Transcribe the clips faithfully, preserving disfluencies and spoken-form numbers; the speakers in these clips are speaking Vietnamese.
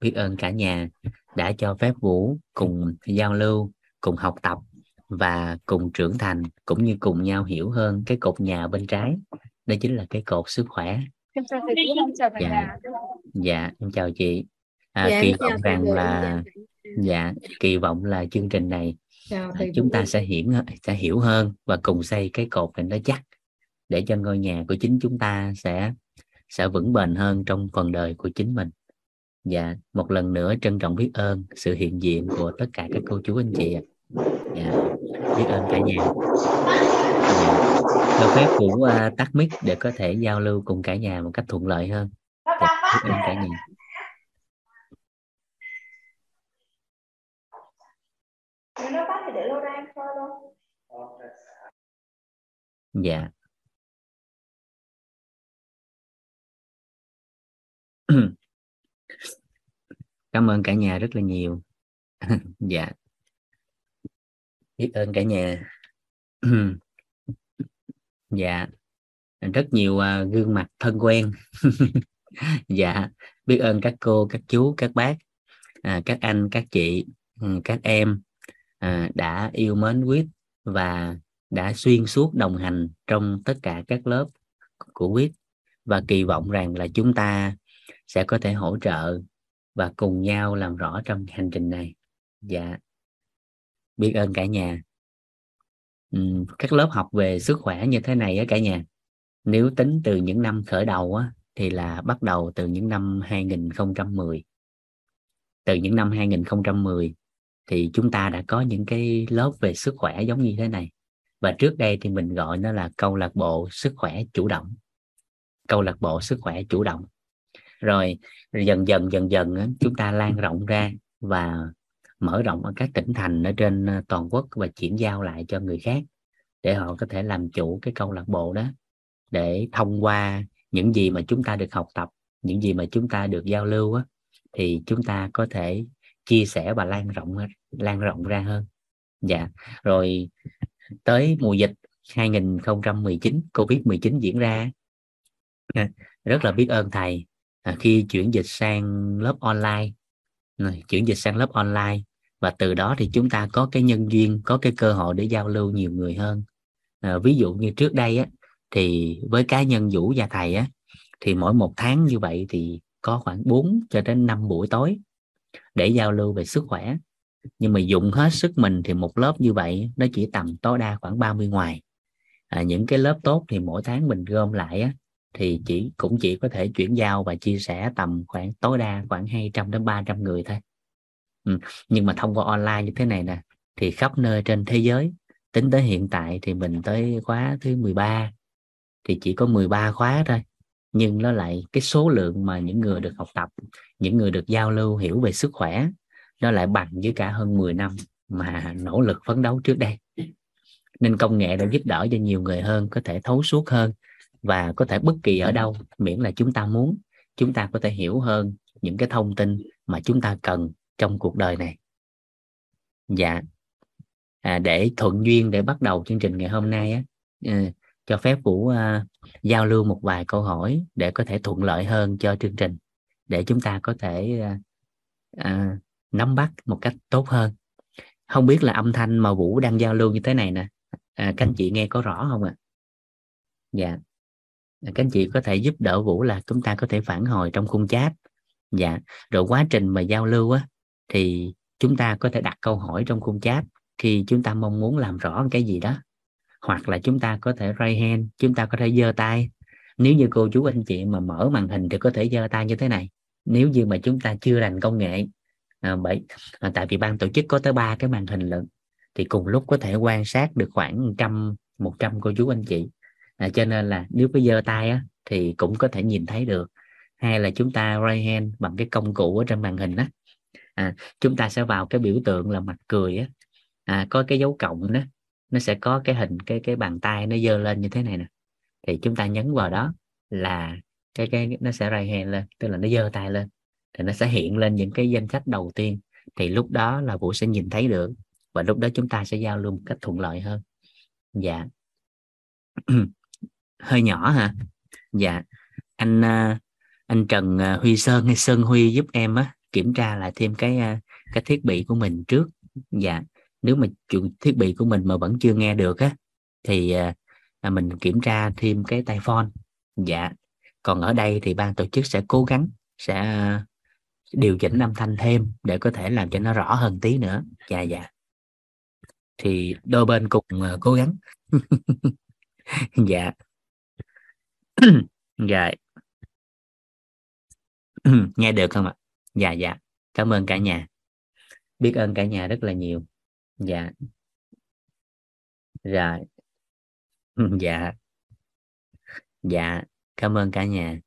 biết ơn cả nhà đã cho phép Vũ cùng giao lưu, cùng học tập và cùng trưởng thành, cũng như cùng nhau hiểu hơn cái cột nhà bên trái, đó chính là cái cột sức khỏe. Em chào thầy, em chào thầy. Dạ, dạ em chào chị. À, dạ, kỳ vọng rằng là dạ kỳ vọng là chương trình này chào, à, chúng ta sẽ hiểu sẽ hiểu hơn và cùng xây cái cột này nó chắc để cho ngôi nhà của chính chúng ta sẽ sẽ vững bền hơn trong phần đời của chính mình. Dạ, một lần nữa trân trọng biết ơn sự hiện diện của tất cả các cô chú anh chị ạ. Dạ, biết ơn cả nhà. Dạ, cho phép Vũ uh, tắt mic để có thể giao lưu cùng cả nhà một cách thuận lợi hơn. Dạ, biết ơn cả nhà. Dạ. Cảm ơn cả nhà rất là nhiều. Dạ, biết ơn cả nhà. Dạ, rất nhiều uh, gương mặt thân quen. Dạ, biết ơn các cô, các chú, các bác, à, các anh, các chị, các em à, đã yêu mến vê i tê và đã xuyên suốt đồng hành trong tất cả các lớp của vê i tê, và kỳ vọng rằng là chúng ta sẽ có thể hỗ trợ và cùng nhau làm rõ trong hành trình này. Dạ, biết ơn cả nhà. Uhm, các lớp học về sức khỏe như thế này á cả nhà, nếu tính từ những năm khởi đầu á, thì là bắt đầu từ những năm hai nghìn không trăm mười. Từ những năm hai nghìn không trăm mười thì chúng ta đã có những cái lớp về sức khỏe giống như thế này, và trước đây thì mình gọi nó là câu lạc bộ sức khỏe chủ động. Câu lạc bộ sức khỏe chủ động. Rồi dần dần dần dần chúng ta lan rộng ra và mở rộng ở các tỉnh thành ở trên toàn quốc, và chuyển giao lại cho người khác để họ có thể làm chủ cái câu lạc bộ đó, để thông qua những gì mà chúng ta được học tập, những gì mà chúng ta được giao lưu á, thì chúng ta có thể chia sẻ và lan rộng lan rộng ra hơn. Dạ, rồi tới mùa dịch hai nghìn không trăm mười chín Covid mười chín diễn ra, rất là biết ơn thầy khi chuyển dịch sang lớp online, chuyển dịch sang lớp online và từ đó thì chúng ta có cái nhân duyên, có cái cơ hội để giao lưu nhiều người hơn. À, ví dụ như trước đây á, thì với cá nhân Vũ và thầy á, thì mỗi một tháng như vậy thì có khoảng bốn cho đến năm buổi tối để giao lưu về sức khỏe, nhưng mà dùng hết sức mình thì một lớp như vậy nó chỉ tầm tối đa khoảng ba mươi ngoài. À, những cái lớp tốt thì mỗi tháng mình gom lại á, thì chỉ cũng chỉ có thể chuyển giao và chia sẻ tầm khoảng tối đa khoảng hai trăm đến ba trăm người thôi. Ừ. Nhưng mà thông qua online như thế này nè, thì khắp nơi trên thế giới, tính tới hiện tại thì mình tới khóa thứ mười ba, thì chỉ có mười ba khóa thôi. Nhưng nó lại cái số lượng mà những người được học tập, những người được giao lưu hiểu về sức khỏe, nó lại bằng với cả hơn mười năm mà nỗ lực phấn đấu trước đây. Nên công nghệ đã giúp đỡ cho nhiều người hơn, có thể thấu suốt hơn, và có thể bất kỳ ở đâu, miễn là chúng ta muốn, chúng ta có thể hiểu hơn những cái thông tin mà chúng ta cần trong cuộc đời này. Dạ, à, để thuận duyên để bắt đầu chương trình ngày hôm nay á, à, cho phép Vũ à, giao lưu một vài câu hỏi để có thể thuận lợi hơn cho chương trình, để chúng ta có thể à, à, nắm bắt một cách tốt hơn. Không biết là âm thanh mà Vũ đang giao lưu như thế này nè, à, các anh chị nghe có rõ không ạ? À? Dạ, các anh chị có thể giúp đỡ Vũ là chúng ta có thể phản hồi trong khung chat. Dạ, rồi quá trình mà giao lưu á, thì chúng ta có thể đặt câu hỏi trong khung chat khi chúng ta mong muốn làm rõ cái gì đó, hoặc là chúng ta có thể raise hand, chúng ta có thể giơ tay. Nếu như cô chú anh chị mà mở màn hình thì có thể giơ tay như thế này, nếu như mà chúng ta chưa rành công nghệ. À, bởi à, tại vì ban tổ chức có tới ba cái màn hình lận, thì cùng lúc có thể quan sát được khoảng một trăm cô chú anh chị. À, cho nên là nếu có giơ tay á, thì cũng có thể nhìn thấy được, hay là chúng ta raise hand bằng cái công cụ ở trên màn hình á. À, chúng ta sẽ vào cái biểu tượng là mặt cười á, à, có cái dấu cộng đó, nó sẽ có cái hình cái cái bàn tay nó giơ lên như thế này nè, thì chúng ta nhấn vào đó là cái cái nó sẽ raise hand lên, tức là nó giơ tay lên, thì nó sẽ hiện lên những cái danh sách đầu tiên, thì lúc đó là Vũ sẽ nhìn thấy được, và lúc đó chúng ta sẽ giao lưu một cách thuận lợi hơn. Dạ. Hơi nhỏ hả? Dạ, anh anh Trần Huy Sơn hay Sơn Huy giúp em á, kiểm tra lại thêm cái cái thiết bị của mình trước. Dạ, nếu mà chuyện thiết bị của mình mà vẫn chưa nghe được á thì à, mình kiểm tra thêm cái tai phone. Dạ, còn ở đây thì ban tổ chức sẽ cố gắng sẽ điều chỉnh âm thanh thêm để có thể làm cho nó rõ hơn tí nữa. Dạ dạ. Thì đôi bên cùng uh, cố gắng. Dạ. Dạ. Nghe được không ạ? Dạ dạ. Cảm ơn cả nhà. Biết ơn cả nhà rất là nhiều. Dạ. Rồi. Dạ. Dạ. Cảm ơn cả nhà.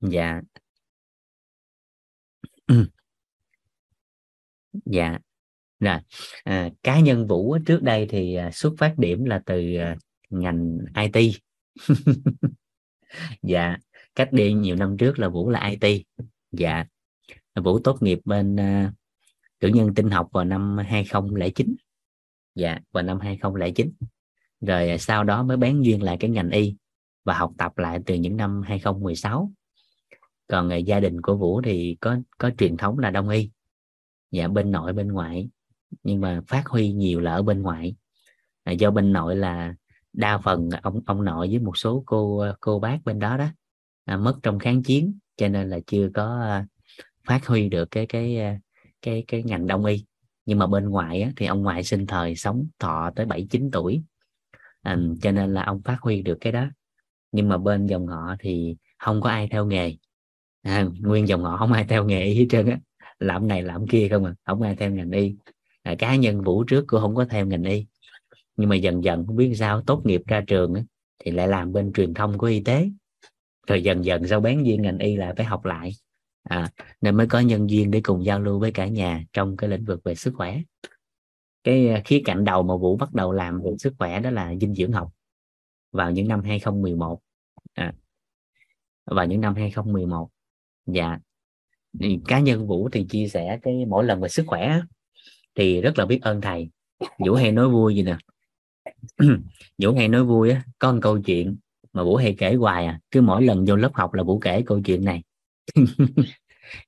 Dạ. Dạ. Rồi, à, cá nhân Vũ trước đây thì xuất phát điểm là từ ngành i tê. Dạ, cách đây nhiều năm trước là Vũ là i tê. Dạ, Vũ tốt nghiệp bên uh, cử nhân tin học vào năm hai không không chín. Dạ, vào năm hai không không chín. Rồi sau đó mới bén duyên lại cái ngành y và học tập lại từ những năm hai không một sáu. Còn uh, gia đình của Vũ thì có có truyền thống là đông y. Dạ, bên nội bên ngoại, nhưng mà phát huy nhiều là ở bên ngoại. À, do bên nội là đa phần ông ông nội với một số cô cô bác bên đó đó à, mất trong kháng chiến, cho nên là chưa có à, phát huy được cái cái cái cái ngành đông y. Nhưng mà bên ngoại á, thì ông ngoại sinh thời sống thọ tới bảy chín tuổi, à, cho nên là ông phát huy được cái đó. Nhưng mà bên dòng họ thì không có ai theo nghề, à, nguyên dòng họ không ai theo nghề hết trơn á, làm này làm kia không à, không ai theo ngành y. À, cá nhân Vũ trước cũng không có theo ngành y, nhưng mà dần dần không biết sao tốt nghiệp ra trường ấy, thì lại làm bên truyền thông của y tế, rồi dần dần sau bén duyên ngành y lại phải học lại, à, nên mới có nhân duyên để cùng giao lưu với cả nhà trong cái lĩnh vực về sức khỏe. Cái khía cạnh đầu mà Vũ bắt đầu làm về sức khỏe đó là dinh dưỡng học vào những năm hai không một một, à, vào những năm hai không một một. Dạ. Cá nhân Vũ thì chia sẻ cái mỗi lần về sức khỏe thì rất là biết ơn thầy. Vũ hay nói vui gì nè, Vũ hay nói vui á, có một câu chuyện mà Vũ hay kể hoài à, cứ mỗi lần vô lớp học là Vũ kể câu chuyện này.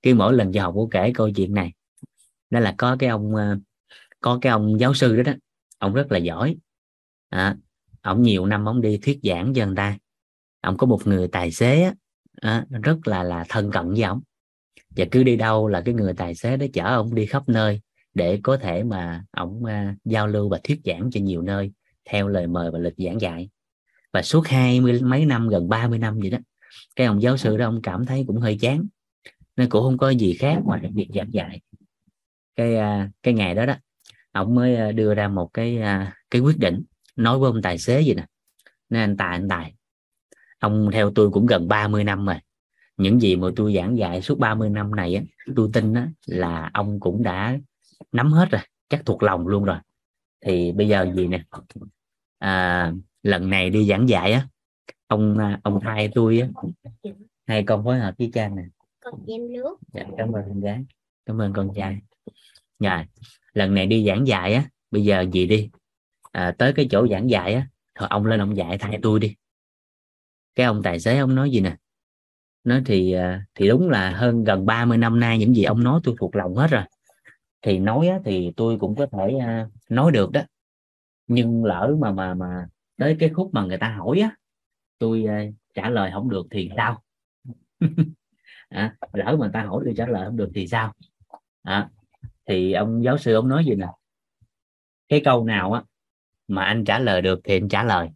Cứ mỗi lần vô học Vũ kể câu chuyện này. Đó là có cái ông có cái ông giáo sư đó đó, ông rất là giỏi à, ông nhiều năm ông đi thuyết giảng cho người ta. Ông có một người tài xế á, à, rất là là thân cận với ông, và cứ đi đâu là cái người tài xế đó chở ông đi khắp nơi để có thể mà ông à, giao lưu và thuyết giảng cho nhiều nơi theo lời mời và lịch giảng dạy. Và suốt hai mươi mấy năm, gần ba mươi năm vậy đó, cái ông giáo sư đó ông cảm thấy cũng hơi chán, nên cũng không có gì khác ngoài việc giảng dạy. Cái à, cái ngày đó đó, ông mới đưa ra một cái à, cái quyết định, nói với ông tài xế gì nè, nên anh tài anh tài, ông theo tôi cũng gần ba mươi năm rồi. Những gì mà tôi giảng dạy suốt ba mươi năm này á, tôi tin á, là ông cũng đã nắm hết rồi, chắc thuộc lòng luôn rồi. Thì bây giờ gì nè, à, lần này đi giảng dạy á, ông ông hai tôi á, hai con phối hợp với cha nè. Con em nước. Dạ, cảm ơn con gái, cảm ơn con trai. Dạ, lần này đi giảng dạy á, bây giờ gì đi, à, tới cái chỗ giảng dạy á, thôi ông lên ông dạy thay tôi đi. Cái ông tài xế ông nói gì nè, nói thì thì đúng là hơn gần ba mươi năm nay những gì ông nói tôi thuộc lòng hết rồi, thì nói thì tôi cũng có thể nói được đó, nhưng lỡ mà mà mà tới cái khúc mà người ta hỏi á, tôi trả lời không được thì sao? À, lỡ mà người ta hỏi tôi trả lời không được thì sao? À, thì ông giáo sư ông nói gì nè, cái câu nào á mà anh trả lời được thì anh trả lời,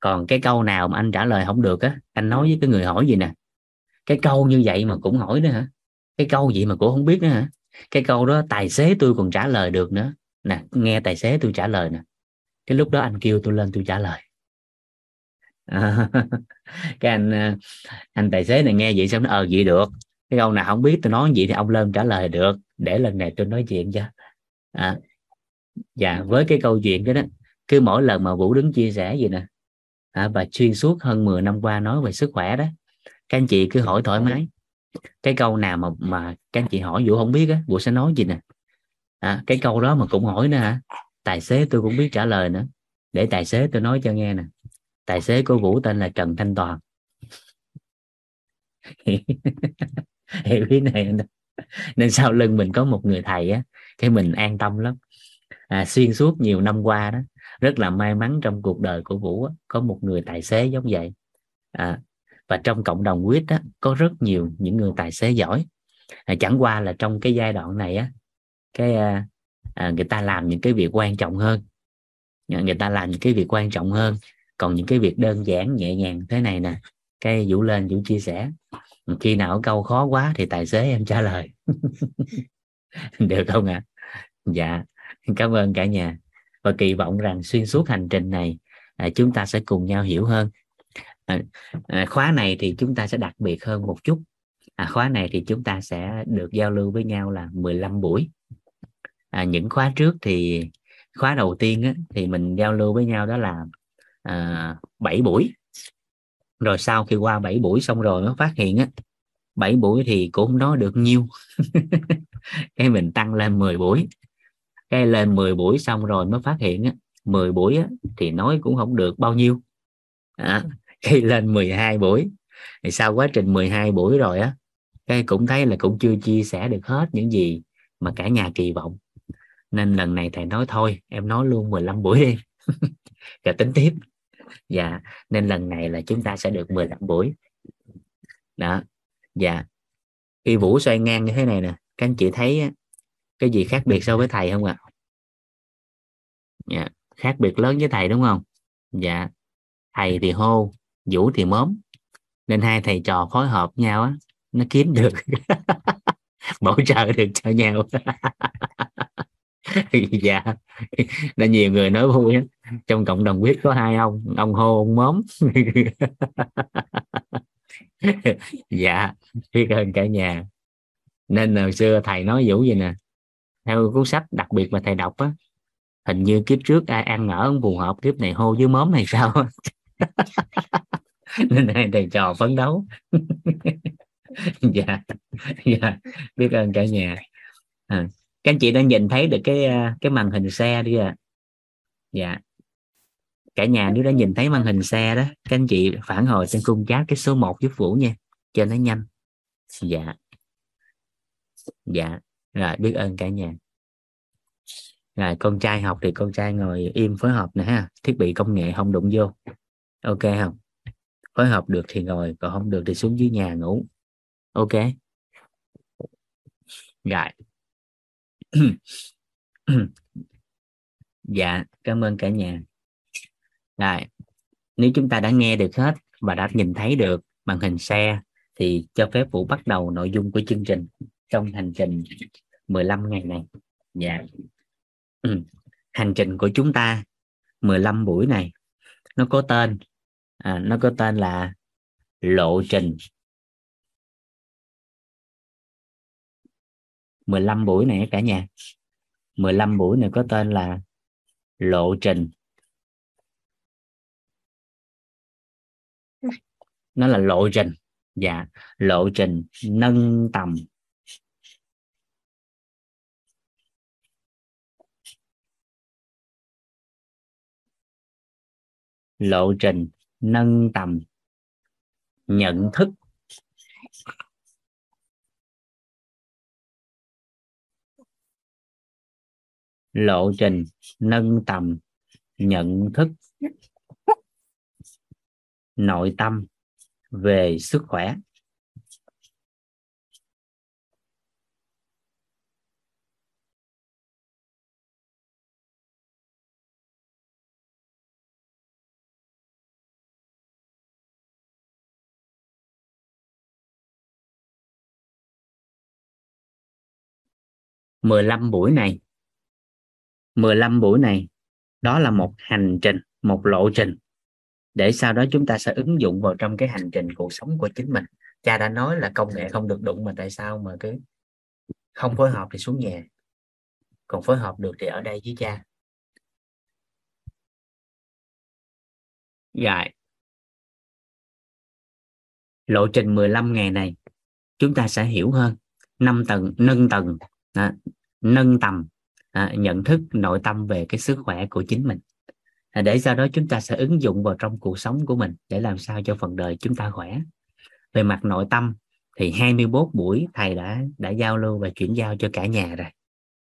còn cái câu nào mà anh trả lời không được á, anh nói với cái người hỏi gì nè, cái câu như vậy mà cũng hỏi nữa hả, cái câu gì mà cũng không biết nữa hả, cái câu đó tài xế tôi còn trả lời được nữa nè, nghe tài xế tôi trả lời nè, cái lúc đó anh kêu tôi lên tôi trả lời. À, cái anh anh tài xế này nghe vậy xong nó ờ vậy được, cái câu nào không biết tôi nói vậy thì ông lên trả lời được, để lần này tôi nói chuyện cho. À, dạ, với cái câu chuyện đó, đó cứ mỗi lần mà Vũ đứng chia sẻ gì nè, à, và xuyên suốt hơn mười năm qua nói về sức khỏe đó, các anh chị cứ hỏi thoải mái, cái câu nào mà mà các anh chị hỏi Vũ không biết á, Vũ sẽ nói gì nè, à, cái câu đó mà cũng hỏi nữa hả, tài xế tôi cũng biết trả lời nữa, để tài xế tôi nói cho nghe nè. Tài xế của Vũ tên là Trần Thanh Toàn. hiểu ý này. Nên sau lưng mình có một người thầy á, cái mình an tâm lắm. À, xuyên suốt nhiều năm qua đó, rất là may mắn trong cuộc đời của Vũ á, có một người tài xế giống vậy. À, và trong cộng đồng vê i tê á, có rất nhiều những người tài xế giỏi. À, chẳng qua là trong cái giai đoạn này á, cái à, người ta làm những cái việc quan trọng hơn, người ta làm những cái việc quan trọng hơn. Còn những cái việc đơn giản nhẹ nhàng thế này nè, cái Vũ lên Vũ chia sẻ. Khi nào câu khó quá thì tài xế em trả lời. Được không ạ? À? Dạ, cảm ơn cả nhà. Và kỳ vọng rằng xuyên suốt hành trình này à, chúng ta sẽ cùng nhau hiểu hơn. À, à, khóa này thì chúng ta sẽ đặc biệt hơn một chút. À, khóa này thì chúng ta sẽ được giao lưu với nhau là mười lăm buổi. À, những khóa trước thì khóa đầu tiên á, thì mình giao lưu với nhau đó là à, bảy buổi. Rồi sau khi qua bảy buổi xong rồi mới phát hiện á, bảy buổi thì cũng không nói được nhiêu. Cái mình tăng lên mười buổi. Cái lên mười buổi xong rồi mới phát hiện á, mười buổi á, thì nói cũng không được bao nhiêu. À, khi lên mười hai buổi thì sau quá trình mười hai buổi rồi á, cái cũng thấy là cũng chưa chia sẻ được hết những gì mà cả nhà kỳ vọng. Nên lần này thầy nói thôi, em nói luôn mười lăm buổi đi. Rồi tính tiếp. Dạ, nên lần này là chúng ta sẽ được mười lăm buổi. Đó. Dạ. Khi Vũ xoay ngang như thế này nè, các anh chị thấy cái gì khác biệt so với thầy không ạ? À? Dạ, khác biệt lớn với thầy đúng không? Dạ. Thầy thì hô, Vũ thì mớm. Nên hai thầy trò phối hợp nhau á, nó kiếm được. Bổ trợ được cho nhau. Dạ, là nhiều người nói vui đó. Trong cộng đồng vê i tê có hai ông, ông hô ông mớm. Dạ, biết ơn cả nhà. Nên hồi xưa thầy nói Vũ vậy nè, theo cuốn sách đặc biệt mà thầy đọc á, hình như kiếp trước ai ăn ở không phù hợp, kiếp này hô với mớm này sao. Nên hai thầy trò phấn đấu. Dạ, dạ, biết ơn cả nhà. À, các anh chị đang nhìn thấy được cái cái màn hình xe đi à. Dạ, cả nhà nếu đã nhìn thấy màn hình xe đó, các anh chị phản hồi trên khung chat cái số một giúp Vũ nha, cho nó nhanh. Dạ, dạ, rồi biết ơn cả nhà. Rồi con trai học thì con trai ngồi im phối hợp nè ha, thiết bị công nghệ không đụng vô, ok không? Phối hợp được thì ngồi, còn không được thì xuống dưới nhà ngủ, ok. Rồi. Dạ, cảm ơn cả nhà. Rồi, nếu chúng ta đã nghe được hết và đã nhìn thấy được màn hình xe thì cho phép Vũ bắt đầu nội dung của chương trình trong hành trình mười lăm ngày này. Dạ. Ừ. Hành trình của chúng ta mười lăm buổi này nó có tên à, nó có tên là lộ trình. mười lăm buổi này cả nhà, mười lăm buổi này có tên là lộ trình. Nó là lộ trình. Dạ, lộ trình nâng tầm. Lộ trình nâng tầm nhận thức. Lộ trình nâng tầm nhận thức nội tâm về sức khỏe. mười lăm buổi này, mười lăm buổi này đó là một hành trình, một lộ trình để sau đó chúng ta sẽ ứng dụng vào trong cái hành trình cuộc sống của chính mình. Cha đã nói là công nghệ không được đụng mà tại sao mà cứ không phối hợp thì xuống nhà, còn phối hợp được thì ở đây với cha. Rồi. Lộ trình mười lăm ngày này chúng ta sẽ hiểu hơn năm tầng, nâng tầng, à, nâng tầm. À, nhận thức nội tâm về cái sức khỏe của chính mình à, để sau đó chúng ta sẽ ứng dụng vào trong cuộc sống của mình để làm sao cho phần đời chúng ta khỏe. Về mặt nội tâm thì hai mươi mốt buổi thầy đã đã giao lưu và chuyển giao cho cả nhà rồi.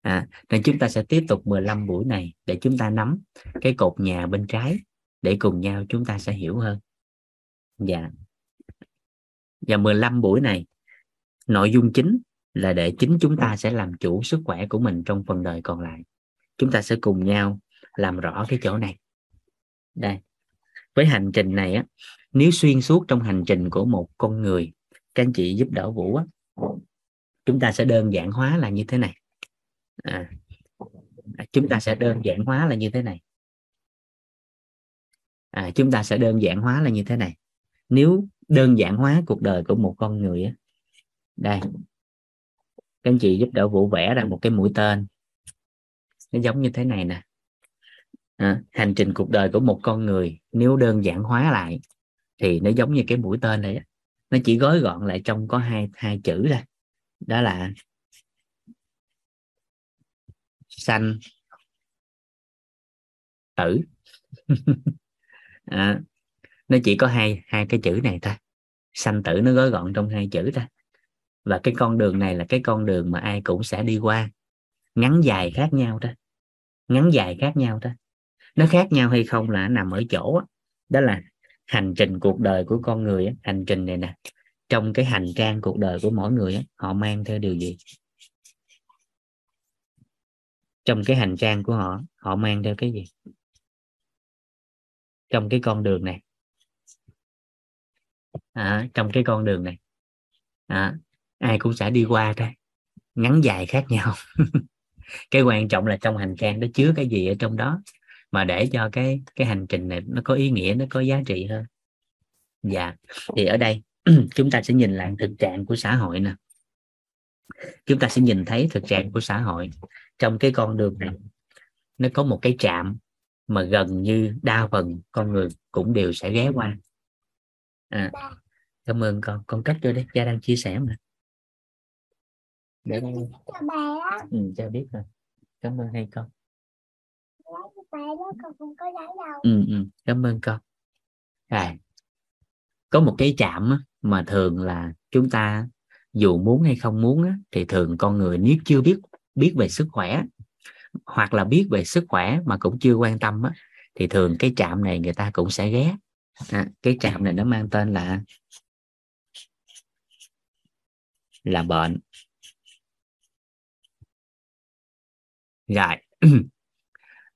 À, nên chúng ta sẽ tiếp tục mười lăm buổi này để chúng ta nắm cái cột nhà bên trái để cùng nhau chúng ta sẽ hiểu hơn. Dạ. Và mười lăm buổi này nội dung chính là để chính chúng ta sẽ làm chủ sức khỏe của mình trong phần đời còn lại. Chúng ta sẽ cùng nhau làm rõ cái chỗ này. Đây. Với hành trình này á, nếu xuyên suốt trong hành trình của một con người, các anh chị giúp đỡ Vũ á, chúng ta sẽ đơn giản hóa là như thế này. À, chúng ta sẽ đơn giản hóa là như thế này. À, chúng ta sẽ đơn giản hóa là như thế này. Nếu đơn giản hóa cuộc đời của một con người á, đây, các anh chị giúp đỡ Vũ vẽ ra một cái mũi tên, nó giống như thế này nè. À, hành trình cuộc đời của một con người nếu đơn giản hóa lại thì nó giống như cái mũi tên này, nó chỉ gói gọn lại trong có hai hai chữ thôi, đó là sanh tử. À, nó chỉ có hai hai cái chữ này thôi, sanh tử nó gói gọn trong hai chữ thôi. Và cái con đường này là cái con đường mà ai cũng sẽ đi qua, ngắn dài khác nhau thôi, ngắn dài khác nhau thôi. Nó khác nhau hay không là nằm ở chỗ đó là hành trình cuộc đời của con người, hành trình này nè, trong cái hành trang cuộc đời của mỗi người họ mang theo điều gì, trong cái hành trang của họ họ mang theo cái gì trong cái con đường này. À, trong cái con đường này à, ai cũng sẽ đi qua thôi, ngắn dài khác nhau. Cái quan trọng là trong hành trang nó chứa cái gì ở trong đó mà để cho cái cái hành trình này nó có ý nghĩa, nó có giá trị hơn. Dạ, thì ở đây chúng ta sẽ nhìn lại thực trạng của xã hội nè. Chúng ta sẽ nhìn thấy thực trạng của xã hội trong cái con đường này, nó có một cái trạm mà gần như đa phần con người cũng đều sẽ ghé qua. À, cảm ơn con, con cất cho đấy, cha đang chia sẻ mà. Để con ừ, cha biết rồi. Cảm ơn hai con. Ừ, ừ, cảm ơn con. À, có một cái trạm mà thường là chúng ta dù muốn hay không muốn thì thường con người nếu chưa biết biết về sức khỏe hoặc là biết về sức khỏe mà cũng chưa quan tâm thì thường cái trạm này người ta cũng sẽ ghé. À, cái trạm này nó mang tên là là bệnh. Rồi.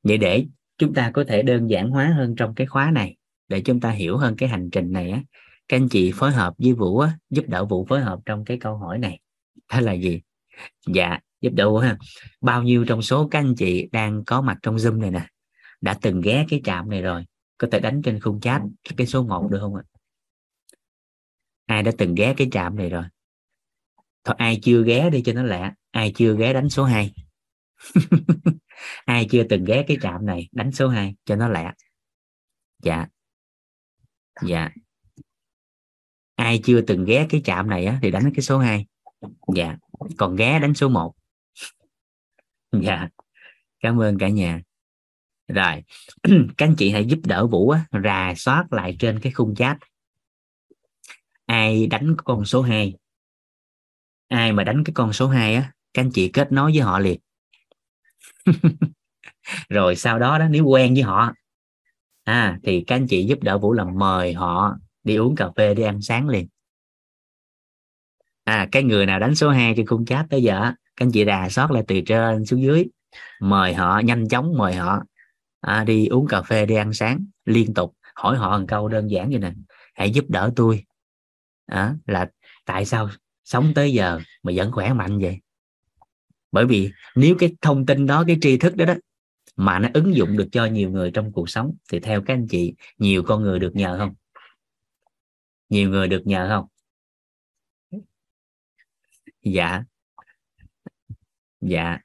Vậy để chúng ta có thể đơn giản hóa hơn trong cái khóa này, để chúng ta hiểu hơn cái hành trình này á, các anh chị phối hợp với Vũ á, giúp đỡ Vũ phối hợp trong cái câu hỏi này. Đó là gì? Dạ, giúp đỡ Vũ ha. Bao nhiêu trong số các anh chị đang có mặt trong Zoom này nè, đã từng ghé cái trạm này rồi? Có thể đánh trên khung chat cái số một được không ạ? Ai đã từng ghé cái trạm này rồi? Thôi ai chưa ghé đi cho nó lạ, ai chưa ghé đánh số hai. Ai chưa từng ghé cái trạm này đánh số hai cho nó lẹ. Dạ. Dạ. Ai chưa từng ghé cái trạm này á, thì đánh cái số hai. Dạ. Còn ghé đánh số một. Dạ. Cảm ơn cả nhà. Rồi. Các anh chị hãy giúp đỡ Vũ á, rà soát lại trên cái khung chat. Ai đánh con số hai, ai mà đánh cái con số hai á, các anh chị kết nối với họ liền. Rồi sau đó đó, nếu quen với họ à, thì các anh chị giúp đỡ Vũ là mời họ đi uống cà phê, đi ăn sáng liền. À, cái người nào đánh số hai trên khung chat tới giờ, các anh chị rà soát lại từ trên xuống dưới, mời họ, nhanh chóng mời họ à, đi uống cà phê, đi ăn sáng liên tục. Hỏi họ một câu đơn giản như này: hãy giúp đỡ tôi à, là tại sao sống tới giờ mà vẫn khỏe mạnh vậy? Bởi vì nếu cái thông tin đó, cái tri thức đó đó mà nó ứng dụng được cho nhiều người trong cuộc sống thì theo các anh chị, nhiều con người được nhờ không? Nhiều người được nhờ không? Dạ. Dạ.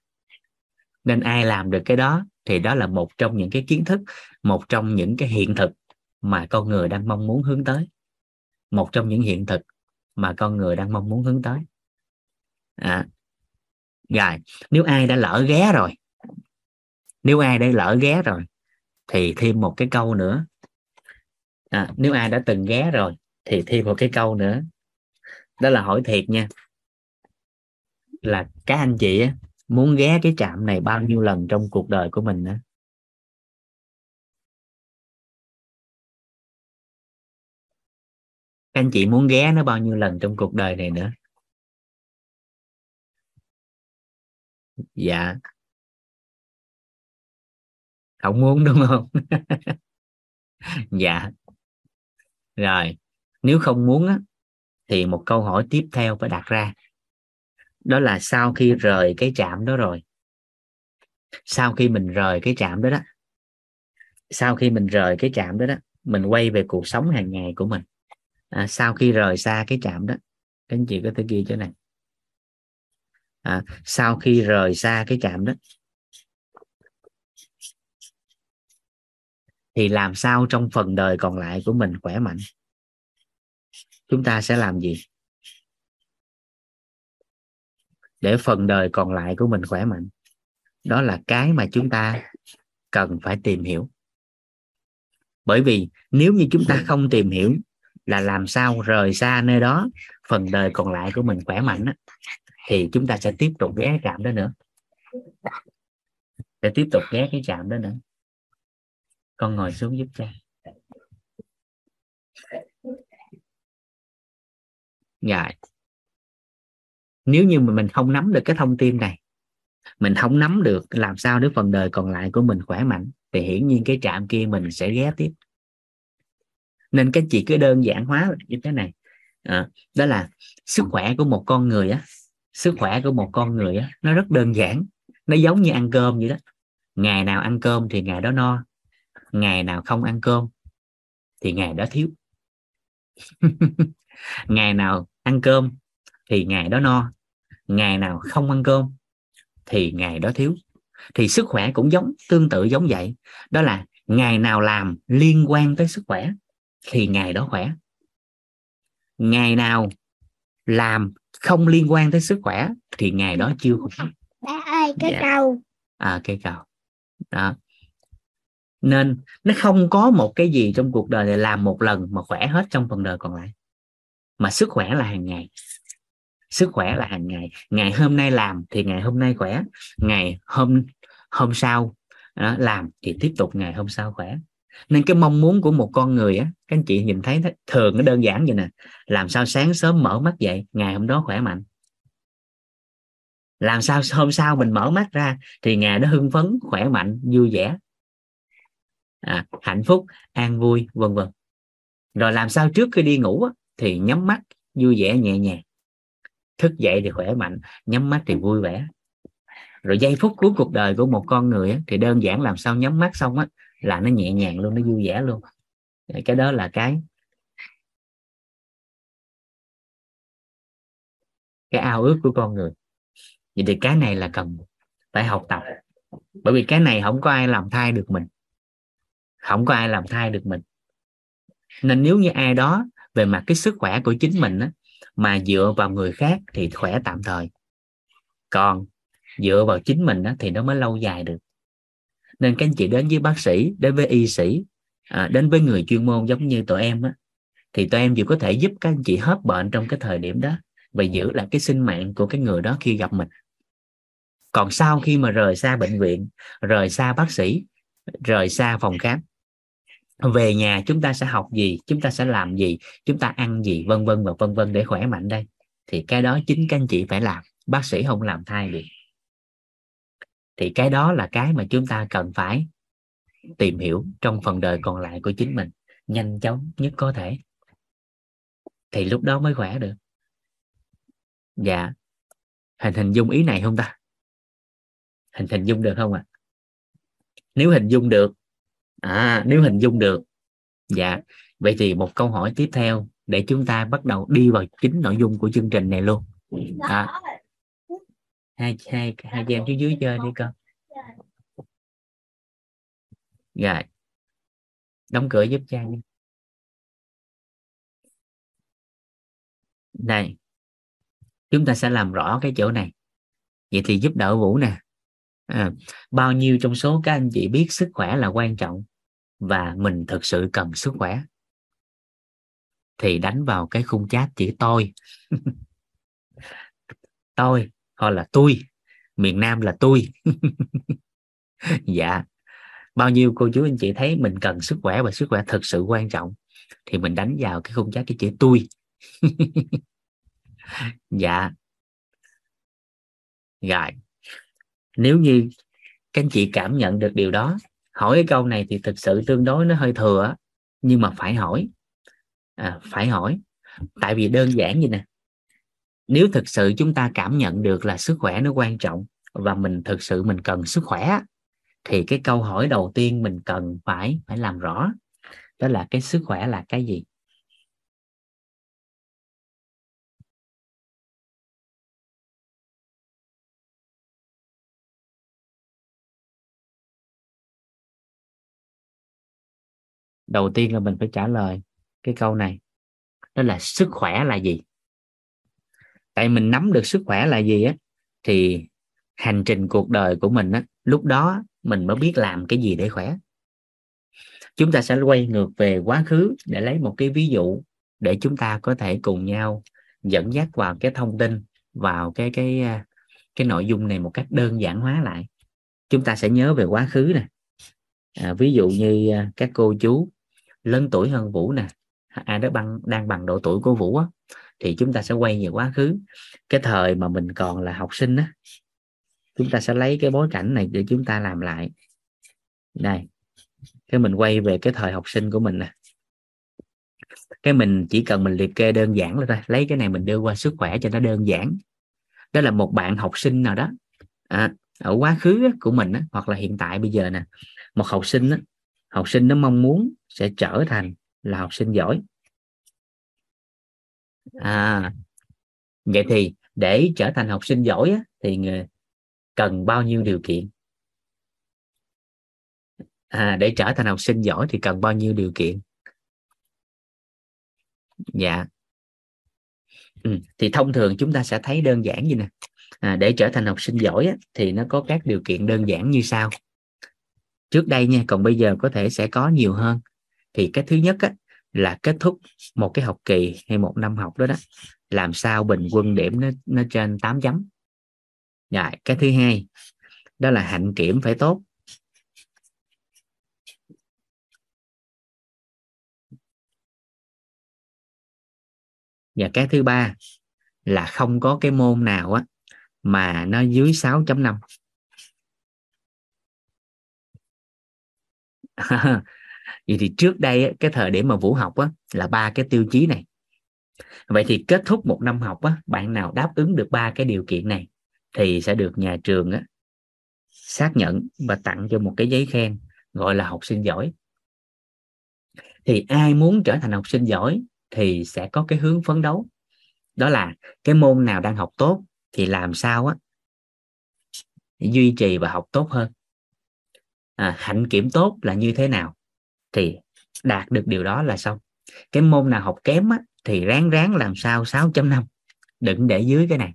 Nên ai làm được cái đó thì đó là một trong những cái kiến thức, một trong những cái hiện thực mà con người đang mong muốn hướng tới. Một trong những hiện thực mà con người đang mong muốn hướng tới. À. Rồi, nếu ai đã lỡ ghé rồi, nếu ai đã lỡ ghé rồi thì thêm một cái câu nữa. À, nếu ai đã từng ghé rồi thì thêm một cái câu nữa. đó là hỏi thiệt nha, là các anh chị á, muốn ghé cái trạm này bao nhiêu lần trong cuộc đời của mình á? Các anh chị muốn ghé nó bao nhiêu lần trong cuộc đời này nữa? Dạ không muốn đúng không? Dạ rồi, nếu không muốn á, thì một câu hỏi tiếp theo phải đặt ra, đó là sau khi rời cái trạm đó rồi, sau khi mình rời cái trạm đó đó sau khi mình rời cái trạm đó đó mình quay về cuộc sống hàng ngày của mình. À, sau khi rời xa cái trạm đó, các anh chị có thể ghi chỗ này. À, sau khi rời xa cái trạm đó thì làm sao trong phần đời còn lại của mình khỏe mạnh? Chúng ta sẽ làm gì để phần đời còn lại của mình khỏe mạnh? Đó là cái mà chúng ta cần phải tìm hiểu. Bởi vì nếu như chúng ta không tìm hiểu là làm sao rời xa nơi đó phần đời còn lại của mình khỏe mạnh á, thì chúng ta sẽ tiếp tục ghé trạm đó nữa, để tiếp tục ghé cái trạm đó nữa. Con ngồi xuống giúp cha. Dạ. Nếu như mình không nắm được cái thông tin này, mình không nắm được làm sao để phần đời còn lại của mình khỏe mạnh, thì hiển nhiên cái trạm kia mình sẽ ghé tiếp. Nên các chị cứ đơn giản hóa như thế này. À, đó là sức khỏe của một con người á, sức khỏe của một con người á, nó rất đơn giản. Nó giống như ăn cơm vậy đó. Ngày nào ăn cơm thì ngày đó no, ngày nào không ăn cơm thì ngày đó thiếu. Ngày nào ăn cơm thì ngày đó no, ngày nào không ăn cơm thì ngày đó thiếu. Thì sức khỏe cũng giống tương tự giống vậy. Đó là ngày nào làm liên quan tới sức khỏe thì ngày đó khỏe. Ngày nào làm không liên quan tới sức khỏe thì ngày đó chưa khỏe. Bác ơi, cái dạ. cầu. À, cái cầu. Đó. Nên nó không có một cái gì trong cuộc đời này làm một lần mà khỏe hết trong phần đời còn lại. Mà sức khỏe là hàng ngày. Sức khỏe là hàng ngày. Ngày hôm nay làm thì ngày hôm nay khỏe. Ngày hôm hôm sau đó, làm thì tiếp tục ngày hôm sau khỏe. Nên cái mong muốn của một con người á, các anh chị nhìn thấy thường nó đơn giản vậy nè. Làm sao sáng sớm mở mắt dậy, ngày hôm đó khỏe mạnh. Làm sao hôm sau mình mở mắt ra thì ngày đó hưng phấn, khỏe mạnh, vui vẻ, à, hạnh phúc, an vui, vân vân. Rồi làm sao trước khi đi ngủ á, thì nhắm mắt vui vẻ nhẹ nhàng, thức dậy thì khỏe mạnh, nhắm mắt thì vui vẻ. Rồi giây phút cuối cuộc đời của một con người á, thì đơn giản làm sao nhắm mắt xong á là nó nhẹ nhàng luôn, nó vui vẻ luôn. Cái đó là cái cái ao ước của con người. Vậy thì cái này là cần phải học tập, bởi vì cái này không có ai làm thay được mình, không có ai làm thay được mình. Nên nếu như ai đó về mặt cái sức khỏe của chính mình á, mà dựa vào người khác thì khỏe tạm thời, còn dựa vào chính mình á, thì nó mới lâu dài được. Nên các anh chị đến với bác sĩ, đến với y sĩ, à, đến với người chuyên môn giống như tụi em á, thì tụi em vừa có thể giúp các anh chị hết bệnh trong cái thời điểm đó và giữ lại cái sinh mạng của cái người đó khi gặp mình. Còn sau khi mà rời xa bệnh viện, rời xa bác sĩ, rời xa phòng khám, về nhà chúng ta sẽ học gì, chúng ta sẽ làm gì, chúng ta ăn gì, vân vân và vân vân để khỏe mạnh đây. Thì cái đó chính các anh chị phải làm, bác sĩ không làm thay được. Thì cái đó là cái mà chúng ta cần phải tìm hiểu trong phần đời còn lại của chính mình, nhanh chóng nhất có thể. Thì lúc đó mới khỏe được. Dạ. Hình hình dung ý này không ta? Hình hình dung được không ạ? À? Nếu hình dung được, à, nếu hình dung được, dạ, vậy thì một câu hỏi tiếp theo để chúng ta bắt đầu đi vào chính nội dung của chương trình này luôn. À, hai hai hai em xuống dưới chơi đi con. Dạ, đóng cửa giúp cha nha. Này, chúng ta sẽ làm rõ cái chỗ này. Vậy thì giúp đỡ Vũ nè. À, bao nhiêu trong số các anh chị biết sức khỏe là quan trọng và mình thực sự cần sức khỏe? thì đánh vào cái khung chat chữ tôi. Tôi hoặc là tôi, miền Nam là tôi. Dạ, bao nhiêu cô chú anh chị thấy mình cần sức khỏe và sức khỏe thực sự quan trọng thì mình đánh vào cái khung chat cái chữ tôi. Dạ. Rồi, nếu như các anh chị cảm nhận được điều đó, hỏi cái câu này thì thực sự tương đối nó hơi thừa, nhưng mà phải hỏi. À, phải hỏi. Tại vì đơn giản vậy nè, nếu thực sự chúng ta cảm nhận được là sức khỏe nó quan trọng và mình thực sự mình cần sức khỏe, thì cái câu hỏi đầu tiên mình cần phải phải làm rõ, đó là cái sức khỏe là cái gì? Đầu tiên là mình phải trả lời cái câu này, đó là sức khỏe là gì? Tại mình nắm được sức khỏe là gì á, thì hành trình cuộc đời của mình á, lúc đó mình mới biết làm cái gì để khỏe. Chúng ta sẽ quay ngược về quá khứ để lấy một cái ví dụ để chúng ta có thể cùng nhau dẫn dắt vào cái thông tin, vào cái cái cái nội dung này một cách đơn giản hóa lại. Chúng ta sẽ nhớ về quá khứ nè. À, ví dụ như các cô chú lớn tuổi hơn Vũ nè, ai đó bằng, đang bằng độ tuổi của Vũ á, thì chúng ta sẽ quay về quá khứ, cái thời mà mình còn là học sinh á, chúng ta sẽ lấy cái bối cảnh này để chúng ta làm lại. Đây, cái mình quay về cái thời học sinh của mình nè, cái mình chỉ cần mình liệt kê đơn giản là thôi, lấy cái này mình đưa qua sức khỏe cho nó đơn giản. Đó là một bạn học sinh nào đó à, ở quá khứ của mình á, hoặc là hiện tại bây giờ nè, một học sinh á, học sinh nó mong muốn sẽ trở thành là học sinh giỏi. À, vậy thì để trở thành học sinh giỏi á, thì cần bao nhiêu điều kiện? À, để trở thành học sinh giỏi thì cần bao nhiêu điều kiện? Dạ. Ừ, thì thông thường chúng ta sẽ thấy đơn giản như nè. À, để trở thành học sinh giỏi á, thì nó có các điều kiện đơn giản như sau. Trước đây nha, còn bây giờ có thể sẽ có nhiều hơn. Thì cái thứ nhất á, là kết thúc một cái học kỳ hay một năm học đó đó, làm sao bình quân điểm nó, nó trên tám chấm. Rồi, cái thứ hai đó là hạnh kiểm phải tốt. Và cái thứ ba là không có cái môn nào á mà nó dưới sáu chấm năm. Vậy thì trước đây cái thời điểm mà Vũ học á, là ba cái tiêu chí này. Vậy thì kết thúc một năm học á, bạn nào đáp ứng được ba cái điều kiện này thì sẽ được nhà trường á, xác nhận và tặng cho một cái giấy khen gọi là học sinh giỏi. Thì ai muốn trở thành học sinh giỏi thì sẽ có cái hướng phấn đấu, đó là cái môn nào đang học tốt thì làm sao á duy trì và học tốt hơn. À, hạnh kiểm tốt là như thế nào thì đạt được điều đó là xong. Cái môn nào học kém á, thì ráng ráng làm sao sáu chấm năm, đừng để dưới cái này.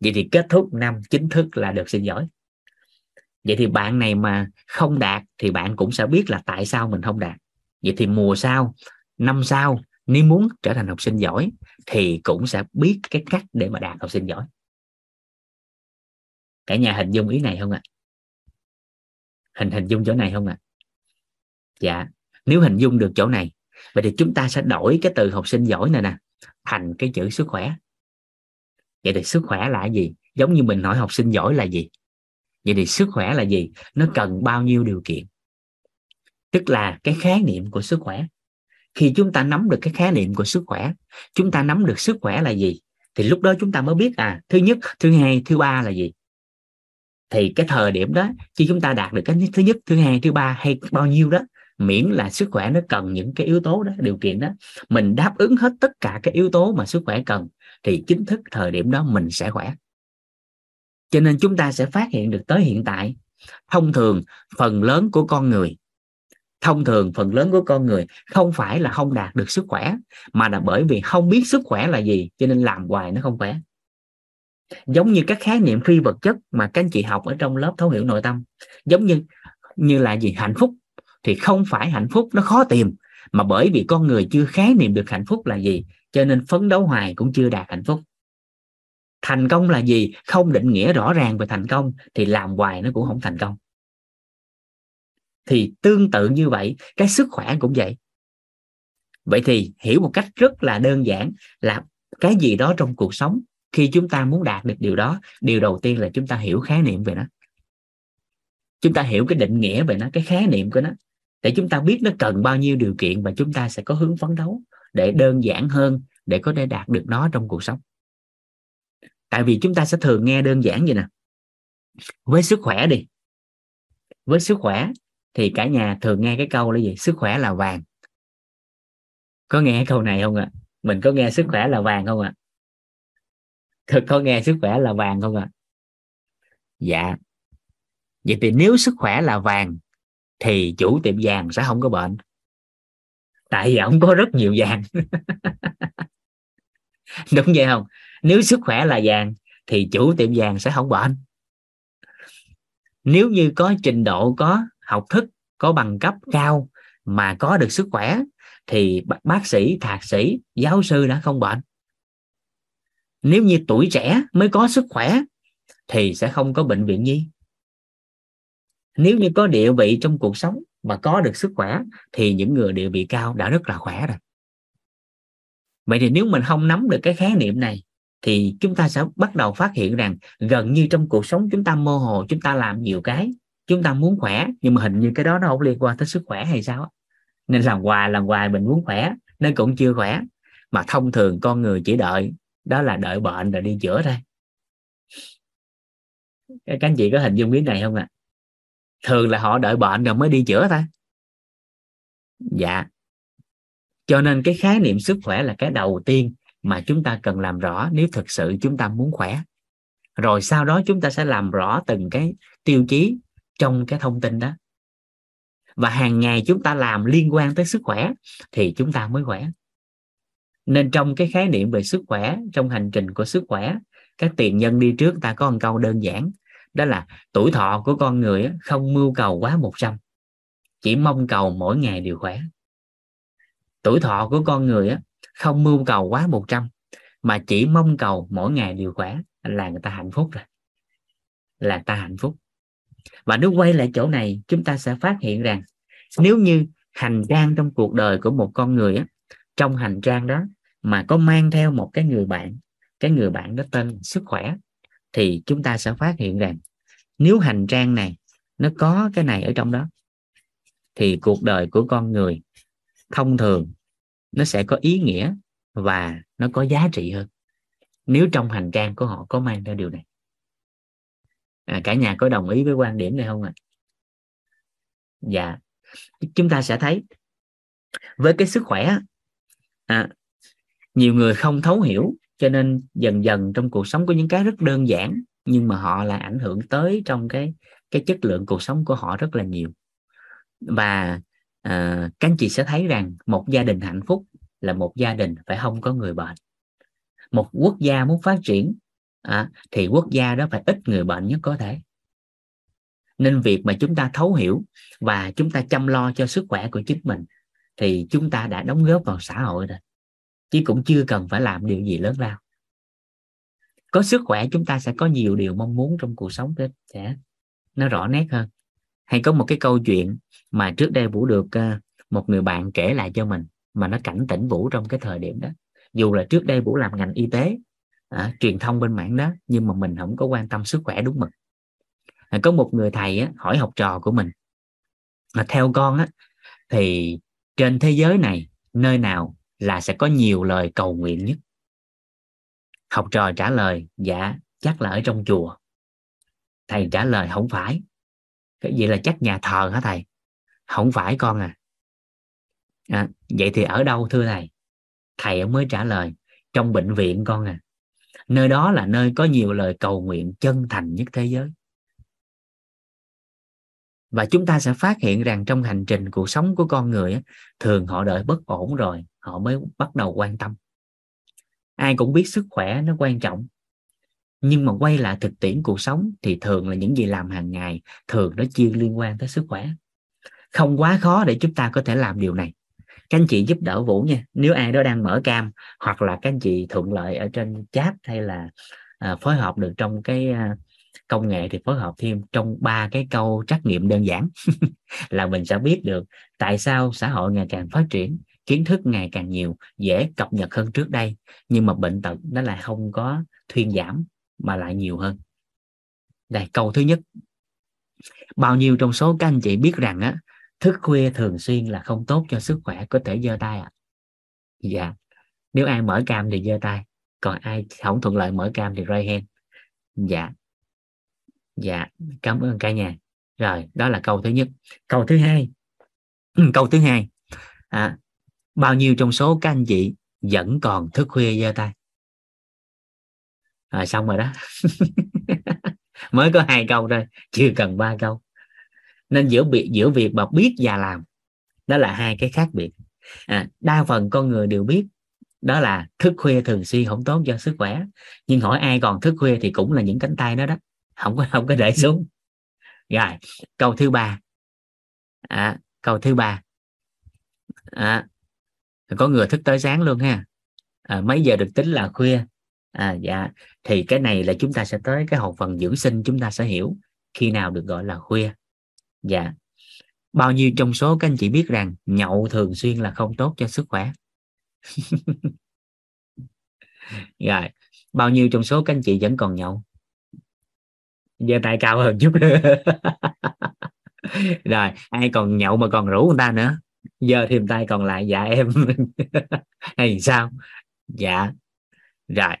Vậy thì kết thúc năm chính thức là được sinh giỏi. Vậy thì bạn này mà không đạt thì bạn cũng sẽ biết là tại sao mình không đạt. Vậy thì mùa sau, năm sau, nếu muốn trở thành học sinh giỏi thì cũng sẽ biết cái cách để mà đạt học sinh giỏi. Cả nhà hình dung ý này không ạ? À? Hình hình dung chỗ này không ạ? À? Dạ, nếu hình dung được chỗ này, vậy thì chúng ta sẽ đổi cái từ học sinh giỏi này nè thành cái chữ sức khỏe. Vậy thì sức khỏe là gì? Giống như mình hỏi học sinh giỏi là gì? Vậy thì sức khỏe là gì? Nó cần bao nhiêu điều kiện? Tức là cái khái niệm của sức khỏe. Khi chúng ta nắm được cái khái niệm của sức khỏe, chúng ta nắm được sức khỏe là gì, thì lúc đó chúng ta mới biết à, thứ nhất, thứ hai, thứ ba là gì. Thì cái thời điểm đó, khi chúng ta đạt được cái thứ nhất, thứ hai, thứ ba hay bao nhiêu đó, miễn là sức khỏe nó cần những cái yếu tố đó, điều kiện đó, mình đáp ứng hết tất cả các yếu tố mà sức khỏe cần, thì chính thức thời điểm đó mình sẽ khỏe. Cho nên chúng ta sẽ phát hiện được tới hiện tại, thông thường phần lớn của con người thông thường phần lớn của con người không phải là không đạt được sức khỏe, mà là bởi vì không biết sức khỏe là gì, cho nên làm hoài nó không khỏe. Giống như các khái niệm phi vật chất mà các anh chị học ở trong lớp thấu hiểu nội tâm, giống như như là gì, hạnh phúc thì không phải hạnh phúc nó khó tìm, Mà bởi vì con người chưa khái niệm được hạnh phúc là gì, cho nên phấn đấu hoài cũng chưa đạt hạnh phúc. Thành công là gì? Không định nghĩa rõ ràng về thành công thì làm hoài nó cũng không thành công. Thì tương tự như vậy, cái sức khỏe cũng vậy. Vậy thì hiểu một cách rất là đơn giản là cái gì đó trong cuộc sống, khi chúng ta muốn đạt được điều đó, điều đầu tiên là chúng ta hiểu khái niệm về nó. Chúng ta hiểu cái định nghĩa về nó, cái khái niệm của nó, để chúng ta biết nó cần bao nhiêu điều kiện và chúng ta sẽ có hướng phấn đấu để đơn giản hơn, để có thể đạt được nó trong cuộc sống. Tại vì chúng ta sẽ thường nghe đơn giản vậy nè. Với sức khỏe đi. Với sức khỏe thì cả nhà thường nghe cái câu là gì? Sức khỏe là vàng. Có nghe câu này không ạ? À? Mình có nghe sức khỏe là vàng không ạ? À? Thực có nghe sức khỏe là vàng không ạ? À? Dạ. Vậy thì nếu sức khỏe là vàng thì chủ tiệm vàng sẽ không có bệnh. Tại vì ông có rất nhiều vàng. Đúng vậy không? Nếu sức khỏe là vàng thì chủ tiệm vàng sẽ không bệnh. Nếu như có trình độ, có học thức, có bằng cấp cao mà có được sức khỏe thì bác sĩ, thạc sĩ, giáo sư đã không bệnh. Nếu như tuổi trẻ mới có sức khỏe thì sẽ không có bệnh viện nhi. Nếu như có địa vị trong cuộc sống mà có được sức khỏe thì những người địa vị cao đã rất là khỏe rồi. Vậy thì nếu mình không nắm được cái khái niệm này thì chúng ta sẽ bắt đầu phát hiện rằng gần như trong cuộc sống chúng ta mơ hồ, chúng ta làm nhiều cái, chúng ta muốn khỏe nhưng mà hình như cái đó nó không liên quan tới sức khỏe hay sao. Nên làm hoài, làm hoài mình muốn khỏe nên cũng chưa khỏe. Mà thông thường con người chỉ đợi, đó là đợi bệnh rồi đi chữa thôi. Các anh chị có hình dung ý này không ạ? À? Thường là họ đợi bệnh rồi mới đi chữa thôi. Dạ. Cho nên cái khái niệm sức khỏe là cái đầu tiên mà chúng ta cần làm rõ nếu thực sự chúng ta muốn khỏe. Rồi sau đó chúng ta sẽ làm rõ từng cái tiêu chí trong cái thông tin đó. Và hàng ngày chúng ta làm liên quan tới sức khỏe thì chúng ta mới khỏe. Nên trong cái khái niệm về sức khỏe, trong hành trình của sức khỏe, các tiền nhân đi trước ta có một câu đơn giản. Đó là tuổi thọ của con người không mưu cầu quá một trăm. Chỉ mong cầu mỗi ngày đều khỏe. Tuổi thọ của con người không mưu cầu quá một trăm. Mà chỉ mong cầu mỗi ngày đều khỏe là người ta hạnh phúc rồi. Là người ta hạnh phúc. Và nếu quay lại chỗ này, chúng ta sẽ phát hiện rằng nếu như hành trang trong cuộc đời của một con người, trong hành trang đó mà có mang theo một cái người bạn, cái người bạn đó tên sức khỏe, thì chúng ta sẽ phát hiện rằng nếu hành trang này nó có cái này ở trong đó thì cuộc đời của con người thông thường nó sẽ có ý nghĩa và nó có giá trị hơn nếu trong hành trang của họ có mang theo điều này. À, cả nhà có đồng ý với quan điểm này không ạ? À? Dạ. Chúng ta sẽ thấy với cái sức khỏe à, nhiều người không thấu hiểu cho nên dần dần trong cuộc sống có những cái rất đơn giản nhưng mà họ lại ảnh hưởng tới trong cái cái chất lượng cuộc sống của họ rất là nhiều. Và à, các anh chị sẽ thấy rằng một gia đình hạnh phúc là một gia đình phải không có người bệnh. Một quốc gia muốn phát triển À, thì quốc gia đó phải ít người bệnh nhất có thể. Nên việc mà chúng ta thấu hiểu và chúng ta chăm lo cho sức khỏe của chính mình thì chúng ta đã đóng góp vào xã hội rồi, chứ cũng chưa cần phải làm điều gì lớn lao. Có sức khỏe chúng ta sẽ có nhiều điều mong muốn trong cuộc sống để sẽ nó rõ nét hơn. Hay có một cái câu chuyện mà trước đây Vũ được uh, một người bạn kể lại cho mình mà nó cảnh tỉnh Vũ trong cái thời điểm đó. Dù là trước đây Vũ làm ngành y tế, À, truyền thông bên mảng đó, nhưng mà mình không có quan tâm sức khỏe đúng mực. À, có một người thầy á, hỏi học trò của mình mà theo con á, thì trên thế giới này nơi nào là sẽ có nhiều lời cầu nguyện nhất? Học trò trả lời dạ chắc là ở trong chùa. Thầy trả lời không phải. Cái gì là chắc nhà thờ hả thầy? Không phải con à. à Vậy thì ở đâu thưa thầy? Thầy mới trả lời trong bệnh viện con à. Nơi đó là nơi có nhiều lời cầu nguyện chân thành nhất thế giới. Và chúng ta sẽ phát hiện rằng trong hành trình cuộc sống của con người, thường họ đợi bất ổn rồi họ mới bắt đầu quan tâm. Ai cũng biết sức khỏe nó quan trọng, nhưng mà quay lại thực tiễn cuộc sống thì thường là những gì làm hàng ngày, thường nó chưa liên quan tới sức khỏe. Không quá khó để chúng ta có thể làm điều này. Các anh chị giúp đỡ Vũ nha, nếu ai đó đang mở cam, hoặc là các anh chị thuận lợi ở trên chat hay là à, phối hợp được trong cái à, công nghệ thì phối hợp thêm trong ba cái câu trắc nghiệm đơn giản là mình sẽ biết được tại sao xã hội ngày càng phát triển, kiến thức ngày càng nhiều, dễ cập nhật hơn trước đây, nhưng mà bệnh tật nó lại không có thuyên giảm mà lại nhiều hơn. Đây, câu thứ nhất. Bao nhiêu trong số các anh chị biết rằng á, thức khuya thường xuyên là không tốt cho sức khỏe, có thể giơ tay ạ? À? Dạ. Nếu ai mở cam thì giơ tay, còn ai không thuận lợi mở cam thì raise hand. Dạ. Dạ, cảm ơn cả nhà. Rồi, đó là câu thứ nhất. Câu thứ hai. Câu thứ hai. À, bao nhiêu trong số các anh chị vẫn còn thức khuya, giơ tay. Rồi, xong rồi đó. Mới có hai câu thôi, chưa cần ba câu. Nên giữa việc giữa việc mà biết và làm, đó là hai cái khác biệt. À, đa phần con người đều biết đó là thức khuya thường xuyên không tốt cho sức khỏe, nhưng hỏi ai còn thức khuya thì cũng là những cánh tay đó đó, không có không có để xuống. Rồi câu thứ ba. À, câu thứ ba. À, có người thức tới sáng luôn ha. À, mấy giờ được tính là khuya? À, dạ thì cái này là chúng ta sẽ tới cái học phần dưỡng sinh, chúng ta sẽ hiểu khi nào được gọi là khuya. Dạ. Bao nhiêu trong số các anh chị biết rằng nhậu thường xuyên là không tốt cho sức khỏe? Rồi, bao nhiêu trong số các anh chị vẫn còn nhậu? Giơ tay cao hơn chút nữa. Rồi, ai còn nhậu mà còn rủ người ta nữa? Giơ thêm tay còn lại. Dạ em. Hay sao? Dạ. Rồi.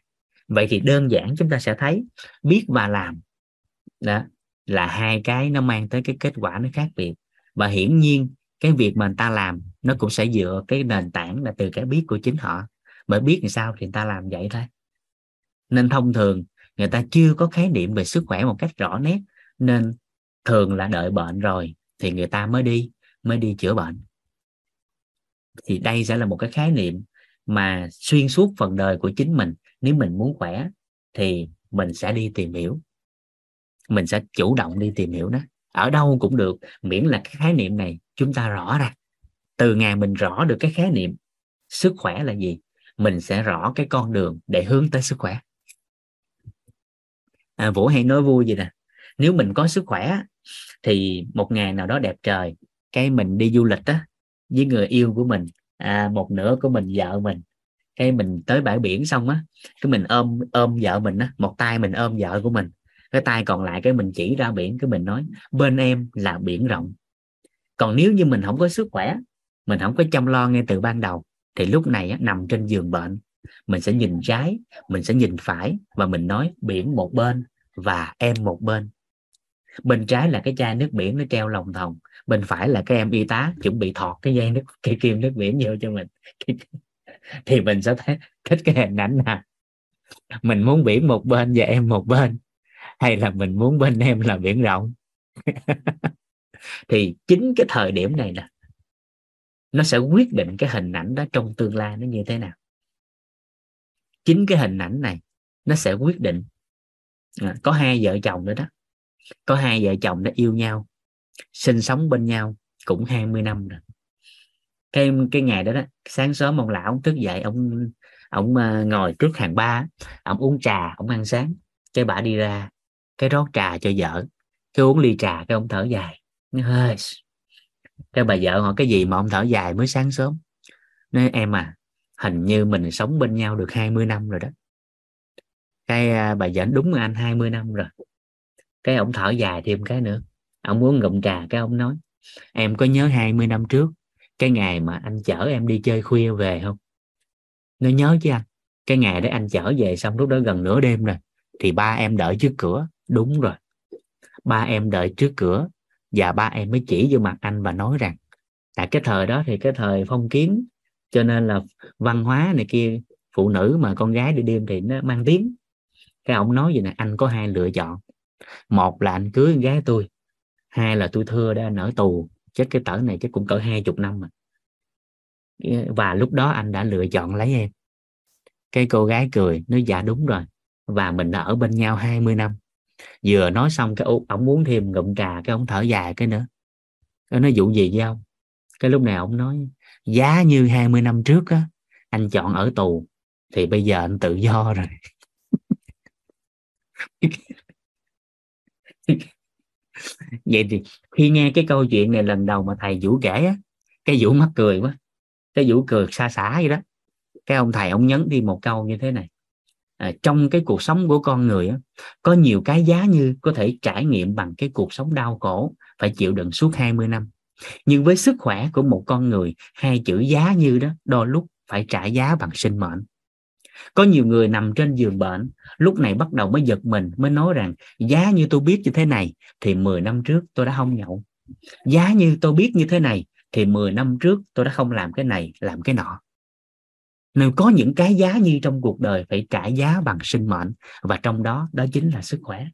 Vậy thì đơn giản chúng ta sẽ thấy biết và làm đó là hai cái nó mang tới cái kết quả nó khác biệt, và hiển nhiên cái việc mà người ta làm nó cũng sẽ dựa cái nền tảng là từ cái biết của chính họ, bởi biết làm sao thì người ta làm vậy thôi. Nên thông thường người ta chưa có khái niệm về sức khỏe một cách rõ nét, nên thường là đợi bệnh rồi thì người ta mới đi mới đi chữa bệnh. Thì đây sẽ là một cái khái niệm mà xuyên suốt phần đời của chính mình. Nếu mình muốn khỏe thì mình sẽ đi tìm hiểu, mình sẽ chủ động đi tìm hiểu đó, ở đâu cũng được, miễn là cái khái niệm này chúng ta rõ ra. Từ ngày mình rõ được cái khái niệm sức khỏe là gì, mình sẽ rõ cái con đường để hướng tới sức khỏe. À, Vũ hay nói vui vậy nè, nếu mình có sức khỏe thì một ngày nào đó đẹp trời, cái mình đi du lịch á với người yêu của mình, à, một nửa của mình, vợ mình, cái mình tới bãi biển xong á, cái mình ôm ôm vợ mình á, một tay mình ôm vợ của mình, cái tay còn lại cái mình chỉ ra biển, cái mình nói bên em là biển rộng. Còn nếu như mình không có sức khỏe, mình không có chăm lo ngay từ ban đầu, thì lúc này á, nằm trên giường bệnh, mình sẽ nhìn trái, mình sẽ nhìn phải, và mình nói biển một bên và em một bên. Bên trái là cái chai nước biển nó treo lòng thòng, bên phải là cái em y tá chuẩn bị thọt cái dây nước, cái kim nước biển vô cho mình. Thì mình sẽ thấy thích cái hình ảnh nào? Mình muốn biển một bên và em một bên, hay là mình muốn bên em là biển rộng? Thì chính cái thời điểm này nè, nó sẽ quyết định cái hình ảnh đó trong tương lai nó như thế nào. Chính cái hình ảnh này nó sẽ quyết định. À, có hai vợ chồng nữa đó, có hai vợ chồng đã yêu nhau, sinh sống bên nhau cũng hai mươi năm rồi. Cái, cái ngày đó đó, sáng sớm ông lão ông thức dậy, ông ông ngồi trước hàng ba, ông uống trà, ông ăn sáng. Cái bà đi ra, cái rót trà cho vợ, cái uống ly trà, cái ông thở dài. Cái bà vợ hỏi cái gì mà ông thở dài mới sáng sớm? Nói em à, hình như mình sống bên nhau được hai mươi năm rồi đó. Cái bà vợ đúng anh, hai mươi năm rồi. Cái ông thở dài thêm cái nữa, ông uống ngụm trà, cái ông nói em có nhớ hai mươi năm trước cái ngày mà anh chở em đi chơi khuya về không? Nó nhớ chứ anh, cái ngày đấy anh chở về xong lúc đó gần nửa đêm rồi, thì ba em đợi trước cửa. Đúng rồi, ba em đợi trước cửa, và ba em mới chỉ vô mặt anh và nói rằng, tại cái thời đó thì cái thời phong kiến, cho nên là văn hóa này kia, phụ nữ mà con gái đi đêm thì nó mang tiếng. Cái ông nói vậy nè, anh có hai lựa chọn, một là anh cưới con gái tôi, hai là tôi thưa để anh ở tù, chết cái tở này chắc cũng cỡ hai chục năm mà. Và lúc đó anh đã lựa chọn lấy em. Cái cô gái cười, nói dạ đúng rồi, và mình đã ở bên nhau hai mươi năm. Vừa nói xong cái ông uống thêm ngụm trà, cái ông thở dài cái nữa. Nó nói vụ gì với ông? Cái lúc này ông nói Giá như hai mươi năm trước á, anh chọn ở tù thì bây giờ anh tự do rồi. Vậy thì khi nghe cái câu chuyện này lần đầu mà thầy Vũ kể á, cái Vũ mắc cười quá, cái Vũ cười xa xả vậy đó. Cái ông thầy ông nhấn đi một câu như thế này: à, trong cái cuộc sống của con người á, có nhiều cái giá như có thể trải nghiệm bằng cái cuộc sống đau khổ phải chịu đựng suốt hai mươi năm, nhưng với sức khỏe của một con người, hai chữ giá như đó đôi lúc phải trả giá bằng sinh mệnh. Có nhiều người nằm trên giường bệnh, lúc này bắt đầu mới giật mình, mới nói rằng giá như tôi biết như thế này thì mười năm trước tôi đã không nhậu, giá như tôi biết như thế này thì mười năm trước tôi đã không làm cái này, làm cái nọ. Nên có những cái giá như trong cuộc đời phải trả giá bằng sinh mệnh, và trong đó đó chính là sức khỏe.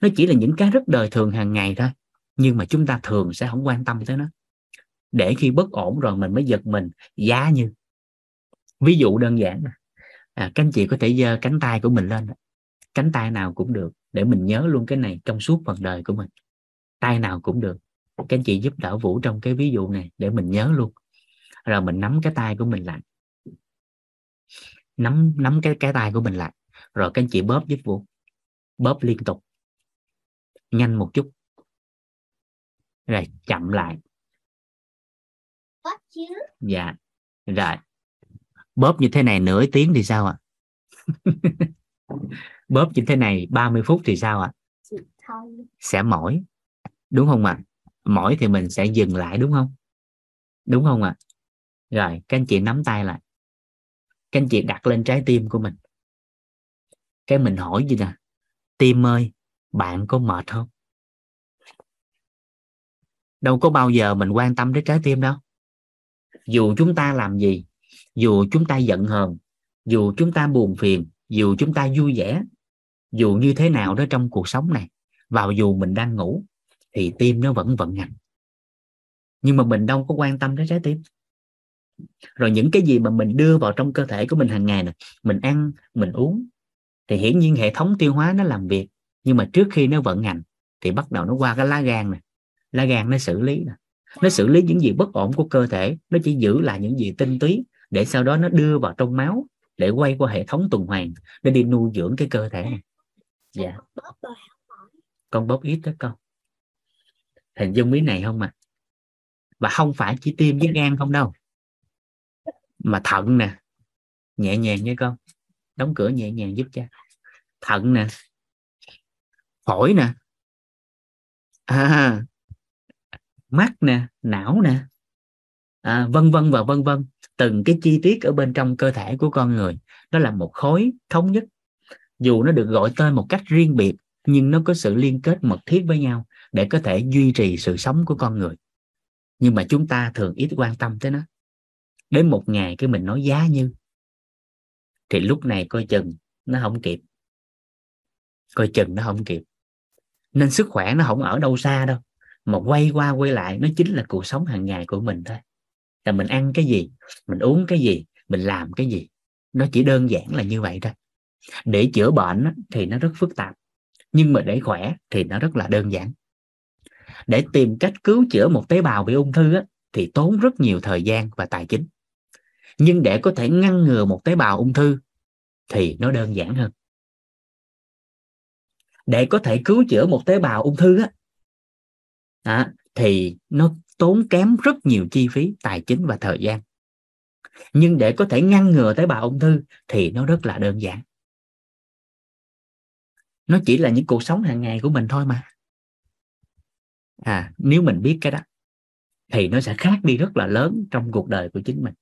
Nó chỉ là những cái rất đời thường hàng ngày thôi, nhưng mà chúng ta thường sẽ không quan tâm tới nó, để khi bất ổn rồi mình mới giật mình. Giá như, ví dụ đơn giản, à, các anh chị có thể giơ cánh tay của mình lên, cánh tay nào cũng được, để mình nhớ luôn cái này trong suốt phần đời của mình. Tay nào cũng được, các anh chị giúp đỡ Vũ trong cái ví dụ này để mình nhớ luôn. Rồi mình nắm cái tay của mình lại, nắm nắm cái cái tay của mình lại, rồi các anh chị bóp giúp Vũ, bóp liên tục, nhanh một chút, rồi chậm lại. Bóp chứ? Dạ, rồi. Bóp như thế này nửa tiếng thì sao ạ? À? Bóp như thế này ba mươi phút thì sao ạ? À? Sẽ mỏi, đúng không ạ? À? Mỏi thì mình sẽ dừng lại, đúng không? Đúng không ạ? À? Rồi, các anh chị nắm tay lại. Các anh chị đặt lên trái tim của mình. Cái mình hỏi gì nè? Tim ơi, bạn có mệt không? Đâu có bao giờ mình quan tâm đến trái tim đâu. Dù chúng ta làm gì, dù chúng ta giận hờn, dù chúng ta buồn phiền, dù chúng ta vui vẻ, dù như thế nào đó trong cuộc sống này, vào dù mình đang ngủ thì tim nó vẫn vận hành. Nhưng mà mình đâu có quan tâm đến trái tim. Rồi những cái gì mà mình đưa vào trong cơ thể của mình hàng ngày này, mình ăn, mình uống, thì hiển nhiên hệ thống tiêu hóa nó làm việc. Nhưng mà trước khi nó vận hành thì bắt đầu nó qua cái lá gan này, lá gan nó xử lý này. Nó xử lý những gì bất ổn của cơ thể, nó chỉ giữ lại những gì tinh túy để sau đó nó đưa vào trong máu, để quay qua hệ thống tuần hoàn, để đi nuôi dưỡng cái cơ thể này. Dạ. Con bóp ít đó con. Hình dung ý này không ạ? À? Và không phải chỉ tim với gan không đâu, mà thận nè. Nhẹ nhàng nha con. Đóng cửa nhẹ nhàng giúp cha. Thận nè. Phổi nè. À, mắt nè, não nè, à, vân vân và vân vân. Từng cái chi tiết ở bên trong cơ thể của con người, nó là một khối thống nhất. Dù nó được gọi tên một cách riêng biệt, nhưng nó có sự liên kết mật thiết với nhau để có thể duy trì sự sống của con người. Nhưng mà chúng ta thường ít quan tâm tới nó. Đến một ngày cái mình nói giá như, thì lúc này coi chừng nó không kịp. Coi chừng nó không kịp. Nên sức khỏe nó không ở đâu xa đâu, mà quay qua quay lại nó chính là cuộc sống hàng ngày của mình thôi. Là mình ăn cái gì, mình uống cái gì, mình làm cái gì. Nó chỉ đơn giản là như vậy thôi. Để chữa bệnh thì nó rất phức tạp, nhưng mà để khỏe thì nó rất là đơn giản. Để tìm cách cứu chữa một tế bào bị ung thư thì tốn rất nhiều thời gian và tài chính. Nhưng để có thể ngăn ngừa một tế bào ung thư thì nó đơn giản hơn. Để có thể cứu chữa một tế bào ung thư á, thì nó tốn kém rất nhiều chi phí, tài chính và thời gian. Nhưng để có thể ngăn ngừa tế bào ung thư thì nó rất là đơn giản. Nó chỉ là những cuộc sống hàng ngày của mình thôi mà. À, nếu mình biết cái đó thì nó sẽ khác đi rất là lớn trong cuộc đời của chính mình.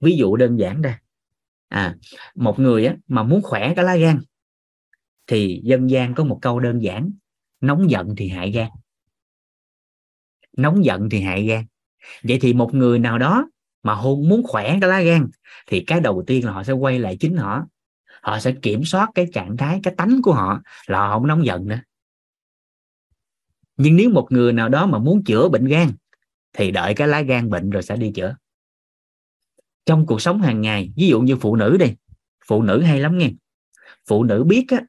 Ví dụ đơn giản ra, à, một người á, mà muốn khỏe cái lá gan thì dân gian có một câu đơn giản: nóng giận thì hại gan. Nóng giận thì hại gan. Vậy thì một người nào đó mà hôn muốn khỏe cái lá gan thì cái đầu tiên là họ sẽ quay lại chính họ. Họ sẽ kiểm soát cái trạng thái, cái tánh của họ là họ không nóng giận nữa. Nhưng nếu một người nào đó mà muốn chữa bệnh gan thì đợi cái lá gan bệnh rồi sẽ đi chữa. Trong cuộc sống hàng ngày, ví dụ như phụ nữ đi, phụ nữ hay lắm nghe. Phụ nữ biết á,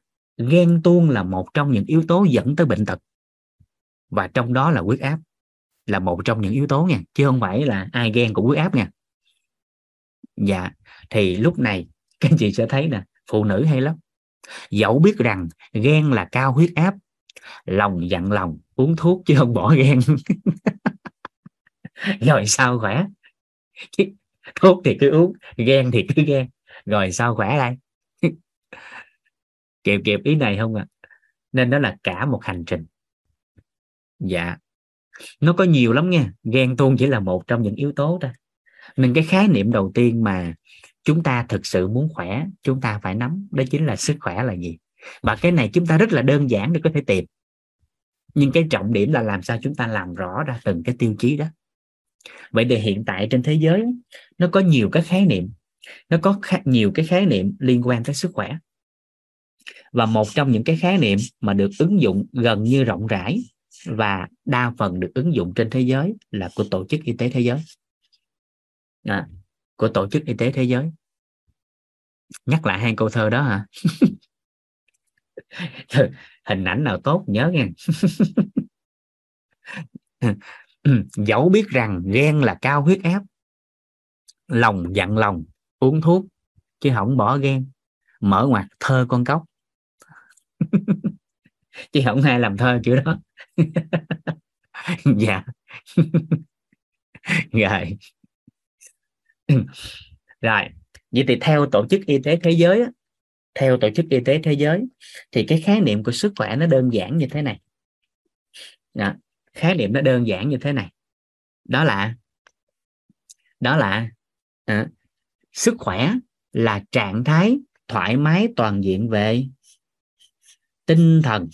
ghen tuông là một trong những yếu tố dẫn tới bệnh tật, và trong đó là huyết áp. là một trong những yếu tố nha, chứ không phải là ai ghen cũng huyết áp nha. Dạ, thì lúc này các anh chị sẽ thấy nè, phụ nữ hay lắm. Dẫu biết rằng ghen là cao huyết áp, lòng dặn lòng uống thuốc chứ không bỏ ghen. Rồi sao khỏe? Thuốc thì cứ uống, ghen thì cứ ghen, rồi sao khỏe đây? Kịp kịp ý này không ạ? À? Nên đó là cả một hành trình. Dạ, nó có nhiều lắm nha. Ghen tuông chỉ là một trong những yếu tố thôi. Nên cái khái niệm đầu tiên mà chúng ta thực sự muốn khỏe, chúng ta phải nắm, đó chính là sức khỏe là gì. Và cái này chúng ta rất là đơn giản để có thể tìm. Nhưng cái trọng điểm là làm sao chúng ta làm rõ ra từng cái tiêu chí đó. Vậy thì hiện tại trên thế giới nó có nhiều cái khái niệm, nó có khá, nhiều cái khái niệm liên quan tới sức khỏe. Và một trong những cái khái niệm mà được ứng dụng gần như rộng rãi và đa phần được ứng dụng trên thế giới là của Tổ chức Y tế Thế giới. À, của Tổ chức Y tế Thế giới. Nhắc lại hai câu thơ đó hả? Hình ảnh nào tốt nhớ nha. Dẫu biết rằng ghen là cao huyết áp, lòng dặn lòng uống thuốc chứ không bỏ ghen, mở ngoặt thơ con cóc. Chứ không ai làm thơ kiểu đó. Dạ. Rồi. Rồi, vậy thì theo Tổ chức Y tế Thế giới á, theo Tổ chức Y tế Thế giới thì cái khái niệm của sức khỏe nó đơn giản như thế này. Đó, khái niệm nó đơn giản như thế này. Đó là đó là à, sức khỏe là trạng thái thoải mái toàn diện về tinh thần,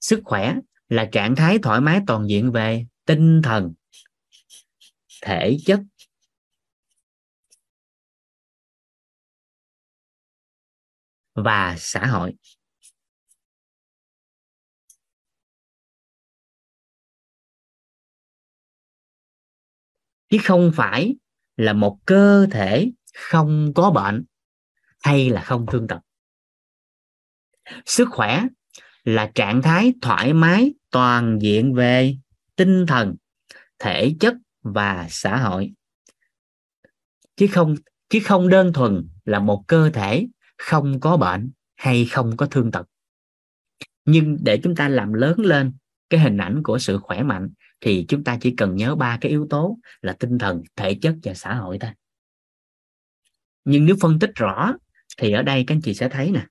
sức khỏe là trạng thái thoải mái toàn diện về tinh thần, thể chất, và xã hội. Chứ không phải là một cơ thể không có bệnh hay là không thương tật. Sức khỏe là trạng thái thoải mái toàn diện về tinh thần, thể chất và xã hội. Chứ không, chứ không đơn thuần là một cơ thể không có bệnh hay không có thương tật. Nhưng để chúng ta làm lớn lên cái hình ảnh của sự khỏe mạnh thì chúng ta chỉ cần nhớ ba cái yếu tố là tinh thần, thể chất và xã hội thôi. Nhưng nếu phân tích rõ thì ở đây các anh chị sẽ thấy nè,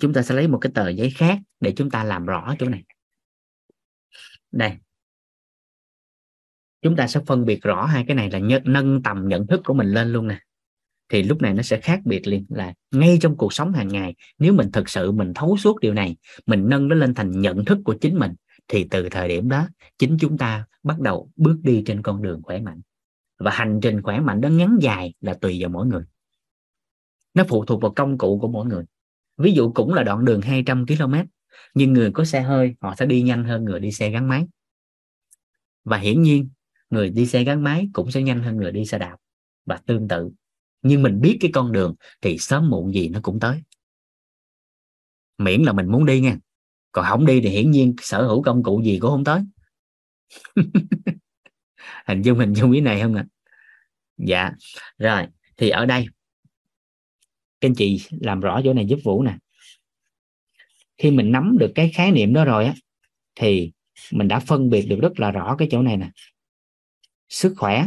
chúng ta sẽ lấy một cái tờ giấy khác để chúng ta làm rõ chỗ này. Đây, chúng ta sẽ phân biệt rõ hai cái này là nhận, nâng tầm nhận thức của mình lên luôn nè. Thì lúc này nó sẽ khác biệt liền, là ngay trong cuộc sống hàng ngày, nếu mình thực sự mình thấu suốt điều này, mình nâng nó lên thành nhận thức của chính mình, thì từ thời điểm đó chính chúng ta bắt đầu bước đi trên con đường khỏe mạnh. Và hành trình khỏe mạnh đó ngắn dài là tùy vào mỗi người, nó phụ thuộc vào công cụ của mỗi người. Ví dụ cũng là đoạn đường hai trăm ki lô mét, nhưng người có xe hơi họ sẽ đi nhanh hơn người đi xe gắn máy, và hiển nhiên người đi xe gắn máy cũng sẽ nhanh hơn người đi xe đạp và tương tự. Nhưng mình biết cái con đường thì sớm muộn gì nó cũng tới, miễn là mình muốn đi nha. Còn không đi thì hiển nhiên sở hữu công cụ gì cũng không tới. Hình dung hình dung ý này không ạ? Dạ. Rồi, thì ở đây các anh chị làm rõ chỗ này giúp Vũ nè. Khi mình nắm được cái khái niệm đó rồi á, thì mình đã phân biệt được rất là rõ cái chỗ này nè. Sức khỏe.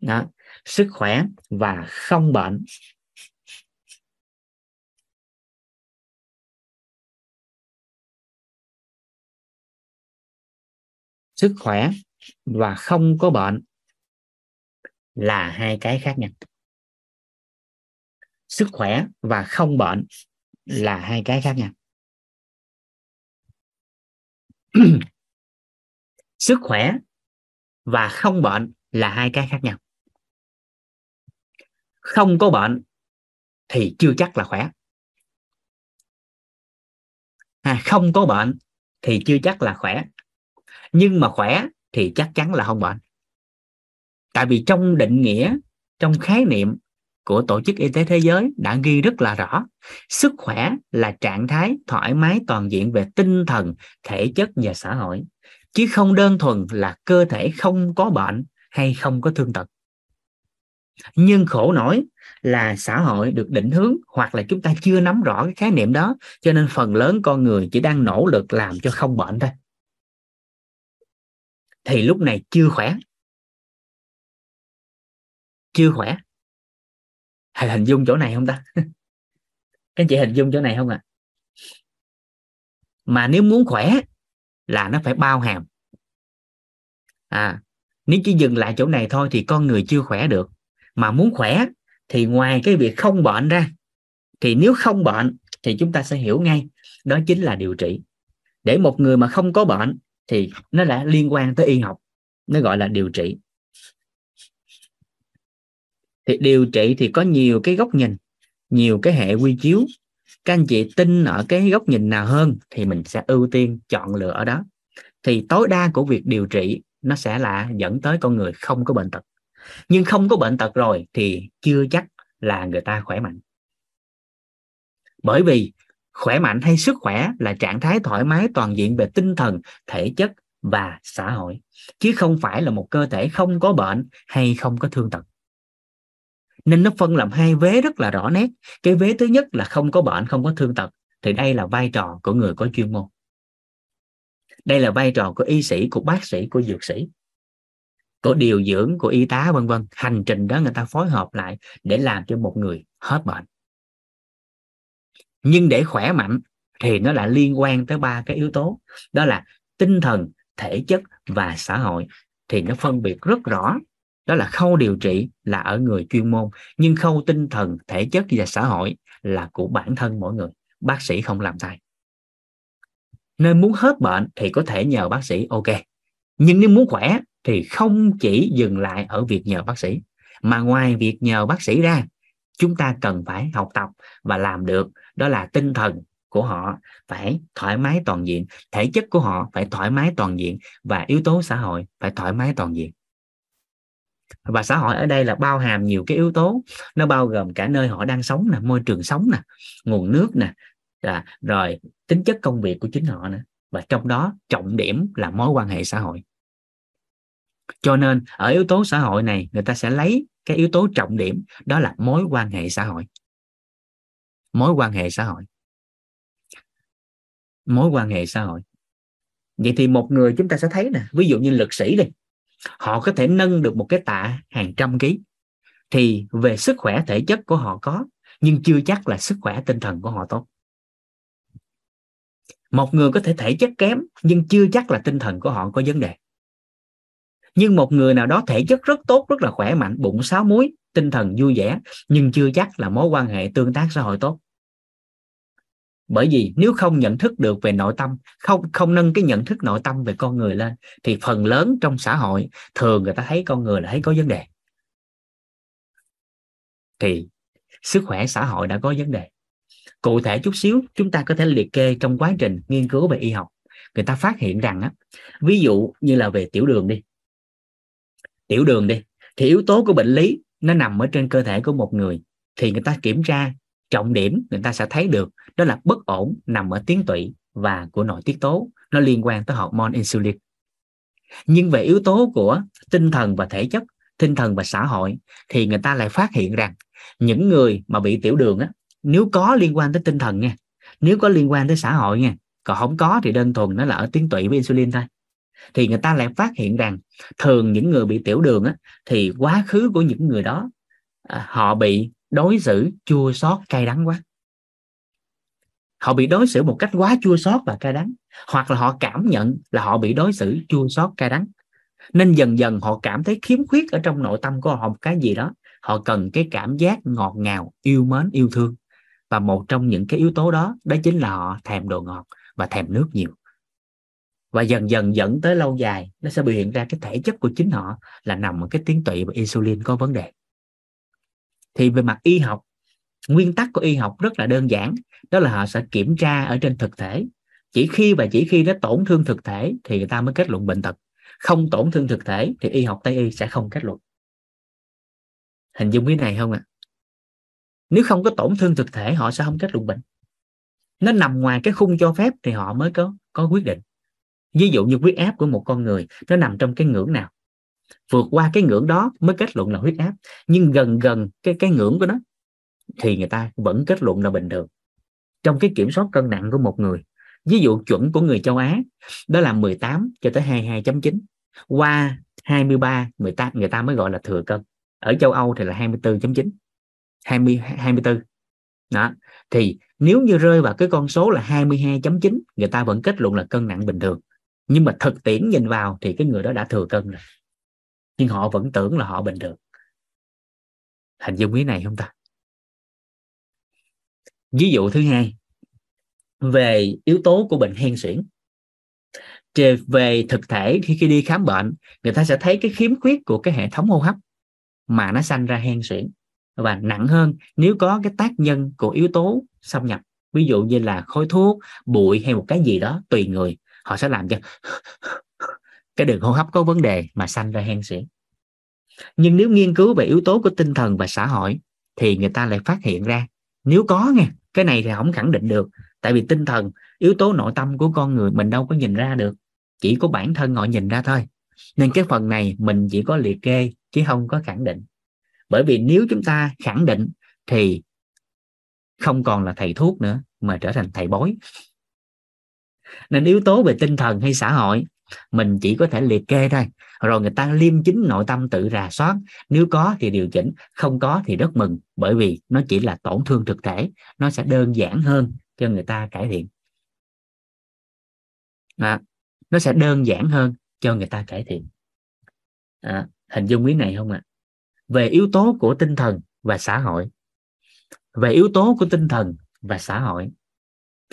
Đó, sức khỏe và không bệnh. Sức khỏe và không có bệnh là hai cái khác nhau. Sức khỏe và không bệnh là hai cái khác nhau. Sức khỏe và không bệnh là hai cái khác nhau. Không có bệnh thì chưa chắc là khỏe. À, không có bệnh thì chưa chắc là khỏe. Nhưng mà khỏe thì chắc chắn là không bệnh. Tại vì trong định nghĩa, trong khái niệm của Tổ chức Y tế Thế giới đã ghi rất là rõ, sức khỏe là trạng thái thoải mái toàn diện về tinh thần, thể chất và xã hội, chứ không đơn thuần là cơ thể không có bệnh hay không có thương tật. Nhưng khổ nổi là xã hội được định hướng hoặc là chúng ta chưa nắm rõ cái khái niệm đó, cho nên phần lớn con người chỉ đang nỗ lực làm cho không bệnh thôi. Thì lúc này chưa khỏe. Chưa khỏe. Hình dung chỗ này không ta? Các anh chị hình dung chỗ này không ạ? À? Mà nếu muốn khỏe là nó phải bao hàm. À, nếu chỉ dừng lại chỗ này thôi thì con người chưa khỏe được. Mà muốn khỏe thì ngoài cái việc không bệnh ra, thì nếu không bệnh thì chúng ta sẽ hiểu ngay đó chính là điều trị. Để một người mà không có bệnh thì nó đã liên quan tới y học, nó gọi là điều trị. Thì điều trị thì có nhiều cái góc nhìn, nhiều cái hệ quy chiếu. Các anh chị tin ở cái góc nhìn nào hơn thì mình sẽ ưu tiên chọn lựa ở đó. Thì tối đa của việc điều trị nó sẽ là dẫn tới con người không có bệnh tật. Nhưng không có bệnh tật rồi thì chưa chắc là người ta khỏe mạnh. Bởi vì khỏe mạnh hay sức khỏe là trạng thái thoải mái toàn diện về tinh thần, thể chất và xã hội, chứ không phải là một cơ thể không có bệnh hay không có thương tật. Nên nó phân làm hai vế rất là rõ nét. Cái vế thứ nhất là không có bệnh, không có thương tật, thì đây là vai trò của người có chuyên môn. Đây là vai trò của y sĩ, của bác sĩ, của dược sĩ, của điều dưỡng, của y tá, vân vân. Hành trình đó người ta phối hợp lại để làm cho một người hết bệnh. Nhưng để khỏe mạnh thì nó lại liên quan tới ba cái yếu tố, đó là tinh thần, thể chất và xã hội. Thì nó phân biệt rất rõ. Đó là khâu điều trị là ở người chuyên môn, nhưng khâu tinh thần, thể chất và xã hội là của bản thân mỗi người. Bác sĩ không làm thay. Nên muốn hết bệnh thì có thể nhờ bác sĩ, ok. Nhưng nếu muốn khỏe thì không chỉ dừng lại ở việc nhờ bác sĩ, mà ngoài việc nhờ bác sĩ ra, chúng ta cần phải học tập và làm được. Đó là tinh thần của họ phải thoải mái toàn diện, thể chất của họ phải thoải mái toàn diện, và yếu tố xã hội phải thoải mái toàn diện. Và xã hội ở đây là bao hàm nhiều cái yếu tố, nó bao gồm cả nơi họ đang sống nè, môi trường sống nè, nguồn nước nè, rồi tính chất công việc của chính họ nè, và trong đó trọng điểm là mối quan hệ xã hội. Cho nên ở yếu tố xã hội này, người ta sẽ lấy cái yếu tố trọng điểm, đó là mối quan hệ xã hội. Mối quan hệ xã hội. Mối quan hệ xã hội. Vậy thì một người chúng ta sẽ thấy nè, ví dụ như lực sĩ đi, họ có thể nâng được một cái tạ hàng trăm ký, thì về sức khỏe thể chất của họ có, nhưng chưa chắc là sức khỏe tinh thần của họ tốt. Một người có thể thể chất kém, nhưng chưa chắc là tinh thần của họ có vấn đề. Nhưng một người nào đó thể chất rất tốt, rất là khỏe mạnh, bụng sáu múi, tinh thần vui vẻ, nhưng chưa chắc là mối quan hệ tương tác xã hội tốt. Bởi vì nếu không nhận thức được về nội tâm, không không nâng cái nhận thức nội tâm về con người lên, thì phần lớn trong xã hội thường người ta thấy con người là thấy có vấn đề. Thì sức khỏe xã hội đã có vấn đề. Cụ thể chút xíu, chúng ta có thể liệt kê trong quá trình nghiên cứu về y học, người ta phát hiện rằng á, ví dụ như là về tiểu đường đi. Tiểu đường đi, thì yếu tố của bệnh lý nó nằm ở trên cơ thể của một người, thì người ta kiểm tra trọng điểm, người ta sẽ thấy được đó là bất ổn nằm ở tuyến tụy và của nội tiết tố, nó liên quan tới hormone insulin. Nhưng về yếu tố của tinh thần và thể chất, tinh thần và xã hội, thì người ta lại phát hiện rằng những người mà bị tiểu đường á, nếu có liên quan tới tinh thần nha, nếu có liên quan tới xã hội nha, còn không có thì đơn thuần nó là ở tuyến tụy với insulin thôi. Thì người ta lại phát hiện rằng thường những người bị tiểu đường á, thì quá khứ của những người đó à, họ bị đối xử chua xót cay đắng quá. Họ bị đối xử một cách quá chua xót và cay đắng, hoặc là họ cảm nhận là họ bị đối xử chua xót cay đắng. Nên dần dần họ cảm thấy khiếm khuyết ở trong nội tâm của họ một cái gì đó. Họ cần cái cảm giác ngọt ngào, yêu mến, yêu thương. Và một trong những cái yếu tố đó, đó chính là họ thèm đồ ngọt và thèm nước nhiều. Và dần dần dẫn tới lâu dài, nó sẽ biểu hiện ra cái thể chất của chính họ là nằm ở cái tuyến tụy và insulin có vấn đề. Thì về mặt y học, nguyên tắc của y học rất là đơn giản, đó là họ sẽ kiểm tra ở trên thực thể. Chỉ khi và chỉ khi nó tổn thương thực thể thì người ta mới kết luận bệnh tật. Không tổn thương thực thể thì y học Tây y sẽ không kết luận. Hình dung cái này không ạ? Nếu không có tổn thương thực thể họ sẽ không kết luận bệnh. Nó nằm ngoài cái khung cho phép thì họ mới có, có quyết định. Ví dụ như huyết áp của một con người nó nằm trong cái ngưỡng nào. Vượt qua cái ngưỡng đó mới kết luận là huyết áp. Nhưng gần gần cái, cái ngưỡng của nó thì người ta vẫn kết luận là bình thường. Trong cái kiểm soát cân nặng của một người, ví dụ chuẩn của người châu Á đó là mười tám cho tới hai mươi hai chấm chín. Qua hai mươi ba người ta, người ta mới gọi là thừa cân. Ở châu Âu thì là hai mươi tư chấm chín. hai mươi, hai mươi tư. Đó. Thì nếu như rơi vào cái con số là hai mươi hai chấm chín, người ta vẫn kết luận là cân nặng bình thường. Nhưng mà thực tiễn nhìn vào thì cái người đó đã thừa cân rồi. Nhưng họ vẫn tưởng là họ bình thường. Hình dung ý này không ta? Ví dụ thứ hai, về yếu tố của bệnh hen suyễn. Về thực thể khi khi đi khám bệnh, người ta sẽ thấy cái khiếm khuyết của cái hệ thống hô hấp mà nó sanh ra hen suyễn. Và nặng hơn nếu có cái tác nhân của yếu tố xâm nhập, ví dụ như là khói thuốc, bụi hay một cái gì đó tùy người, họ sẽ làm cho cái đường hô hấp có vấn đề mà sanh ra hen suyễn. Nhưng nếu nghiên cứu về yếu tố của tinh thần và xã hội thì người ta lại phát hiện ra, nếu có nghe cái này thì không khẳng định được, tại vì tinh thần, yếu tố nội tâm của con người mình đâu có nhìn ra được, chỉ có bản thân họ nhìn ra thôi. Nên cái phần này mình chỉ có liệt kê chứ không có khẳng định. Bởi vì nếu chúng ta khẳng định thì không còn là thầy thuốc nữa mà trở thành thầy bói. Nên yếu tố về tinh thần hay xã hội mình chỉ có thể liệt kê thôi. Rồi người ta liêm chính nội tâm tự rà soát. Nếu có thì điều chỉnh, không có thì rất mừng. Bởi vì nó chỉ là tổn thương thực thể. Nó sẽ đơn giản hơn cho người ta cải thiện. À, nó sẽ đơn giản hơn cho người ta cải thiện. À, hình dung ý này không ạ? À? Về yếu tố của tinh thần và xã hội. Về yếu tố của tinh thần và xã hội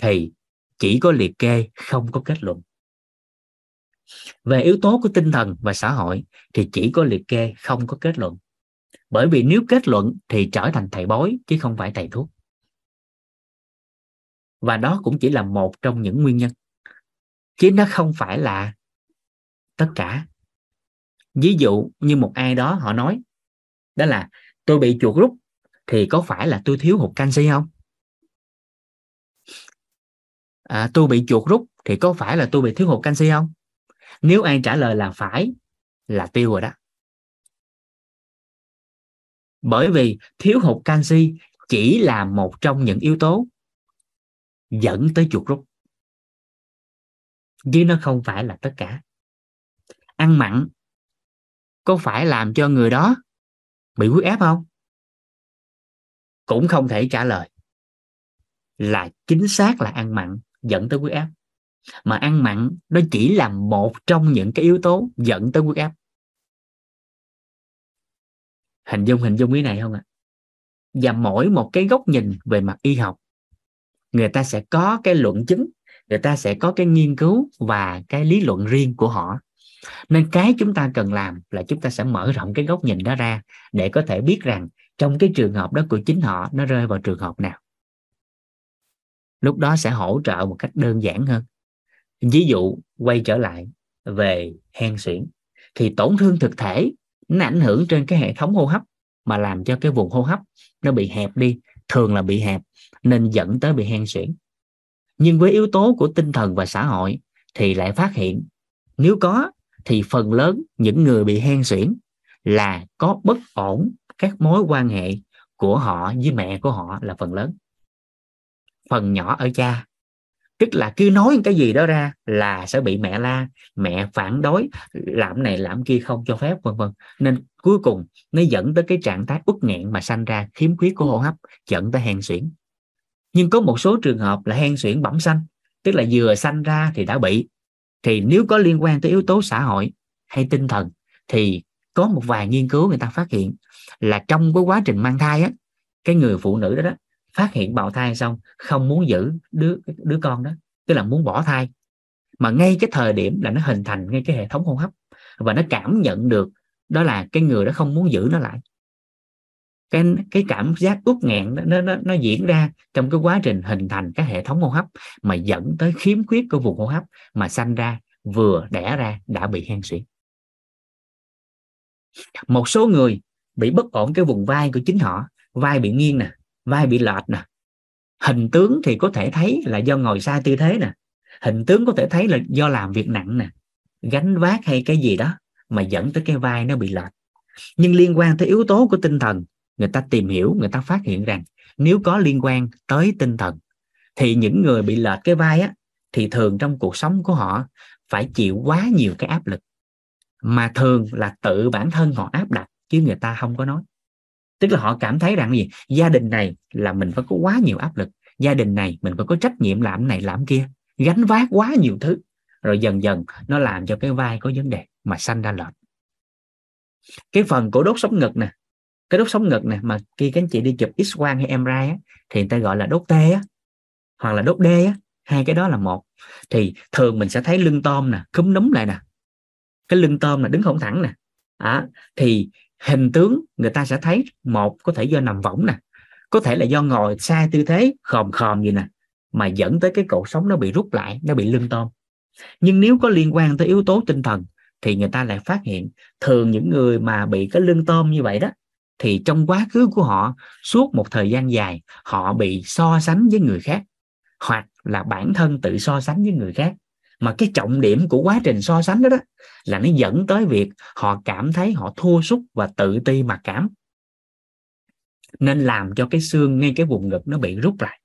thì chỉ có liệt kê, không có kết luận. Về yếu tố của tinh thần và xã hội thì chỉ có liệt kê, không có kết luận. Bởi vì nếu kết luận thì trở thành thầy bói chứ không phải thầy thuốc. Và đó cũng chỉ là một trong những nguyên nhân, chứ nó không phải là tất cả. Ví dụ như một ai đó họ nói đó là tôi bị chuột rút thì có phải là tôi thiếu hụt canxi không? À, tôi bị chuột rút thì có phải là tôi bị thiếu hụt canxi không? Nếu ai trả lời là phải là tiêu rồi đó. Bởi vì thiếu hụt canxi chỉ là một trong những yếu tố dẫn tới chuột rút, chứ nó không phải là tất cả. Ăn mặn có phải làm cho người đó bị huyết áp không? Cũng không thể trả lời là chính xác là ăn mặn dẫn tới huyết áp. Mà ăn mặn nó chỉ là một trong những cái yếu tố dẫn tới huyết áp. Hình dung hình dung ý này không ạ? Và mỗi một cái góc nhìn về mặt y học, người ta sẽ có cái luận chứng, người ta sẽ có cái nghiên cứu và cái lý luận riêng của họ. Nên cái chúng ta cần làm là chúng ta sẽ mở rộng cái góc nhìn đó ra để có thể biết rằng trong cái trường hợp đó của chính họ nó rơi vào trường hợp nào. Lúc đó sẽ hỗ trợ một cách đơn giản hơn. Ví dụ quay trở lại về hen suyễn thì tổn thương thực thể nó ảnh hưởng trên cái hệ thống hô hấp mà làm cho cái vùng hô hấp nó bị hẹp đi, thường là bị hẹp nên dẫn tới bị hen suyễn. Nhưng với yếu tố của tinh thần và xã hội thì lại phát hiện nếu có thì phần lớn những người bị hen suyễn là có bất ổn các mối quan hệ của họ với mẹ của họ là phần lớn. Phần nhỏ ở cha, tức là cứ nói cái gì đó ra là sẽ bị mẹ la, mẹ phản đối, làm này làm kia không cho phép vân vân. Nên cuối cùng nó dẫn tới cái trạng thái uất nghẹn mà sanh ra khiếm khuyết của hô hấp dẫn tới hen suyễn. Nhưng có một số trường hợp là hen suyễn bẩm sanh, tức là vừa sanh ra thì đã bị. Thì nếu có liên quan tới yếu tố xã hội hay tinh thần thì có một vài nghiên cứu người ta phát hiện là trong cái quá trình mang thai á, cái người phụ nữ đó đó phát hiện bào thai xong không muốn giữ đứa đứa con đó, tức là muốn bỏ thai. Mà ngay cái thời điểm là nó hình thành ngay cái hệ thống hô hấp và nó cảm nhận được đó là cái người đó không muốn giữ nó lại. Cái cái cảm giác uất nghẹn đó, nó nó nó diễn ra trong cái quá trình hình thành cái hệ thống hô hấp mà dẫn tới khiếm khuyết của vùng hô hấp mà sanh ra vừa đẻ ra đã bị hen suyễn. Một số người bị bất ổn cái vùng vai của chính họ, vai bị nghiêng nè, vai bị lệch nè. Hình tướng thì có thể thấy là do ngồi sai tư thế nè. Hình tướng có thể thấy là do làm việc nặng nè, gánh vác hay cái gì đó mà dẫn tới cái vai nó bị lệch. Nhưng liên quan tới yếu tố của tinh thần, người ta tìm hiểu, người ta phát hiện rằng nếu có liên quan tới tinh thần thì những người bị lệch cái vai á, thì thường trong cuộc sống của họ phải chịu quá nhiều cái áp lực, mà thường là tự bản thân họ áp đặt chứ người ta không có nói. Tức là họ cảm thấy rằng gì, gia đình này là mình phải có quá nhiều áp lực, gia đình này mình phải có trách nhiệm làm này làm kia, gánh vác quá nhiều thứ, rồi dần dần nó làm cho cái vai có vấn đề mà sanh ra lệch. Cái phần của đốt sống ngực nè, cái đốt sống ngực nè mà khi các anh chị đi chụp X-quang hay em rờ i á, thì người ta gọi là đốt T á, hoặc là đốt D á, hai cái đó là một. Thì thường mình sẽ thấy lưng tôm nè, khúm núm lại nè, cái lưng tôm là đứng không thẳng nè. À, thì hình tướng người ta sẽ thấy một có thể do nằm võng nè, có thể là do ngồi sai tư thế khòm khòm gì nè, mà dẫn tới cái cột sống nó bị rút lại, nó bị lưng tôm. Nhưng nếu có liên quan tới yếu tố tinh thần thì người ta lại phát hiện thường những người mà bị cái lưng tôm như vậy đó, thì trong quá khứ của họ suốt một thời gian dài họ bị so sánh với người khác, hoặc là bản thân tự so sánh với người khác. Mà cái trọng điểm của quá trình so sánh đó, đó là nó dẫn tới việc họ cảm thấy họ thua sút và tự ti mặc cảm, nên làm cho cái xương ngay cái vùng ngực nó bị rút lại,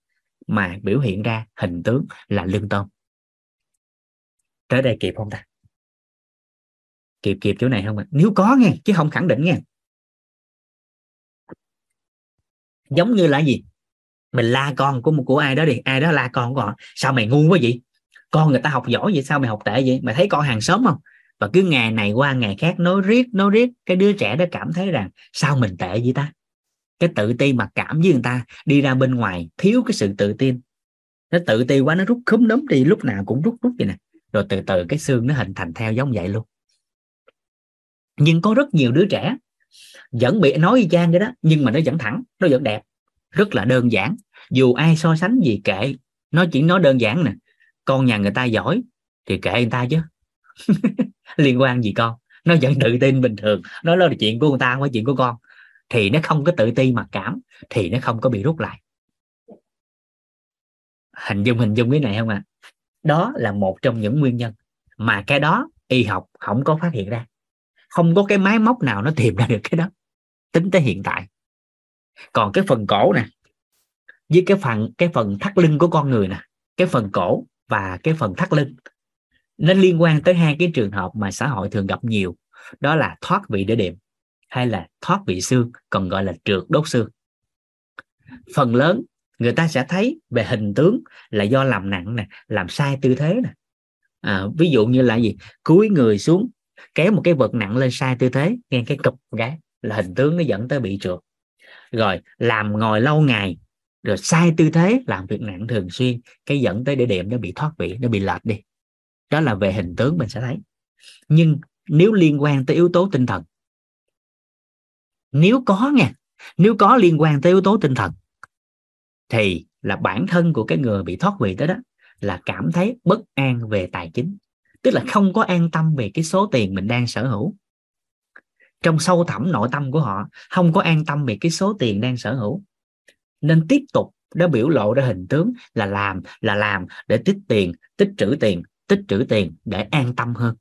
mà biểu hiện ra hình tướng là lưng tôm. Tới đây kịp không ta? Kịp kịp chỗ này không ạ? Nếu có nghe, chứ không khẳng định nghe. Giống như là gì? Mình la con của của ai đó đi, ai đó la con của họ. Sao mày ngu quá vậy? Con người ta học giỏi vậy, sao mày học tệ vậy? Mày thấy con hàng xóm không? Và cứ ngày này qua ngày khác nói riết, nói riết. Cái đứa trẻ đó cảm thấy rằng sao mình tệ vậy ta? Cái tự ti mặc cảm với người ta, đi ra bên ngoài thiếu cái sự tự tin. Nó tự ti quá, nó rút khúm núm đi, lúc nào cũng rút rút vậy nè. Rồi từ từ cái xương nó hình thành theo giống vậy luôn. Nhưng có rất nhiều đứa trẻ vẫn bị nói y chang vậy đó, nhưng mà nó vẫn thẳng, nó vẫn đẹp, rất là đơn giản. Dù ai so sánh gì kệ, nó chỉ nói đơn giản nè, con nhà người ta giỏi thì kệ người ta chứ liên quan gì con. Nó vẫn tự tin bình thường, nó là chuyện của người ta, không phải chuyện của con. Thì nó không có tự ti mặc cảm, thì nó không có bị rút lại. Hình dung hình dung cái này không ạ? À? Đó là một trong những nguyên nhân mà cái đó y học không có phát hiện ra, không có cái máy móc nào nó tìm ra được cái đó tính tới hiện tại. Còn cái phần cổ nè, với cái phần cái phần thắt lưng của con người nè, cái phần cổ và cái phần thắt lưng, nó liên quan tới hai cái trường hợp mà xã hội thường gặp nhiều, đó là thoát vị đĩa đệm hay là thoát vị xương, còn gọi là trượt đốt xương. Phần lớn người ta sẽ thấy về hình tướng là do làm nặng nè, làm sai tư thế nè. À, ví dụ như là gì, cúi người xuống kéo một cái vật nặng lên sai tư thế, nghe cái cụp cái là hình tướng nó dẫn tới bị trượt. Rồi làm ngồi lâu ngày, rồi sai tư thế, làm việc nặng thường xuyên, cái dẫn tới đĩa đệm nó bị thoát vị, nó bị lệch đi. Đó là về hình tướng mình sẽ thấy. Nhưng nếu liên quan tới yếu tố tinh thần, nếu có nha, nếu có liên quan tới yếu tố tinh thần, thì là bản thân của cái người bị thoát vị tới đó là cảm thấy bất an về tài chính, tức là không có an tâm về cái số tiền mình đang sở hữu. Trong sâu thẳm nội tâm của họ không có an tâm về cái số tiền đang sở hữu, nên tiếp tục đã biểu lộ ra hình tướng là làm là làm để tích tiền, tích trữ tiền, tích trữ tiền để an tâm hơn.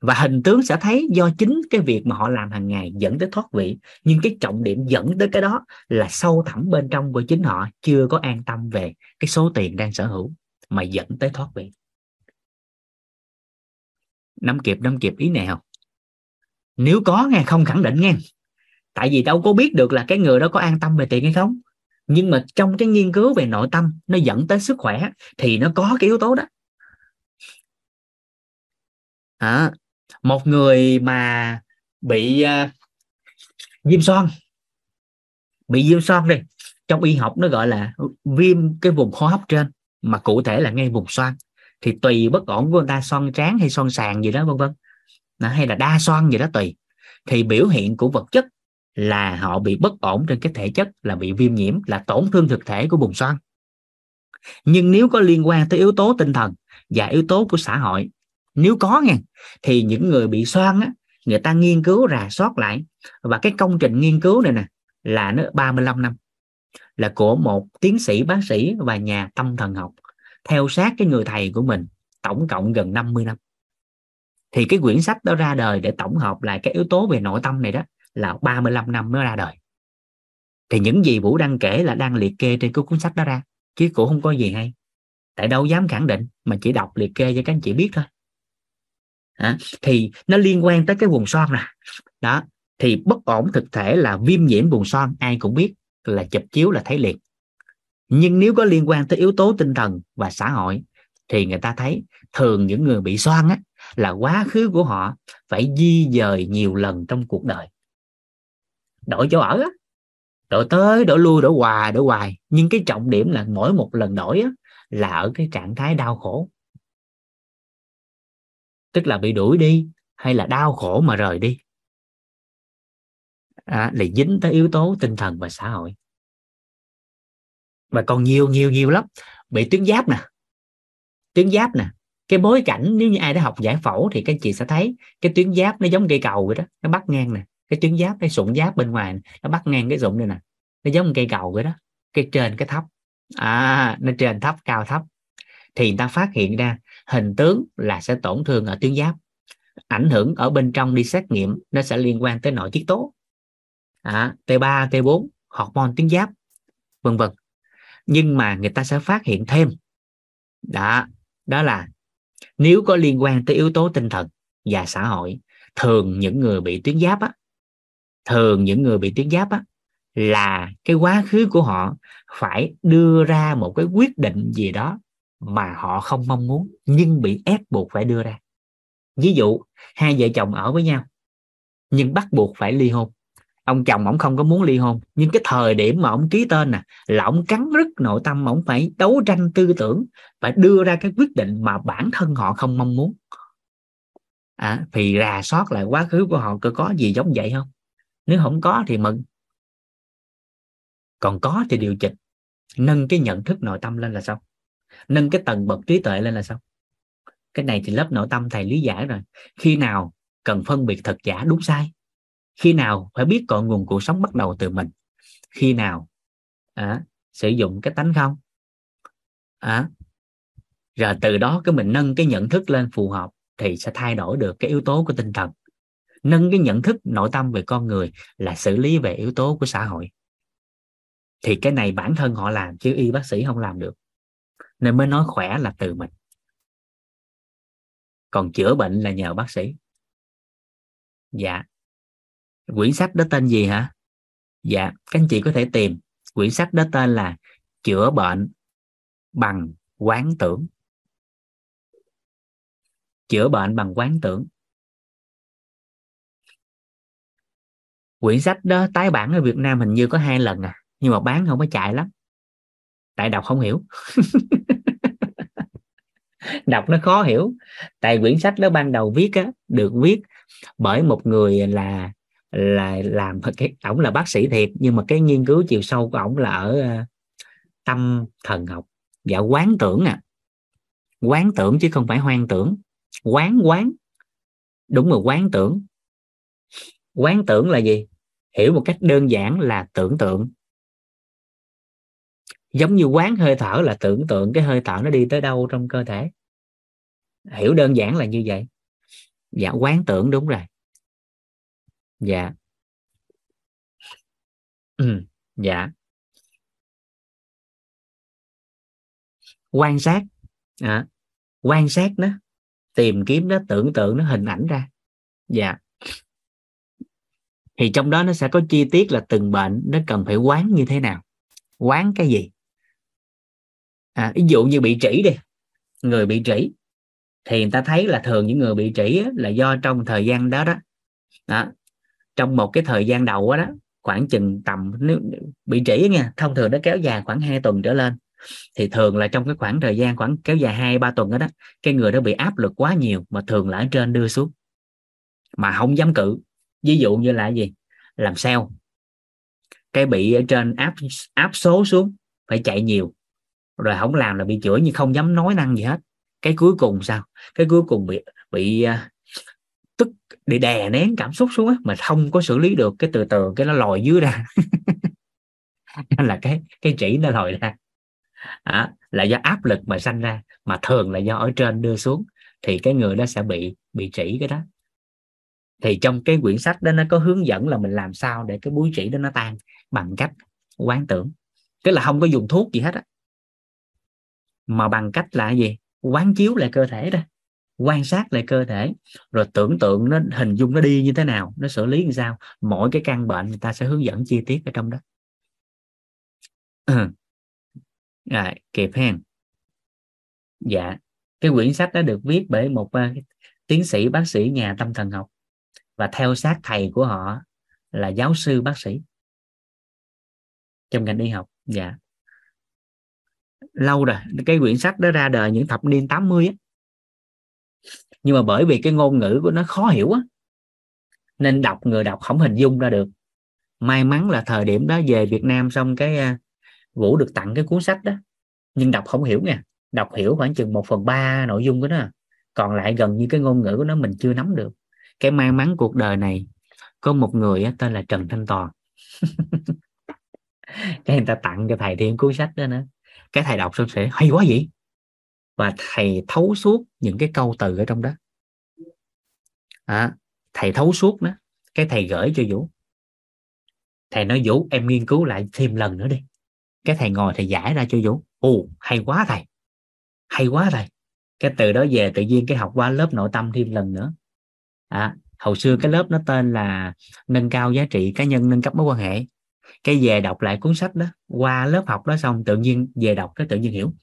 Và hình tướng sẽ thấy do chính cái việc mà họ làm hàng ngày dẫn tới thoát vị, nhưng cái trọng điểm dẫn tới cái đó là sâu thẳm bên trong của chính họ chưa có an tâm về cái số tiền đang sở hữu mà dẫn tới thoát vị. Nắm kịp, nắm kịp ý này không? Nếu có nghe, không khẳng định nghe. Tại vì đâu có biết được là cái người đó có an tâm về tiền hay không. Nhưng mà trong cái nghiên cứu về nội tâm nó dẫn tới sức khỏe thì nó có cái yếu tố đó. À, một người mà bị uh, viêm xoang, bị viêm xoang đi, trong y học nó gọi là viêm cái vùng hô hấp trên, mà cụ thể là ngay vùng xoang, thì tùy bất ổn của người ta, xoang trán hay xoang sàn gì đó vân vân, hay là đa xoang gì đó tùy, thì biểu hiện của vật chất là họ bị bất ổn trên cái thể chất, là bị viêm nhiễm, là tổn thương thực thể của vùng xoang. Nhưng nếu có liên quan tới yếu tố tinh thần và yếu tố của xã hội, nếu có nha, thì những người bị xoang á, người ta nghiên cứu rà soát lại, và cái công trình nghiên cứu này nè là nó ba mươi lăm năm, là của một tiến sĩ bác sĩ và nhà tâm thần học, theo sát cái người thầy của mình tổng cộng gần năm mươi năm. Thì cái quyển sách đó ra đời để tổng hợp lại cái yếu tố về nội tâm này đó là ba mươi lăm năm mới ra đời. Thì những gì Vũ đang kể là đang liệt kê trên cái cuốn sách đó ra, chứ cũng không có gì hay. Tại đâu dám khẳng định, mà chỉ đọc liệt kê cho các anh chị biết thôi. À, thì nó liên quan tới cái vùng son nè. Đó, thì bất ổn thực thể là viêm nhiễm vùng son, ai cũng biết là chụp chiếu là thấy liền. Nhưng nếu có liên quan tới yếu tố tinh thần và xã hội thì người ta thấy thường những người bị son á, là quá khứ của họ phải di dời nhiều lần trong cuộc đời, đổi chỗ ở á, đổi tới đổi lui đổi hoài đổi hoài, nhưng cái trọng điểm là mỗi một lần đổi á, là ở cái trạng thái đau khổ, tức là bị đuổi đi hay là đau khổ mà rời đi. À, lại dính tới yếu tố tinh thần và xã hội. Và còn nhiều nhiều nhiều lắm, bị tuyến giáp nè, tuyến giáp nè. Cái bối cảnh nếu như ai đã học giải phẫu thì các chị sẽ thấy cái tuyến giáp nó giống cây cầu vậy đó, nó bắt ngang nè, cái tuyến giáp, cái sụn giáp bên ngoài này, nó bắt ngang cái sụn này nè, nó giống cây cầu vậy đó, cái trên cái thấp, à nó trên thấp cao thấp. Thì người ta phát hiện ra hình tướng là sẽ tổn thương ở tuyến giáp, ảnh hưởng ở bên trong. Đi xét nghiệm nó sẽ liên quan tới nội tiết tố, à, T ba, T bốn, hormone tuyến giáp, vân vân. Nhưng mà người ta sẽ phát hiện thêm đó, đó là nếu có liên quan tới yếu tố tinh thần và xã hội, thường những người bị tuyến giáp á, thường những người bị tuyến giáp á, là cái quá khứ của họ phải đưa ra một cái quyết định gì đó mà họ không mong muốn nhưng bị ép buộc phải đưa ra. Ví dụ hai vợ chồng ở với nhau nhưng bắt buộc phải ly hôn. Ông chồng ổng không có muốn ly hôn, nhưng cái thời điểm mà ổng ký tên nè là ổng cắn rứt nội tâm, ổng phải đấu tranh tư tưởng, phải đưa ra cái quyết định mà bản thân họ không mong muốn. À, thì rà soát lại quá khứ của họ, cơ có gì giống vậy không? Nếu không có thì mừng, còn có thì điều chỉnh, nâng cái nhận thức nội tâm lên là xong, nâng cái tầng bậc trí tuệ lên là xong. Cái này thì lớp nội tâm thầy lý giải rồi, khi nào cần phân biệt thật giả đúng sai, khi nào phải biết cội nguồn cuộc sống bắt đầu từ mình, khi nào à, sử dụng cái tánh không à, rồi từ đó cái mình nâng cái nhận thức lên phù hợp thì sẽ thay đổi được cái yếu tố của tinh thần. Nâng cái nhận thức nội tâm về con người là xử lý về yếu tố của xã hội. Thì cái này bản thân họ làm chứ y bác sĩ không làm được, nên mới nói khỏe là từ mình, còn chữa bệnh là nhờ bác sĩ. Dạ, quyển sách đó tên gì hả? Dạ, các anh chị có thể tìm quyển sách đó tên là Chữa bệnh bằng quán tưởng. Chữa bệnh bằng quán tưởng. Quyển sách đó tái bản ở Việt Nam hình như có hai lần à, nhưng mà bán không có chạy lắm, tại đọc không hiểu. Đọc nó khó hiểu. Tại quyển sách đó ban đầu viết á, được viết bởi một người là là làm cái, ổng là bác sĩ thiệt, nhưng mà cái nghiên cứu chiều sâu của ổng là ở uh, tâm thần học và quán tưởng à. Quán tưởng chứ không phải hoang tưởng. Quán quán đúng rồi, quán tưởng. Quán tưởng là gì? Hiểu một cách đơn giản là tưởng tượng. Giống như quán hơi thở là tưởng tượng cái hơi thở nó đi tới đâu trong cơ thể. Hiểu đơn giản là như vậy. Dạ, quán tưởng đúng rồi. Dạ. Ừ, dạ. Quan sát. À, quan sát nó, tìm kiếm nó, tưởng tượng nó, hình ảnh ra. Dạ. Thì trong đó nó sẽ có chi tiết là từng bệnh nó cần phải quán như thế nào, quán cái gì. À, ví dụ như bị trĩ đi, người bị trĩ thì người ta thấy là thường những người bị trĩ á, là do trong thời gian đó đó, đó trong một cái thời gian đầu đó, đó khoảng chừng tầm, nếu bị trĩ nha, thông thường nó kéo dài khoảng hai tuần trở lên, thì thường là trong cái khoảng thời gian khoảng kéo dài hai ba tuần đó, đó cái người đó bị áp lực quá nhiều, mà thường là ở trên đưa xuống mà không dám cự. Ví dụ như là gì, làm sale, cái bị ở trên áp áp số xuống phải chạy nhiều, rồi không làm là bị chửi nhưng không dám nói năng gì hết. Cái cuối cùng sao? Cái cuối cùng bị bị uh, tức, bị đè nén cảm xúc xuống á, mà không có xử lý được, cái từ từ cái nó lòi dưới ra. Nên là cái cái trĩ nó lòi ra à, là do áp lực mà sanh ra, mà thường là do ở trên đưa xuống, thì cái người đó sẽ bị bị trĩ cái đó. Thì trong cái quyển sách đó nó có hướng dẫn là mình làm sao để cái búi trĩ đó nó tan bằng cách quán tưởng, tức là không có dùng thuốc gì hết á, mà bằng cách là gì, quán chiếu lại cơ thể đó, quan sát lại cơ thể, rồi tưởng tượng nó, hình dung nó đi như thế nào, nó xử lý như sao. Mỗi cái căn bệnh người ta sẽ hướng dẫn chi tiết ở trong đó. Rồi, kịp hen. Dạ, cái quyển sách đã được viết bởi một uh, tiến sĩ bác sĩ nhà tâm thần học, và theo sát thầy của họ là giáo sư bác sĩ trong ngành y học. Dạ, lâu rồi cái quyển sách đó ra đời những thập niên tám mươi á, nhưng mà bởi vì cái ngôn ngữ của nó khó hiểu á, nên đọc người đọc không hình dung ra được. May mắn là thời điểm đó về Việt Nam xong cái Vũ được tặng cái cuốn sách đó, nhưng đọc không hiểu nha, đọc hiểu khoảng chừng một phần ba nội dung của nó, còn lại gần như cái ngôn ngữ của nó mình chưa nắm được. Cái may mắn cuộc đời này có một người tên là Trần Thanh Toàn cái người ta tặng cho thầy thêm cuốn sách đó nữa, cái thầy đọc xong sẽ hay quá vậy, và thầy thấu suốt những cái câu từ ở trong đó à, thầy thấu suốt đó. Cái thầy gửi cho Vũ, thầy nói Vũ em nghiên cứu lại thêm lần nữa đi. Cái thầy ngồi thầy giải ra cho Vũ, ồ hay quá thầy, hay quá thầy. Cái từ đó về tự nhiên cái học qua lớp nội tâm thêm lần nữa à, hồi xưa cái lớp nó tên là nâng cao giá trị cá nhân, nâng cấp mối quan hệ. Cái về đọc lại cuốn sách đó, qua lớp học đó xong tự nhiên về đọc cái tự nhiên hiểu.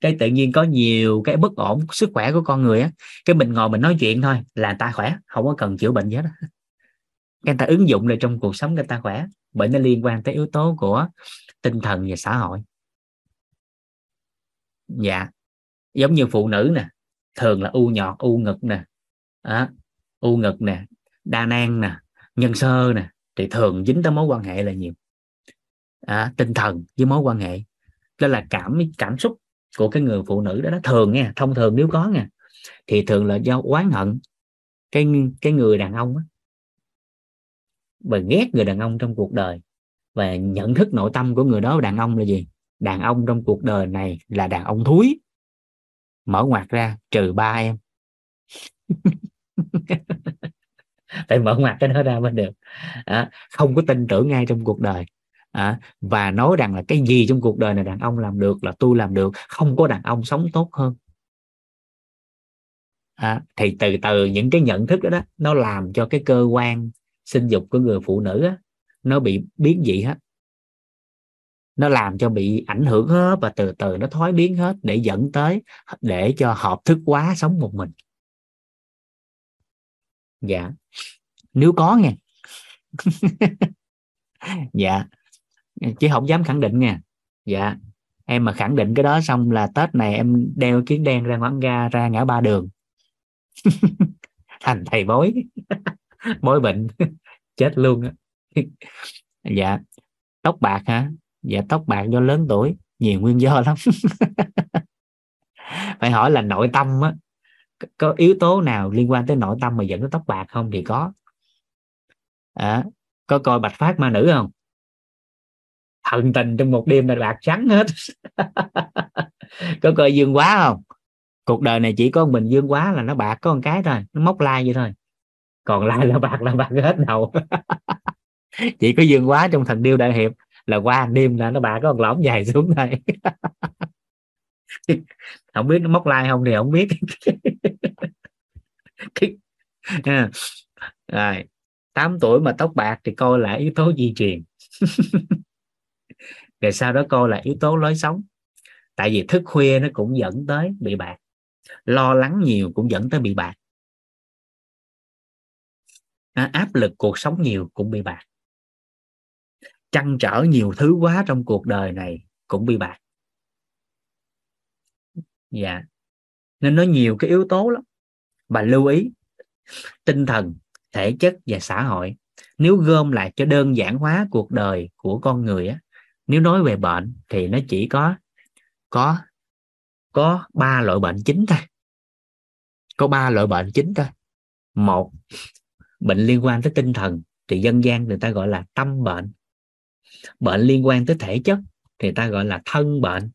Cái tự nhiên có nhiều cái bất ổn sức khỏe của con người á, cái mình ngồi mình nói chuyện thôi là ta khỏe, không có cần chữa bệnh gì hết đó. Cái ta ứng dụng lại trong cuộc sống người ta khỏe, bởi nó liên quan tới yếu tố của tinh thần và xã hội. Dạ, giống như phụ nữ nè, thường là u nhọt, u ngực nè à, u ngực nè, đa nang nè, nhân sơ nè, thì thường dính tới mối quan hệ là nhiều à, tinh thần với mối quan hệ. Đó là cảm cảm xúc của cái người phụ nữ đó, đó. Thường nha, thông thường nếu có nha, thì thường là do oán hận cái cái người đàn ông á, và ghét người đàn ông trong cuộc đời, và nhận thức nội tâm của người đó đàn ông là gì, đàn ông trong cuộc đời này là đàn ông thúi, mở ngoặt ra trừ ba em phải mở ngoặt cái đó ra mới được à, không có tin tưởng ngay trong cuộc đời. À, và nói rằng là cái gì trong cuộc đời này đàn ông làm được là tôi làm được, không có đàn ông sống tốt hơn à, thì từ từ những cái nhận thức đó, đó nó làm cho cái cơ quan sinh dục của người phụ nữ đó, nó bị biến dị hết, nó làm cho bị ảnh hưởng hết, và từ từ nó thoái biến hết, để dẫn tới để cho hợp thức hóa sống một mình. Dạ, nếu có nghe dạ, chứ không dám khẳng định nha. Dạ, em mà khẳng định cái đó xong là Tết này em đeo kiến đen ra ngoãn ga ra ngã ba đường thành thầy bói bói bệnh chết luôn. Dạ, tóc bạc hả? Dạ, tóc bạc do lớn tuổi, nhiều nguyên do lắm phải hỏi là nội tâm á, có yếu tố nào liên quan tới nội tâm mà dẫn tới tóc bạc không thì có à, có coi Bạch Phát Ma Nữ không? Thần tình trong một đêm là bạc trắng hết có coi Dương Quá không? Cuộc đời này chỉ có mình Dương Quá là nó bạc có một cái thôi, nó móc lai vậy thôi, còn lại là bạc là bạc hết đầu chỉ có Dương Quá trong Thần Điêu Đại Hiệp là qua một đêm là nó bạc có một lõm dài xuống thôi không biết nó móc lai không thì không biết Rồi, tám tuổi mà tóc bạc thì coi là yếu tố di truyền rồi sau đó coi là yếu tố lối sống, tại vì thức khuya nó cũng dẫn tới bị bạc, lo lắng nhiều cũng dẫn tới bị bạc à, áp lực cuộc sống nhiều cũng bị bạc, trăn trở nhiều thứ quá trong cuộc đời này cũng bị bạc. Dạ, nên nó nhiều cái yếu tố lắm. Bà lưu ý tinh thần, thể chất và xã hội. Nếu gom lại cho đơn giản hóa cuộc đời của con người á, nếu nói về bệnh thì nó chỉ có có có ba loại bệnh chính thôi. Có ba loại bệnh chính thôi. Một, bệnh liên quan tới tinh thần thì dân gian người ta gọi là tâm bệnh. Bệnh liên quan tới thể chất thì ta gọi là thân bệnh.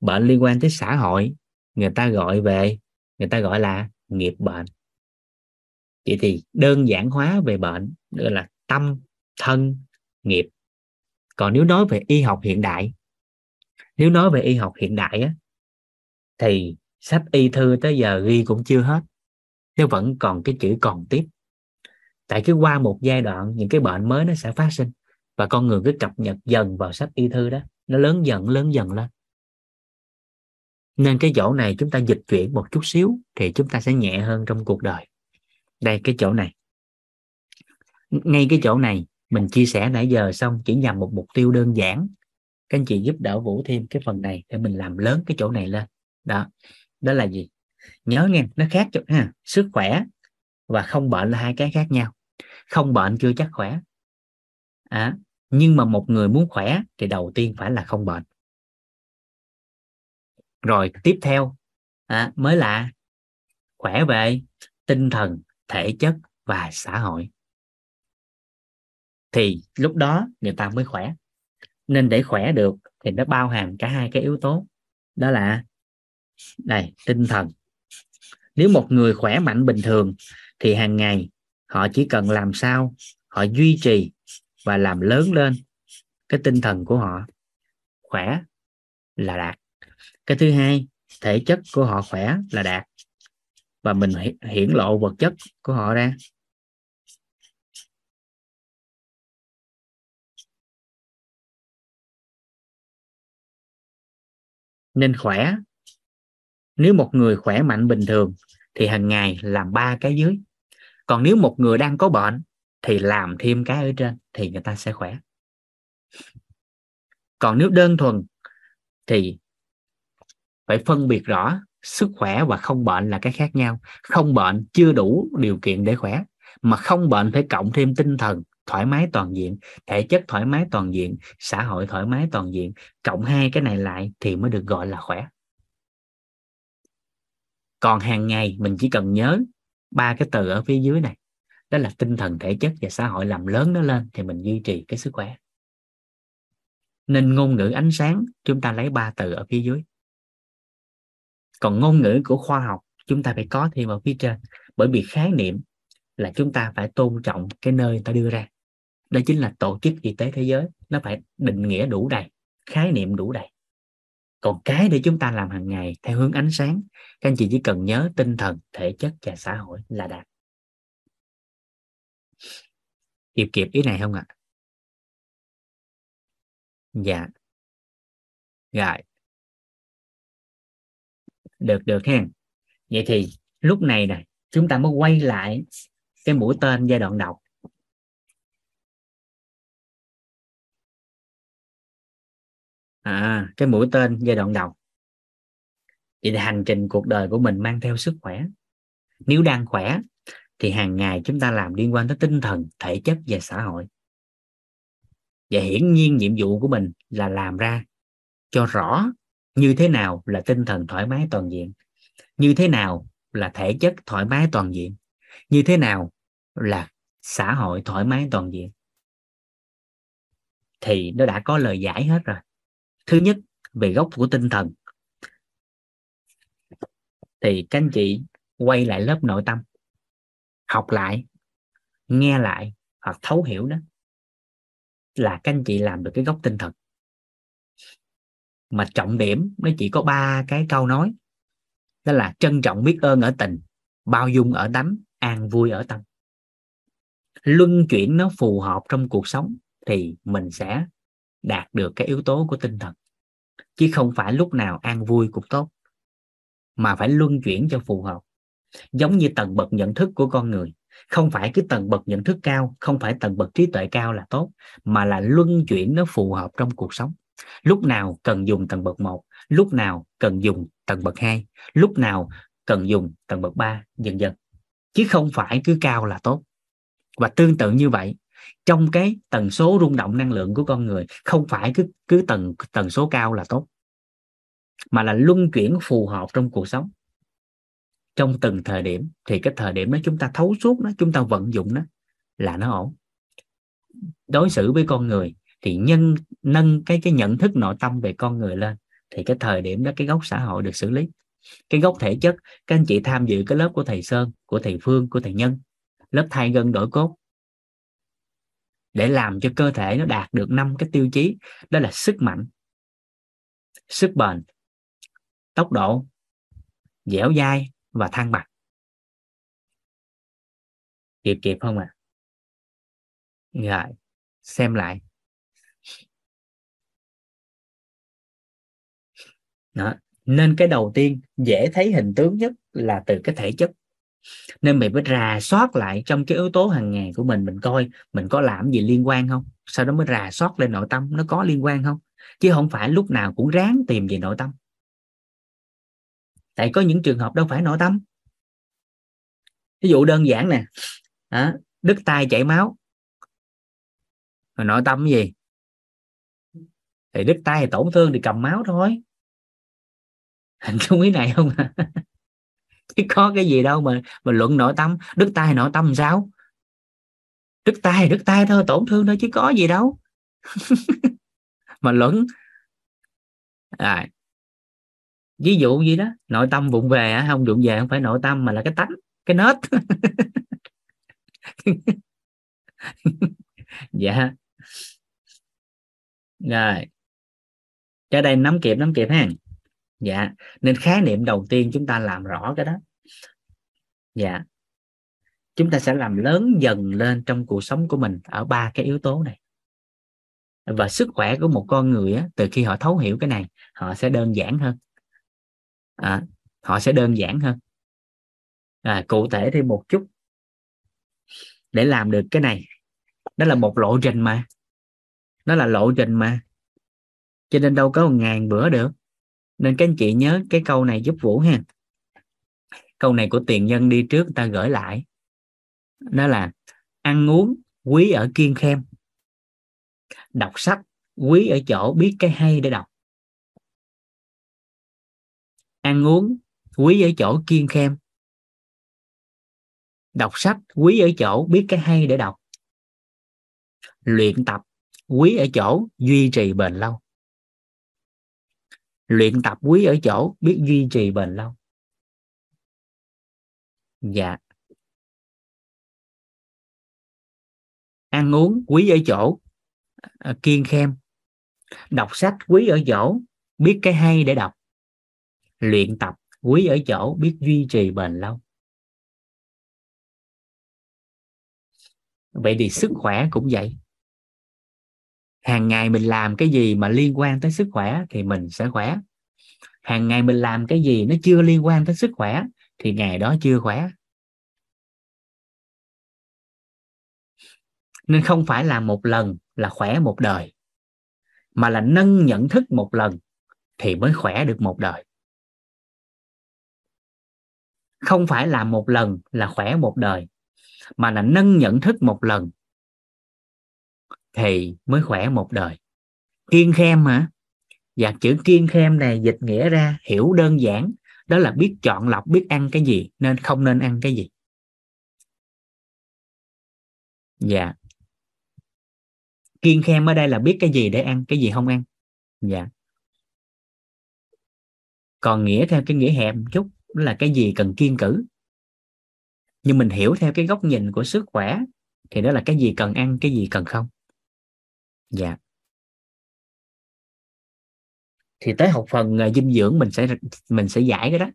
Bệnh liên quan tới xã hội người ta gọi về người ta gọi là nghiệp bệnh. Vậy thì đơn giản hóa về bệnh gọi là tâm, thân, nghiệp. Còn nếu nói về y học hiện đại, nếu nói về y học hiện đại á, thì sách y thư tới giờ ghi cũng chưa hết, nó vẫn còn cái chữ còn tiếp. Tại cứ qua một giai đoạn những cái bệnh mới nó sẽ phát sinh, và con người cứ cập nhật dần vào sách y thư đó, nó lớn dần lớn dần lên. Nên cái chỗ này chúng ta dịch chuyển một chút xíu thì chúng ta sẽ nhẹ hơn trong cuộc đời. Đây, cái chỗ này, ngay cái chỗ này mình chia sẻ nãy giờ xong chỉ nhằm một mục tiêu đơn giản. Các anh chị giúp đỡ Vũ thêm cái phần này để mình làm lớn cái chỗ này lên. Đó, đó là gì? Nhớ nghe, nó khác chỗ ha. Sức khỏe và không bệnh là hai cái khác nhau. Không bệnh chưa chắc khỏe. À, nhưng mà một người muốn khỏe thì đầu tiên phải là không bệnh. Rồi tiếp theo à, mới là khỏe về tinh thần, thể chất và xã hội. Thì lúc đó người ta mới khỏe. Nên để khỏe được thì nó bao hàm cả hai cái yếu tố. Đó là này, tinh thần. Nếu một người khỏe mạnh bình thường thì hàng ngày họ chỉ cần làm sao họ duy trì và làm lớn lên cái tinh thần của họ, khỏe là đạt. Cái thứ hai, thể chất của họ khỏe là đạt, và mình hiển lộ vật chất của họ ra. Nên khỏe, nếu một người khỏe mạnh bình thường thì hàng ngày làm ba cái dưới. Còn nếu một người đang có bệnh thì làm thêm cái ở trên thì người ta sẽ khỏe. Còn nếu đơn thuần thì phải phân biệt rõ sức khỏe và không bệnh là cái khác nhau. Không bệnh chưa đủ điều kiện để khỏe, mà không bệnh phải cộng thêm tinh thần thoải mái toàn diện, thể chất thoải mái toàn diện, xã hội thoải mái toàn diện, cộng hai cái này lại thì mới được gọi là khỏe. Còn hàng ngày mình chỉ cần nhớ ba cái từ ở phía dưới này, đó là tinh thần, thể chất và xã hội, làm lớn nó lên thì mình duy trì cái sức khỏe. Nên ngôn ngữ ánh sáng chúng ta lấy ba từ ở phía dưới, còn ngôn ngữ của khoa học chúng ta phải có thêm ở phía trên. Bởi vì khái niệm là chúng ta phải tôn trọng cái nơi ta đưa ra, đó chính là Tổ chức Y tế Thế giới. Nó phải định nghĩa đủ đầy, khái niệm đủ đầy. Còn cái để chúng ta làm hàng ngày theo hướng ánh sáng, các anh chị chỉ cần nhớ tinh thần, thể chất và xã hội là đạt. Kịp kịp ý này không ạ? À? Dạ. Rồi. Được, được ha. Vậy thì lúc này nè, chúng ta mới quay lại cái mũi tên giai đoạn đầu. À, cái mũi tên giai đoạn đầu. Vậy thì hành trình cuộc đời của mình mang theo sức khỏe. Nếu đang khỏe thì hàng ngày chúng ta làm liên quan tới tinh thần, thể chất và xã hội. Và hiển nhiên nhiệm vụ của mình là làm ra cho rõ như thế nào là tinh thần thoải mái toàn diện, như thế nào là thể chất thoải mái toàn diện, như thế nào là xã hội thoải mái toàn diện. Thì nó đã có lời giải hết rồi. Thứ nhất, về gốc của tinh thần thì các anh chị quay lại lớp nội tâm, học lại, nghe lại hoặc thấu hiểu, đó là các anh chị làm được cái gốc tinh thần. Mà trọng điểm nó chỉ có ba cái câu nói, đó là trân trọng, biết ơn ở tình, bao dung ở tánh, an vui ở tâm. Luân chuyển nó phù hợp trong cuộc sống thì mình sẽ đạt được cái yếu tố của tinh thần. Chứ không phải lúc nào an vui cũng tốt, mà phải luân chuyển cho phù hợp. Giống như tầng bậc nhận thức của con người, không phải cứ tầng bậc nhận thức cao, không phải tầng bậc trí tuệ cao là tốt, mà là luân chuyển nó phù hợp trong cuộc sống. Lúc nào cần dùng tầng bậc một, lúc nào cần dùng tầng bậc hai, lúc nào cần dùng tầng bậc ba, dần dần. Chứ không phải cứ cao là tốt. Và tương tự như vậy, trong cái tần số rung động năng lượng của con người, không phải cứ cứ tần tần số cao là tốt, mà là luân chuyển phù hợp trong cuộc sống, trong từng thời điểm. Thì cái thời điểm đó chúng ta thấu suốt nó, chúng ta vận dụng nó là nó ổn. Đối xử với con người thì nhân nâng cái cái nhận thức nội tâm về con người lên, thì cái thời điểm đó cái gốc xã hội được xử lý, cái gốc thể chất. Các anh chị tham dự cái lớp của thầy Sơn, của thầy Phương, của thầy Nhân, lớp thay gân đổi cốt, để làm cho cơ thể nó đạt được năm cái tiêu chí, đó là sức mạnh, sức bền, tốc độ, dẻo dai và thăng bằng. Kịp kịp không ạ? À? Rồi, xem lại. Đó. Nên cái đầu tiên dễ thấy hình tướng nhất là từ cái thể chất. Nên mình phải rà soát lại trong cái yếu tố hàng ngày của mình, mình coi mình có làm gì liên quan không, sau đó mới rà soát lên nội tâm nó có liên quan không, chứ không phải lúc nào cũng ráng tìm về nội tâm. Tại có những trường hợp đâu phải nội tâm. Ví dụ đơn giản nè, à, đứt tay chảy máu, rồi nội tâm gì? Thì đứt tay thì tổn thương thì cầm máu thôi. Hình dung ý này không à? Chứ có cái gì đâu mà mà luận nội tâm. Đứt tay nội tâm sao? Đứt tay đứt tay thôi, tổn thương thôi chứ có gì đâu mà luận. À, ví dụ gì đó, nội tâm vụng về, không vụng về không phải nội tâm mà là cái tánh, cái nết dạ rồi, cho đây nắm kịp nắm kịp ha. Dạ, nên khái niệm đầu tiên chúng ta làm rõ cái đó. Dạ, chúng ta sẽ làm lớn dần lên trong cuộc sống của mình ở ba cái yếu tố này. Và sức khỏe của một con người á, từ khi họ thấu hiểu cái này, họ sẽ đơn giản hơn. À, họ sẽ đơn giản hơn. À, cụ thể thêm một chút để làm được cái này, đó là một lộ trình mà, nó là lộ trình mà, cho nên đâu có một ngàn bữa được. Nên các anh chị nhớ cái câu này giúp Vũ ha. Câu này của tiền nhân đi trước ta gửi lại, đó là ăn uống quý ở kiêng khem, đọc sách quý ở chỗ biết cái hay để đọc. Ăn uống quý ở chỗ kiêng khem, đọc sách quý ở chỗ biết cái hay để đọc. Luyện tập quý ở chỗ duy trì bền lâu. Luyện tập quý ở chỗ biết duy trì bền lâu. Dạ. Ăn uống quý ở chỗ à, kiêng khem. Đọc sách quý ở chỗ biết cái hay để đọc. Luyện tập quý ở chỗ biết duy trì bền lâu. Vậy thì sức khỏe cũng vậy. Hàng ngày mình làm cái gì mà liên quan tới sức khỏe thì mình sẽ khỏe. Hàng ngày mình làm cái gì nó chưa liên quan tới sức khỏe thì ngày đó chưa khỏe. Nên không phải làm một lần là khỏe một đời, mà là nâng nhận thức một lần thì mới khỏe được một đời. Không phải làm một lần là khỏe một đời, mà là nâng nhận thức một lần thì mới khỏe một đời. Kiêng khem hả? Và chữ kiêng khem này dịch nghĩa ra hiểu đơn giản, đó là biết chọn lọc, biết ăn cái gì nên không nên ăn cái gì. Dạ. Kiêng khem ở đây là biết cái gì để ăn, cái gì không ăn. Dạ. Còn nghĩa theo cái nghĩa hẹp một chút là cái gì cần kiêng cử. Nhưng mình hiểu theo cái góc nhìn của sức khỏe thì đó là cái gì cần ăn, cái gì cần không. Dạ. Thì tới học phần dinh dưỡng mình sẽ mình sẽ giải cái đó.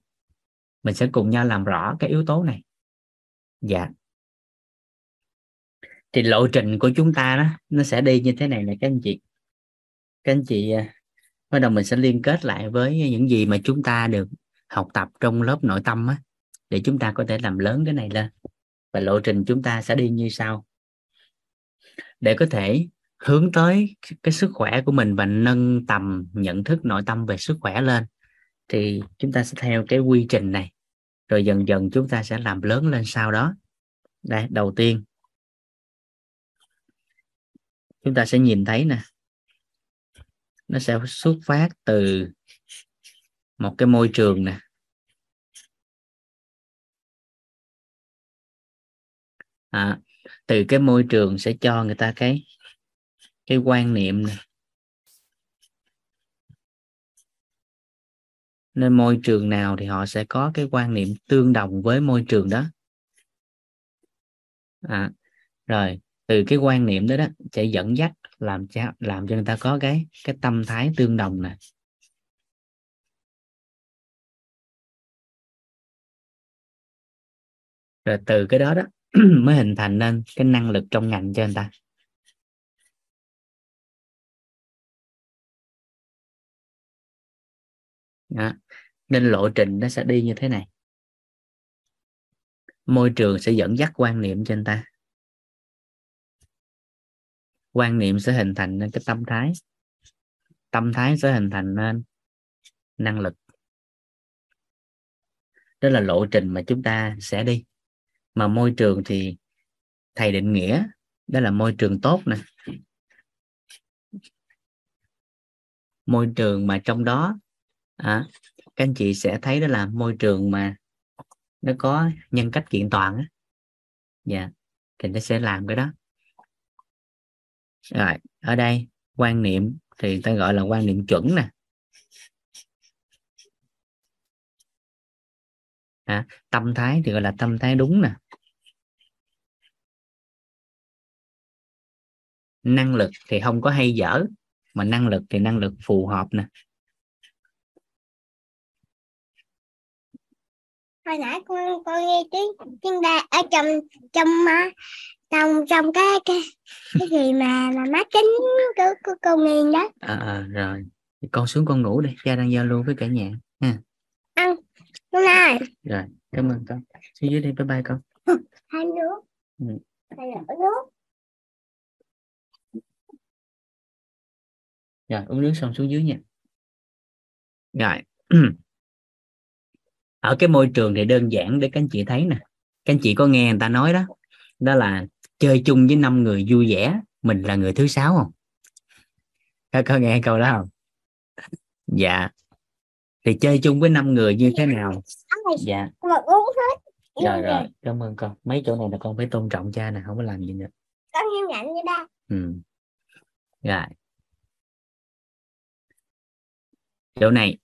Mình sẽ cùng nhau làm rõ cái yếu tố này. Dạ. Thì lộ trình của chúng ta đó nó sẽ đi như thế này nè các anh chị. Các anh chị bắt đầu mình sẽ liên kết lại với những gì mà chúng ta được học tập trong lớp nội tâm á, để chúng ta có thể làm lớn cái này lên. Và lộ trình chúng ta sẽ đi như sau. Để có thể hướng tới cái sức khỏe của mình và nâng tầm nhận thức nội tâm về sức khỏe lên, thì chúng ta sẽ theo cái quy trình này. Rồi dần dần chúng ta sẽ làm lớn lên sau đó. Đây, đầu tiên chúng ta sẽ nhìn thấy nè, nó sẽ xuất phát từ một cái môi trường nè. À, từ cái môi trường sẽ cho người ta cái cái quan niệm này. Nên môi trường nào thì họ sẽ có cái quan niệm tương đồng với môi trường đó. À, rồi từ cái quan niệm đó đó sẽ dẫn dắt làm cho làm cho người ta có cái cái tâm thái tương đồng nè. Rồi từ cái đó đó mới hình thành nên cái năng lực trong ngành cho người ta. Đó. Nên lộ trình nó sẽ đi như thế này. Môi trường sẽ dẫn dắt quan niệm cho người ta. Quan niệm sẽ hình thành nên cái tâm thái. Tâm thái sẽ hình thành nên năng lực. Đó là lộ trình mà chúng ta sẽ đi. Mà môi trường thì thầy định nghĩa đó là môi trường tốt nè. Môi trường mà trong đó à, các anh chị sẽ thấy đó là môi trường mà nó có nhân cách kiện toàn á, dạ, thì nó sẽ làm cái đó. Rồi ở đây quan niệm thì ta gọi là quan niệm chuẩn nè. À, tâm thái thì gọi là tâm thái đúng nè. Năng lực thì không có hay dở, mà năng lực thì năng lực phù hợp nè. Hồi nãy con con nghe tiếng tiếng đàn ở trong trong trong trong cái cái, cái gì mà là máy tính của của con nghe đó. À, à, rồi con xuống con ngủ đi, cha đang giao lưu với cả nhà ha. Ăn đúng rồi. Rồi cảm ơn con, xuống dưới đi, bye bye con. Hai nước. Ừ. Hai nước. Rồi uống nước xong xuống dưới nha. Rồi. Ở cái môi trường thì đơn giản để các anh chị thấy nè. Các anh chị có nghe người ta nói đó, đó là chơi chung với năm người vui vẻ, mình là người thứ sáu không? Các có nghe câu đó không? Dạ. Thì chơi chung với năm người như thế nào? Dạ. Rồi rồi, cảm ơn con. Mấy chỗ này là con phải tôn trọng cha nè, không có làm gì nữa. Con hiếu ngạnh như ba. Ừ. Rồi. Chỗ này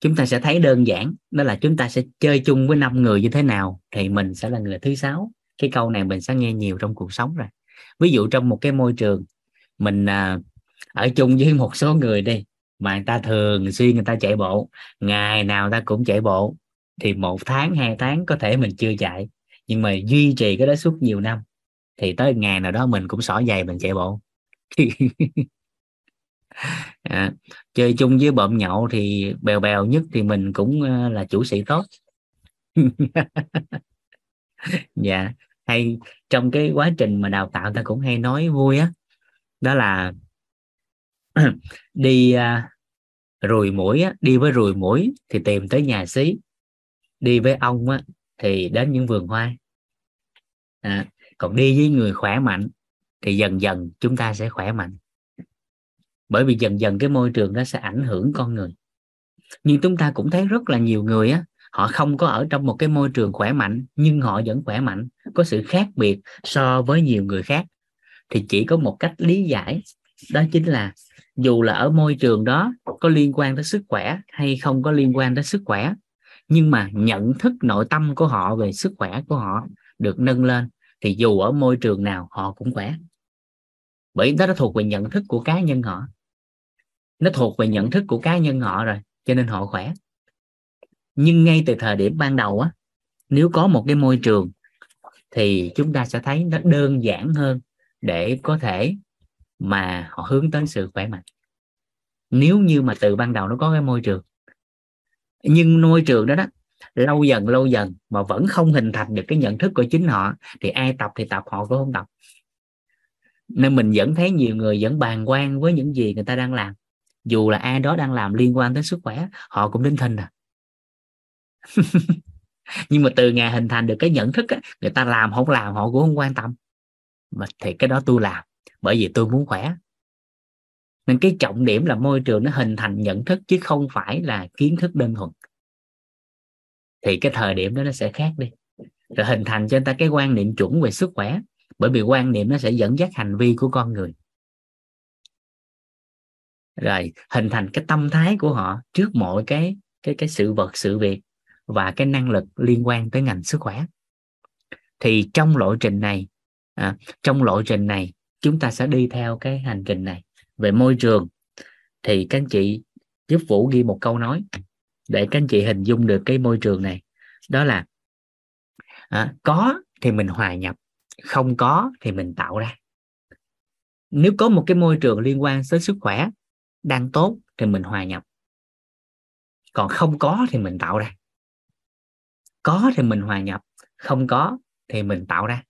chúng ta sẽ thấy đơn giản, đó là chúng ta sẽ chơi chung với năm người như thế nào thì mình sẽ là người thứ sáu. Cái câu này mình sẽ nghe nhiều trong cuộc sống rồi. Ví dụ trong một cái môi trường mình à, ở chung với một số người đi mà người ta thường xuyên người ta chạy bộ, ngày nào người ta cũng chạy bộ, thì một tháng hai tháng có thể mình chưa chạy, nhưng mà duy trì cái đó suốt nhiều năm thì tới ngày nào đó mình cũng xỏ giày mình chạy bộ. À, chơi chung với bộm nhậu thì bèo bèo nhất thì mình cũng uh, là chủ sĩ tốt. Dạ. Hay trong cái quá trình mà đào tạo ta cũng hay nói vui á, đó, đó là đi uh, rùi mũi á, đi với rùi mũi thì tìm tới nhà xí, đi với ong á thì đến những vườn hoa. À, còn đi với người khỏe mạnh thì dần dần chúng ta sẽ khỏe mạnh. Bởi vì dần dần cái môi trường nó sẽ ảnh hưởng con người. Nhưng chúng ta cũng thấy rất là nhiều người á, họ không có ở trong một cái môi trường khỏe mạnh nhưng họ vẫn khỏe mạnh, có sự khác biệt so với nhiều người khác. Thì chỉ có một cách lý giải, đó chính là dù là ở môi trường đó có liên quan tới sức khỏe hay không có liên quan tới sức khỏe, nhưng mà nhận thức nội tâm của họ về sức khỏe của họ được nâng lên, thì dù ở môi trường nào họ cũng khỏe. Bởi đó nó thuộc về nhận thức của cá nhân họ. Nó thuộc về nhận thức của cá nhân họ rồi, cho nên họ khỏe. Nhưng ngay từ thời điểm ban đầu á, nếu có một cái môi trường thì chúng ta sẽ thấy nó đơn giản hơn để có thể mà họ hướng tới sự khỏe mạnh. Nếu như mà từ ban đầu nó có cái môi trường. Nhưng môi trường đó đó, lâu dần lâu dần mà vẫn không hình thành được cái nhận thức của chính họ, thì ai tập thì tập, họ cũng không tập. Nên mình vẫn thấy nhiều người vẫn bàng quan với những gì người ta đang làm. Dù là ai đó đang làm liên quan tới sức khỏe, họ cũng đến thinh à. Nhưng mà từ ngày hình thành được cái nhận thức á, người ta làm không làm họ cũng không quan tâm. Mà thì cái đó tôi làm, bởi vì tôi muốn khỏe. Nên cái trọng điểm là môi trường nó hình thành nhận thức, chứ không phải là kiến thức đơn thuần. Thì cái thời điểm đó nó sẽ khác đi. Rồi hình thành cho người ta cái quan niệm chuẩn về sức khỏe. Bởi vì quan niệm nó sẽ dẫn dắt hành vi của con người. rồi hình thành cái tâm thái của họ trước mọi cái cái cái sự vật sự việc và cái năng lực liên quan tới ngành sức khỏe. Thì trong lộ trình này à, trong lộ trình này chúng ta sẽ đi theo cái hành trình này. Về môi trường thì các anh chị giúp Vũ ghi một câu nói để các anh chị hình dung được cái môi trường này, đó là à, có thì mình hòa nhập, không có thì mình tạo ra. Nếu có một cái môi trường liên quan tới sức khỏe đang tốt thì mình hòa nhập, còn không có thì mình tạo ra. Có thì mình hòa nhập, không có thì mình tạo ra.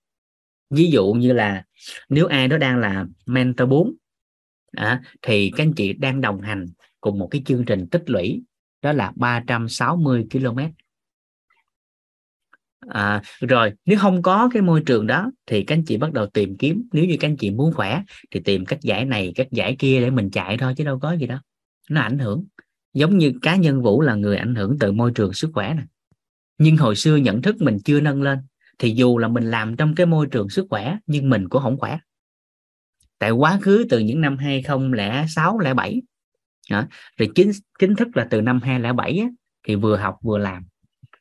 Ví dụ như là nếu ai đó đang là mentor bốn à, thì các anh chị đang đồng hành cùng một cái chương trình tích lũy, đó là ba trăm sáu mươi ki lô mét. À, rồi nếu không có cái môi trường đó thì các anh chị bắt đầu tìm kiếm. Nếu như các anh chị muốn khỏe thì tìm các giải này các giải kia để mình chạy thôi, chứ đâu có gì đâu nó ảnh hưởng. Giống như cá nhân Vũ là người ảnh hưởng từ môi trường sức khỏe này, nhưng hồi xưa nhận thức mình chưa nâng lên, thì dù là mình làm trong cái môi trường sức khỏe nhưng mình cũng không khỏe. Tại quá khứ từ những năm hai không không sáu không bảy à, rồi chính, chính thức là từ năm hai không không bảy á, thì vừa học vừa làm.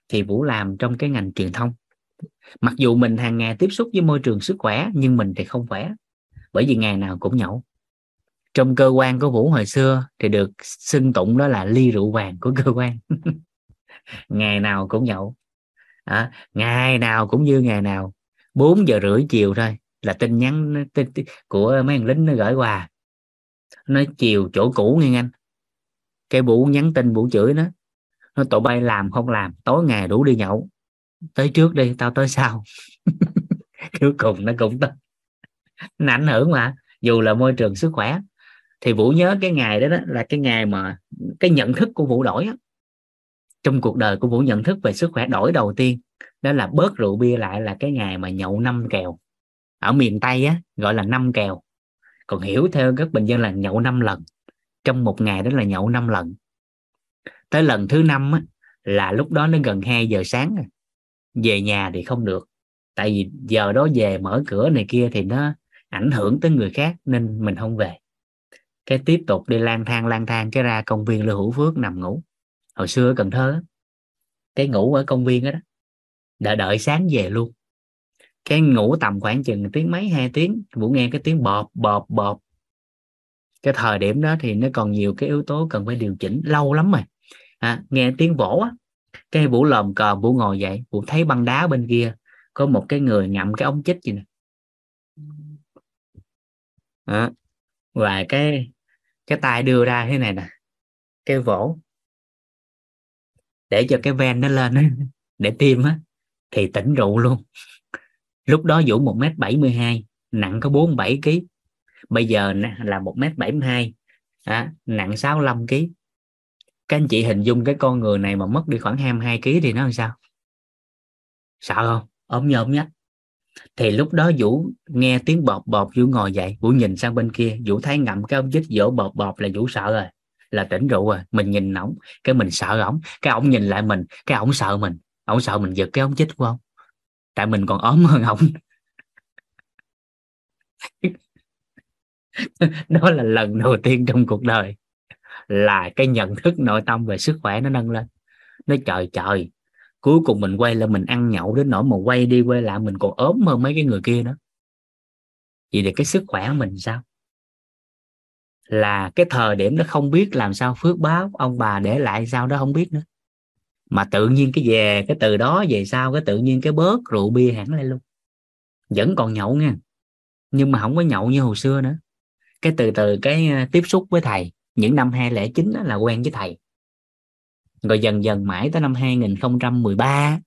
Thì Vũ làm trong cái ngành truyền thông. Mặc dù mình hàng ngày tiếp xúc với môi trường sức khỏe, nhưng mình thì không khỏe, bởi vì ngày nào cũng nhậu. Trong cơ quan của Vũ hồi xưa thì được xưng tụng đó là ly rượu vàng của cơ quan. Ngày nào cũng nhậu à, ngày nào cũng như ngày nào. Bốn giờ rưỡi chiều thôi là tin nhắn tin, tin, của mấy thằng lính nó gửi quà, nói chiều chỗ cũ nghe anh. Cái Vũ nhắn tin, Vũ chửi nó, nó tụi bay làm không làm, tối ngày đủ đi nhậu, tới trước đi tao tới sau. Cuối cùng nó cũng tới, nó ảnh hưởng mà. Dù là môi trường sức khỏe thì Vũ nhớ cái ngày đó, đó là cái ngày mà cái nhận thức của Vũ đổi đó. Trong cuộc đời của Vũ nhận thức về sức khỏe đổi đầu tiên đó là bớt rượu bia lại, là cái ngày mà nhậu năm kèo. Ở miền Tây á, gọi là năm kèo, còn hiểu theo các bình dân là nhậu năm lần. Trong một ngày đó là nhậu năm lần. Tới lần thứ năm á, là lúc đó nó gần hai giờ sáng rồi. Về nhà thì không được, tại vì giờ đó về mở cửa này kia thì nó ảnh hưởng tới người khác, nên mình không về. Cái tiếp tục đi lang thang lang thang cái ra công viên Lưu Hữu Phước nằm ngủ. Hồi xưa ở Cần Thơ, cái ngủ ở công viên đó, đó đã đợi sáng về luôn. Cái ngủ tầm khoảng chừng tiếng mấy, hai tiếng. Vũ nghe cái tiếng bọp bọp bọp. Cái thời điểm đó thì nó còn nhiều cái yếu tố cần phải điều chỉnh, lâu lắm rồi. À, nghe tiếng vỗ á, cái Vũ lồm cờ Vũ ngồi dậy. Vũ thấy băng đá bên kia có một cái người ngậm cái ống chích gì nè à, và cái cái tay đưa ra thế này nè, cái vỗ để cho cái ven nó lên á, để tim á, thì tỉnh rượu luôn. Lúc đó Vũ một mét bảy mươi hai, nặng có bốn mươi bảy ki lô gam. Bây giờ là một mét bảy mươi hai à, nặng sáu mươi lăm ki lô gam. Các anh chị hình dung cái con người này mà mất đi khoảng hai mươi hai ki lô gam thì nó làm sao? Sợ không? Ốm nhôm nhách. Thì lúc đó Vũ nghe tiếng bọp bọp, Vũ ngồi dậy, Vũ nhìn sang bên kia, Vũ thấy ngậm cái ống chích vỗ bọp bọp là Vũ sợ rồi, là tỉnh rượu rồi. Mình nhìn ổng, cái mình sợ ổng, cái ổng nhìn lại mình, cái ổng sợ mình. Ổng sợ mình giật cái ống chích của ổng, tại mình còn ốm hơn ổng. Đó là lần đầu tiên trong cuộc đời là cái nhận thức nội tâm về sức khỏe nó nâng lên. Nó trời trời, cuối cùng mình quay là mình ăn nhậu đến nỗi mà quay đi quay lại mình còn ốm hơn mấy cái người kia nữa. Vậy thì cái sức khỏe mình sao? Là cái thời điểm đó không biết làm sao, phước báo ông bà để lại sao đó không biết nữa. Mà tự nhiên cái về cái từ đó về sau, cái tự nhiên cái bớt rượu bia hẳn lên luôn. Vẫn còn nhậu nha, nhưng mà không có nhậu như hồi xưa nữa. Cái từ từ cái tiếp xúc với thầy, những năm hai không không chín là quen với thầy. Rồi dần dần mãi tới năm hai không một ba,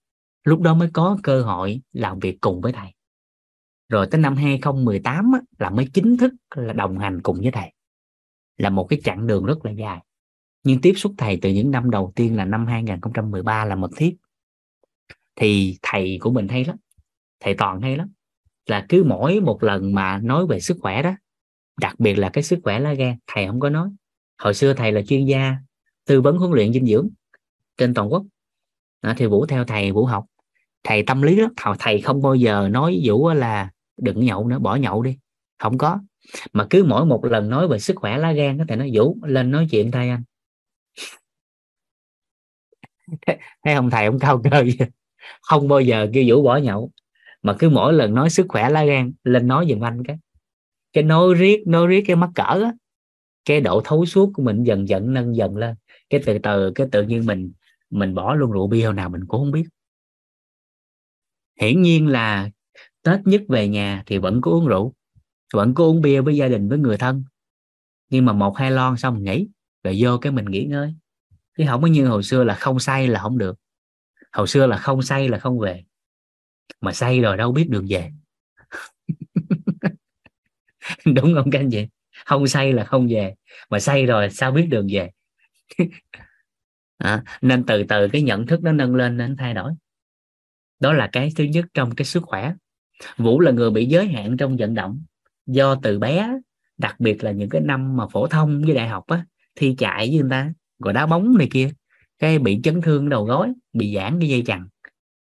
lúc đó mới có cơ hội làm việc cùng với thầy. Rồi tới năm hai không một tám là mới chính thức là đồng hành cùng với thầy. Là một cái chặng đường rất là dài. Nhưng tiếp xúc thầy từ những năm đầu tiên là năm hai không một ba là mật thiết. Thì thầy của mình hay lắm, thầy Toàn hay lắm. Là cứ mỗi một lần mà nói về sức khỏe đó, đặc biệt là cái sức khỏe lá gan, thầy không có nói. Hồi xưa thầy là chuyên gia tư vấn huấn luyện dinh dưỡng trên toàn quốc à, thì Vũ theo thầy, Vũ học. Thầy tâm lý lắm, thầy không bao giờ nói Vũ là đừng nhậu nữa, bỏ nhậu đi, không có. Mà cứ mỗi một lần nói về sức khỏe lá gan, có thể nói Vũ lên nói chuyện thay anh. Thấy ông thầy ông cao cơ vậy? Không bao giờ kêu Vũ bỏ nhậu, mà cứ mỗi lần nói sức khỏe lá gan lên nói giùm anh cái cái nói riết nói riết cái mắc cỡ á, cái độ thấu suốt của mình dần dần nâng dần lên, cái từ từ cái tự nhiên mình mình bỏ luôn rượu bia hồi nào mình cũng không biết. Hiển nhiên là Tết nhất về nhà thì vẫn có uống rượu, vẫn có uống bia với gia đình với người thân, nhưng mà một hai lon xong mình nghỉ rồi vô cái mình nghỉ ngơi, chứ không có như hồi xưa là không say là không được. Hồi xưa là không say là không về, mà say rồi đâu biết đường về. Đúng không các anh chị? Không say là không về, mà say rồi sao biết đường về. À, nên từ từ cái nhận thức nó nâng lên nên thay đổi. Đó là cái thứ nhất trong cái sức khỏe. Vũ là người bị giới hạn trong vận động do từ bé, đặc biệt là những cái năm mà phổ thông với đại học á, thi chạy với người ta rồi đá bóng này kia, cái bị chấn thương đầu gối, bị giãn cái dây chằng.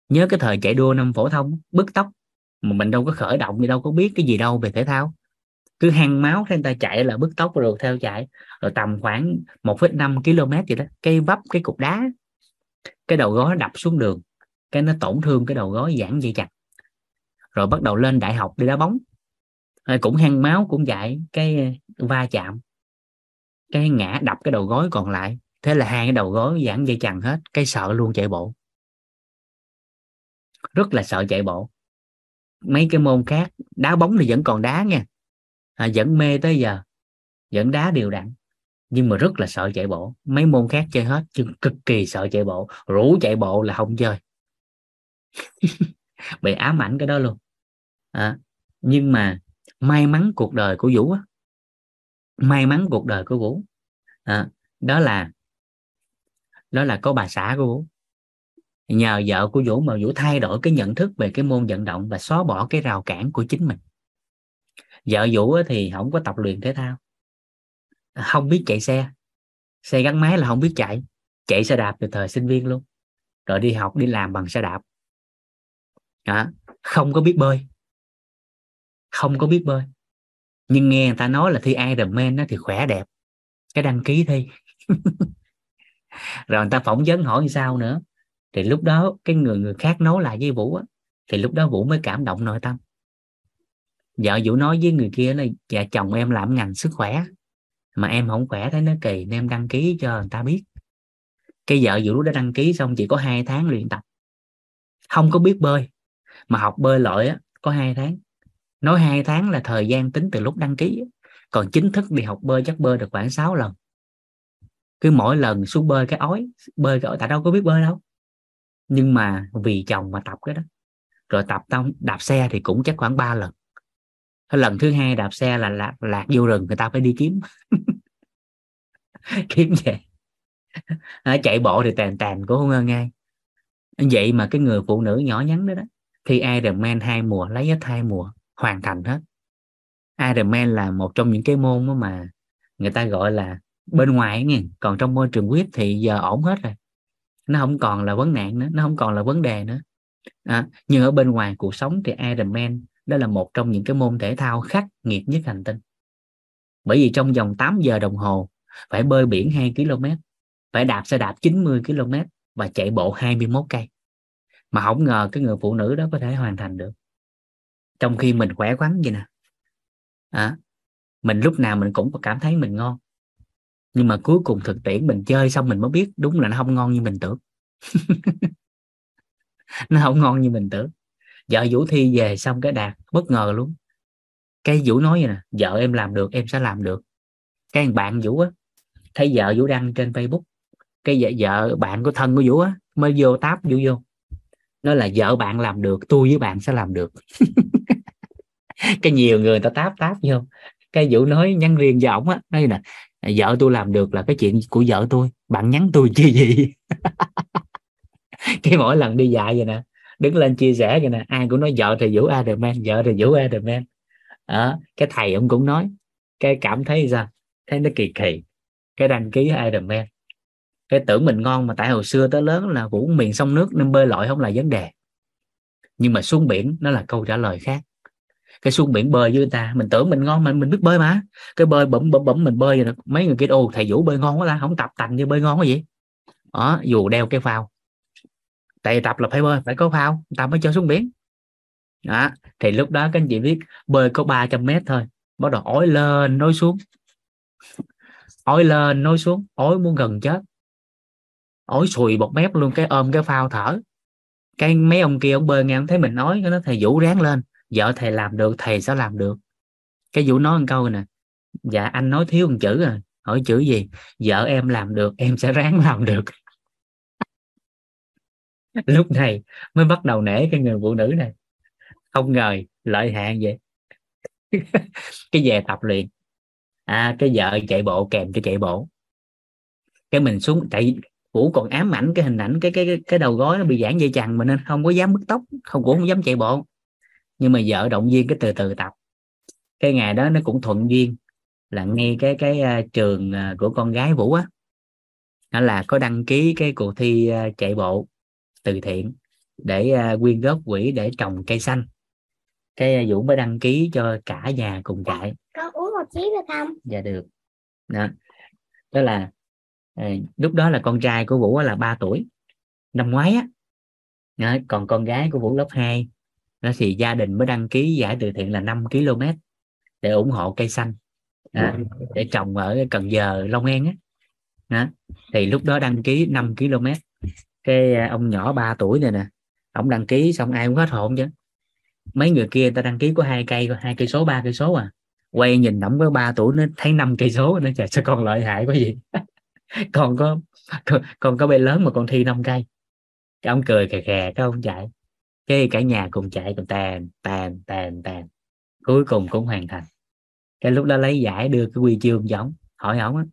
Nhớ cái thời chạy đua năm phổ thông, bứt tốc mà mình đâu có khởi động, thì đâu có biết cái gì đâu về thể thao, cứ hăng máu thấy người ta chạy là bứt tốc rồi theo chạy, rồi tầm khoảng một phẩy năm ki lô mét vậy đó, cái vấp cái cục đá, cái đầu gối đập xuống đường, cái nó tổn thương cái đầu gối, giãn dây chằng. Rồi bắt đầu lên đại học đi đá bóng, rồi cũng hăng máu cũng chạy, cái va chạm, cái ngã đập cái đầu gối còn lại, thế là hai cái đầu gối giãn dây chằng hết, cái sợ luôn chạy bộ, rất là sợ chạy bộ. Mấy cái môn khác, đá bóng thì vẫn còn đá nha, à, vẫn mê tới giờ, vẫn đá đều đặn, nhưng mà rất là sợ chạy bộ. Mấy môn khác chơi hết nhưng cực kỳ sợ chạy bộ, rủ chạy bộ là không chơi. Bị ám ảnh cái đó luôn. À, nhưng mà may mắn cuộc đời của Vũ á, may mắn cuộc đời của Vũ à, đó là đó là có bà xã của Vũ. Nhờ vợ của Vũ mà Vũ thay đổi cái nhận thức về cái môn vận động và xóa bỏ cái rào cản của chính mình. Vợ Vũ thì không có tập luyện thể thao, không biết chạy xe, xe gắn máy là không biết chạy, chạy xe đạp từ thời sinh viên luôn, rồi đi học đi làm bằng xe đạp. Đó, không có biết bơi, không có biết bơi, nhưng nghe người ta nói là thi Ironman thì khỏe đẹp, cái đăng ký thi. Rồi người ta phỏng vấn hỏi sao nữa, thì lúc đó cái người người khác nói lại với Vũ á, thì lúc đó Vũ mới cảm động nội tâm. Vợ Vũ nói với người kia là dạ chồng em làm ngành sức khỏe mà em không khỏe, thấy nó kỳ nên em đăng ký cho người ta biết. Cái vợ Vũ đã đăng ký xong chỉ có hai tháng luyện tập, không có biết bơi, mà học bơi lội á có hai tháng. Nói hai tháng là thời gian tính từ lúc đăng ký, còn chính thức đi học bơi chắc bơi được khoảng sáu lần. Cứ mỗi lần xuống bơi cái ói, bơi cái ói, tại đâu có biết bơi đâu. Nhưng mà vì chồng mà tập cái đó. Rồi tập tông, đạp xe thì cũng chắc khoảng ba lần. Lần thứ hai đạp xe là lạc, lạc vô rừng, người ta phải đi kiếm. Kiếm về. Chạy bộ thì tàn tàn cũng không hơn ngay. Vậy mà cái người phụ nữ nhỏ nhắn đó đó, thì Ironman hai mùa, lấy hết hai mùa, hoàn thành hết. Ironman là một trong những cái môn mà người ta gọi là bên ngoài nghe, còn trong môi trường vê i tê thì giờ ổn hết rồi. Nó không còn là vấn nạn nữa, nó không còn là vấn đề nữa. À, nhưng ở bên ngoài cuộc sống thì Ironman đó là một trong những cái môn thể thao khắc nghiệt nhất hành tinh. Bởi vì trong vòng tám giờ đồng hồ phải bơi biển hai ki lô mét, phải đạp xe đạp chín mươi ki lô mét và chạy bộ hai mươi mốt cây. Mà không ngờ cái người phụ nữ đó có thể hoàn thành được. Trong khi mình khỏe khoắn vậy nè. À, mình lúc nào mình cũng cảm thấy mình ngon. Nhưng mà cuối cùng thực tiễn mình chơi xong mình mới biết đúng là nó không ngon như mình tưởng. Nó không ngon như mình tưởng. Vợ Vũ thi về xong cái đạt, bất ngờ luôn. Cái Vũ nói vậy nè, vợ em làm được, em sẽ làm được. Cái bạn Vũ á, thấy vợ Vũ đăng trên Facebook, cái vợ bạn của thân của Vũ á, mới vô táp Vũ vô. Nó là vợ bạn làm được, tôi với bạn sẽ làm được. Cái nhiều người ta táp táp vô. Cái Vũ nói nhắn riêng với ổng á, nói nè, vợ tôi làm được là cái chuyện của vợ tôi, bạn nhắn tôi chi gì. Cái mỗi lần đi dạy vậy nè, đứng lên chia sẻ vậy nè, ai cũng nói vợ thì Vũ Ironman, vợ thì Vũ Ironman. À, cái thầy ông cũng nói, cái cảm thấy sao, thấy nó kỳ kỳ, cái đăng ký Ironman. Cái tưởng mình ngon, mà tại hồi xưa tới lớn là Vũ miền sông nước nên bơi lội không là vấn đề, nhưng mà xuống biển nó là câu trả lời khác. cái xuống biển bơi với người ta, mình tưởng mình ngon, mình mình biết bơi mà, cái bơi bẩm bẩm bẩm mình bơi rồi mấy người kia ô thầy Vũ bơi ngon quá, là không tập tành như bơi ngon quá vậy đó, dù đeo cái phao, tại tập là phải bơi, phải có phao ta mới cho xuống biển đó. Thì lúc đó các anh chị biết bơi có ba trăm mét thôi, bắt đầu ói lên nối xuống, ói lên nối xuống, ói muốn gần chết, ói sùi bọt mép luôn, cái ôm cái phao thở. Cái mấy ông kia ông bơi ngang thấy mình nói, nó thầy Vũ ráng lên, vợ thầy làm được, thầy sẽ làm được. Cái Vũ nói một câu nè, dạ anh nói thiếu một chữ à, hỏi chữ gì, vợ em làm được, em sẽ ráng làm được. Lúc này mới bắt đầu nể cái người phụ nữ này, không ngờ lợi hại vậy. Cái về tập luyện, à cái vợ chạy bộ kèm cho chạy bộ, cái mình xuống, tại Vũ còn ám ảnh cái hình ảnh cái cái cái đầu gối nó bị giãn dây chằng mà nên không có dám bứt tốc, không cũng không dám chạy bộ. Nhưng mà vợ động viên cái từ từ tập. Cái ngày đó nó cũng thuận duyên là ngay cái cái uh, trường uh, của con gái Vũ á, nó là có đăng ký cái cuộc thi uh, chạy bộ từ thiện để uh, quyên góp quỹ để trồng cây xanh. Cái uh, Vũ mới đăng ký cho cả nhà cùng chạy. Con uống một chiếc được không? Dạ được. Đó, đó là lúc đó là con trai của Vũ là ba tuổi năm ngoái á, đó, còn con gái của Vũ lớp hai, nó thì gia đình mới đăng ký giải từ thiện là năm ki lô mét để ủng hộ cây xanh đó, để trồng ở Cần Giờ, Long An á. Đó, thì lúc đó đăng ký năm ki lô mét, cái ông nhỏ ba tuổi này nè, ông đăng ký xong ai cũng hết hồn chứ, mấy người kia người ta đăng ký có hai cây hai cây số ba cây số à, quay nhìn ổng với ba tuổi nó thấy năm cây số, nó trời sao con lợi hại quá gì. Còn có còn, còn có bé lớn mà còn thi năm cây. Cái ông cười khè khè, cái ông chạy, cái cả nhà cùng chạy, cùng tàn tàn tàn tàn, cuối cùng cũng hoàn thành. Cái lúc đó lấy giải đưa cái huy chương cho ổng, hỏi ổng á,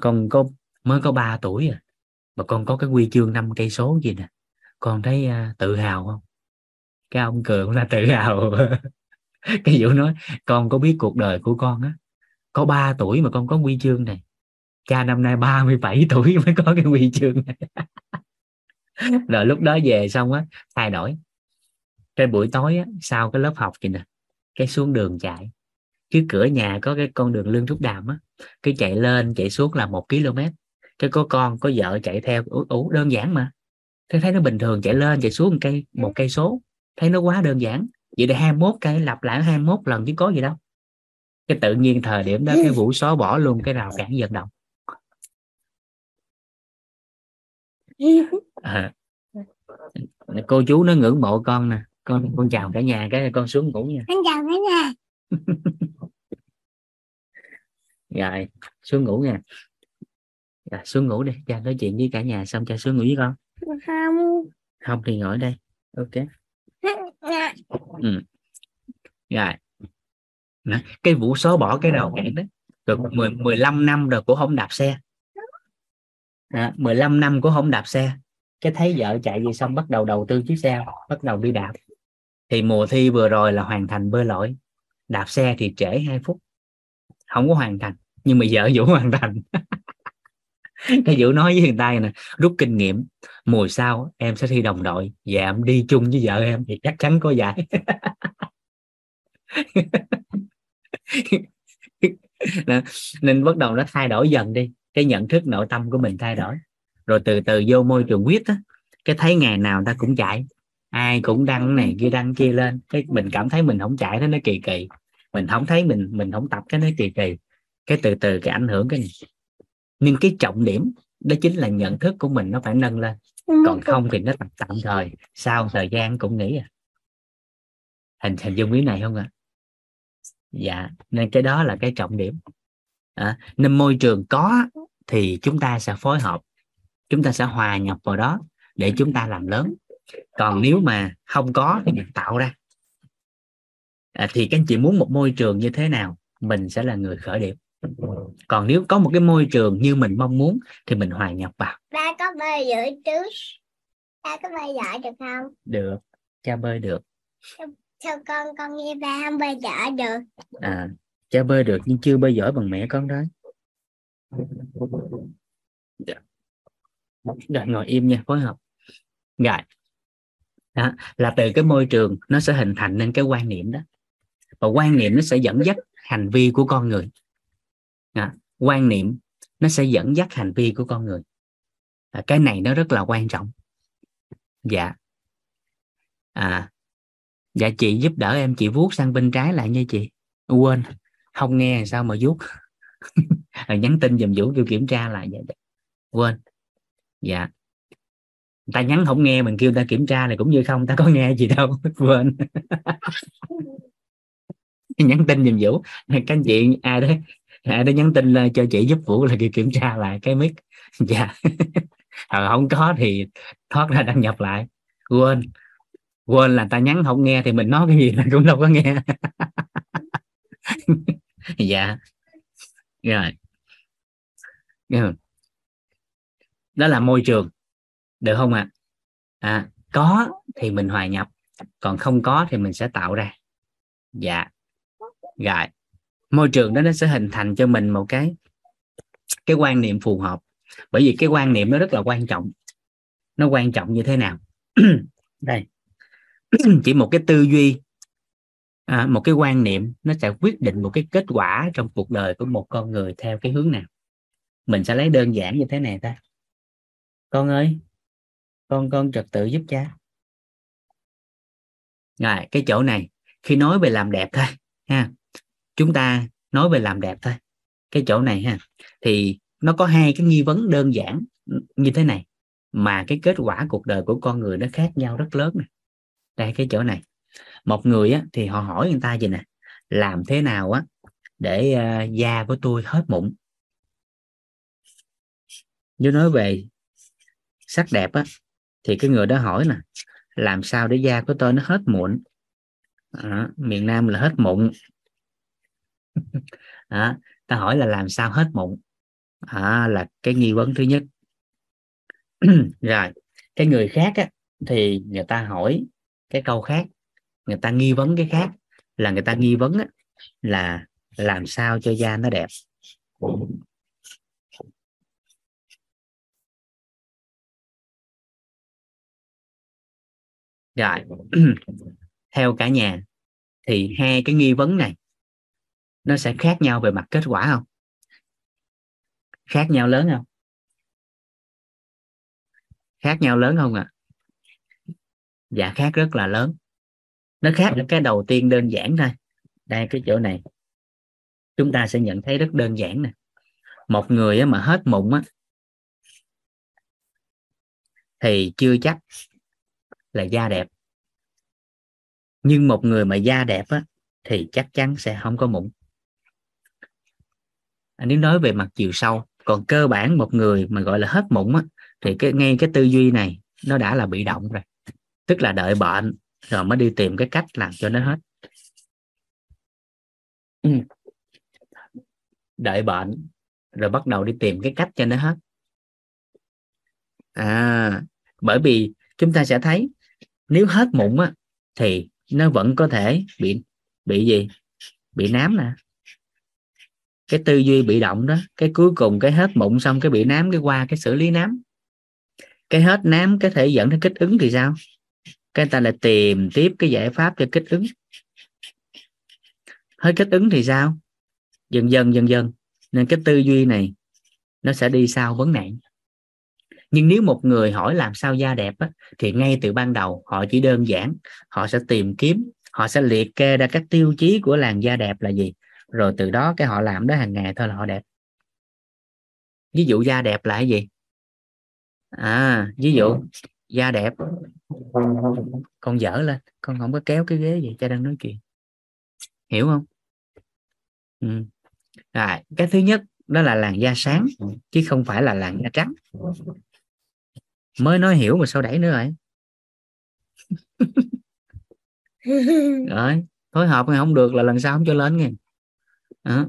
con có mới có ba tuổi à mà con có cái huy chương năm cây số gì nè, con thấy uh, tự hào không? Cái ông cười cũng là tự hào. Cái Vũ nói, con có biết cuộc đời của con á, có ba tuổi mà con có huy chương này, cha năm nay ba mươi bảy tuổi mới có cái huy chương này. Rồi lúc đó về xong á, thay đổi. Trên buổi tối á, sau cái lớp học kìa nè, cái xuống đường chạy. Chứ cửa nhà có cái con đường Lương Trúc Đàm á, cứ chạy lên chạy xuống là một ki lô mét. Cái có con, có vợ chạy theo, ủ, ủ đơn giản mà. Thế thấy nó bình thường, chạy lên chạy xuống một cây, một cây số, thấy nó quá đơn giản. Vậy là hai mươi mốt cây, lặp lại hai mươi mốt lần chứ có gì đâu. Cái tự nhiên thời điểm đó cái Vũ xóa bỏ luôn cái rào cản vận động. À, cô chú nó ngưỡng mộ con nè, con con chào cả nhà, cái con xuống ngủ nha, con chào cả nhà. Rồi xuống ngủ nha, rồi xuống ngủ đi, cha nói chuyện với cả nhà xong cha xuống ngủ với con. Không không thì ngồi đây, ok. Ừ. Rồi nè, cái Vũ xóa bỏ cái đầu cản đó được mười mười lăm năm rồi cũng không đạp xe. À, mười lăm năm cũng không đạp xe, cái thấy vợ chạy về xong bắt đầu đầu tư chiếc xe, bắt đầu đi đạp. Thì mùa thi vừa rồi là hoàn thành bơi lội, đạp xe thì trễ hai phút, không có hoàn thành, nhưng mà vợ Vũ hoàn thành. Cái Vũ nói với người ta nè, rút kinh nghiệm, mùa sau em sẽ thi đồng đội và em đi chung với vợ em thì chắc chắn có giải. Nên bắt đầu nó thay đổi dần đi, cái nhận thức nội tâm của mình thay đổi, rồi từ từ vô môi trường vê i tê á, cái thấy ngày nào ta cũng chạy, ai cũng đăng này kia đăng kia lên, cái mình cảm thấy mình không chạy đó nó kỳ kỳ, mình không thấy mình mình không tập cái nó kỳ kỳ, cái từ từ cái ảnh hưởng cái này. Nhưng cái trọng điểm đó chính là nhận thức của mình nó phải nâng lên, còn không thì nó tập tạm thời, sau thời gian cũng nghỉ à. Hình hình dung ý này không ạ? À? Dạ, nên cái đó là cái trọng điểm. À, nên môi trường có thì chúng ta sẽ phối hợp, chúng ta sẽ hòa nhập vào đó để chúng ta làm lớn. Còn nếu mà không có thì mình tạo ra. À, thì các anh chị muốn một môi trường như thế nào, mình sẽ là người khởi điểm. Còn nếu có một cái môi trường như mình mong muốn thì mình hòa nhập vào. Ba có bơi giỏi chứ? Ba có bơi giỏi được không? Được, cha bơi được. Sao con con nghe ba không bơi giỏi được? À, cha bơi được nhưng chưa bơi giỏi bằng mẹ con đó. Rồi ngồi im nha, phối hợp. Rồi đó, là từ cái môi trường nó sẽ hình thành nên cái quan niệm đó. Và quan niệm nó sẽ dẫn dắt hành vi của con người. À, quan niệm nó sẽ dẫn dắt hành vi của con người. À, cái này nó rất là quan trọng. Dạ. À, dạ chị giúp đỡ em, chị vuốt sang bên trái lại nha chị. Quên, không nghe sao mà vuốt. Nhắn tin dùm Vũ kêu kiểm tra lại. Dạ, dạ. Quên. Dạ. Người ta nhắn không nghe mình kêu người ta kiểm tra này cũng như không, ta có nghe gì đâu. Quên. Nhắn tin dùm Vũ. Các anh chị ai đấy, ai đấy nhắn tin cho chị giúp Vũ là kêu kiểm tra lại cái mic. Dạ. À, không có thì thoát ra đăng nhập lại. Quên. Quên là ta nhắn không nghe thì mình nói cái gì là cũng đâu có nghe. Dạ. Rồi. Đó là môi trường. Được không ạ? À? À, có thì mình hòa nhập, còn không có thì mình sẽ tạo ra. Dạ. Rồi. Môi trường đó nó sẽ hình thành cho mình một cái cái quan niệm phù hợp. Bởi vì cái quan niệm nó rất là quan trọng. Nó quan trọng như thế nào? Đây. Chỉ một cái tư duy, à, một cái quan niệm nó sẽ quyết định một cái kết quả trong cuộc đời của một con người theo cái hướng nào. Mình sẽ lấy đơn giản như thế này ta. Con ơi, con con trật tự giúp cha. Rồi, cái chỗ này khi nói về làm đẹp thôi ha. Chúng ta nói về làm đẹp thôi. Cái chỗ này ha thì nó có hai cái nghi vấn đơn giản như thế này mà cái kết quả cuộc đời của con người nó khác nhau rất lớn này. Đây cái chỗ này. Một người á, thì họ hỏi người ta gì nè, làm thế nào á để uh, da của tôi hết mụn. Nếu nói về sắc đẹp á thì cái người đó hỏi là làm sao để da của tôi nó hết mụn. À, miền Nam là hết mụn. À, ta hỏi là làm sao hết mụn. À, là cái nghi vấn thứ nhất. Rồi cái người khác á, thì người ta hỏi cái câu khác, người ta nghi vấn cái khác, là người ta nghi vấn á, là làm sao cho da nó đẹp. Rồi theo cả nhà thì hai cái nghi vấn này nó sẽ khác nhau về mặt kết quả không? Khác nhau lớn không? Khác nhau lớn không ạ? À? Dạ khác rất là lớn. Nó khác ở cái đầu tiên đơn giản thôi. Đây cái chỗ này chúng ta sẽ nhận thấy rất đơn giản nè. Một người mà hết mụn á thì chưa chắc là da đẹp, nhưng một người mà da đẹp á thì chắc chắn sẽ không có mụn. À, nếu nói về mặt chiều sâu, còn cơ bản một người mà gọi là hết mụn á thì cái ngay cái tư duy này nó đã là bị động rồi, tức là đợi bệnh rồi mới đi tìm cái cách làm cho nó hết. Ừ. Đợi bệnh rồi bắt đầu đi tìm cái cách cho nó hết. À, bởi vì chúng ta sẽ thấy nếu hết mụn á thì nó vẫn có thể bị bị gì? Bị nám nè. Cái tư duy bị động đó, cái cuối cùng cái hết mụn xong cái bị nám, cái qua cái xử lý nám. Cái hết nám có thể dẫn đến kích ứng thì sao? Cái ta lại tìm tiếp cái giải pháp cho kích ứng. Hết kích ứng thì sao? Dần dần dần dần nên cái tư duy này nó sẽ đi sau vấn nạn. Nhưng nếu một người hỏi làm sao da đẹp á, thì ngay từ ban đầu họ chỉ đơn giản, họ sẽ tìm kiếm, họ sẽ liệt kê ra các tiêu chí của làn da đẹp là gì, rồi từ đó cái họ làm đó hàng ngày thôi là họ đẹp. Ví dụ da đẹp là cái gì? À, ví dụ da đẹp, con dở lên, con không có kéo cái ghế vậy, cha đang nói chuyện, hiểu không? Ừ. À, cái thứ nhất đó là làn da sáng chứ không phải là làn da trắng. Mới nói hiểu mà sao đẩy nữa rồi. Rồi phối hợp này không được là lần sau không cho lên nghe. À.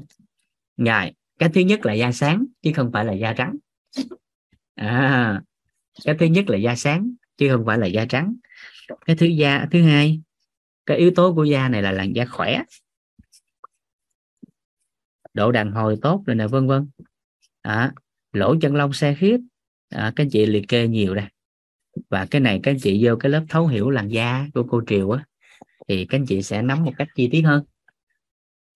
Rồi cái thứ nhất là da sáng chứ không phải là da trắng. À, cái thứ nhất là da sáng chứ không phải là da trắng. Cái thứ da thứ hai, cái yếu tố của da này là làn da khỏe, độ đàn hồi tốt rồi nè, vân vân. À, lỗ chân lông xe khít. À, các anh chị liệt kê nhiều đây, và cái này các anh chị vô cái lớp thấu hiểu làn da của cô Triều á thì các anh chị sẽ nắm một cách chi tiết hơn.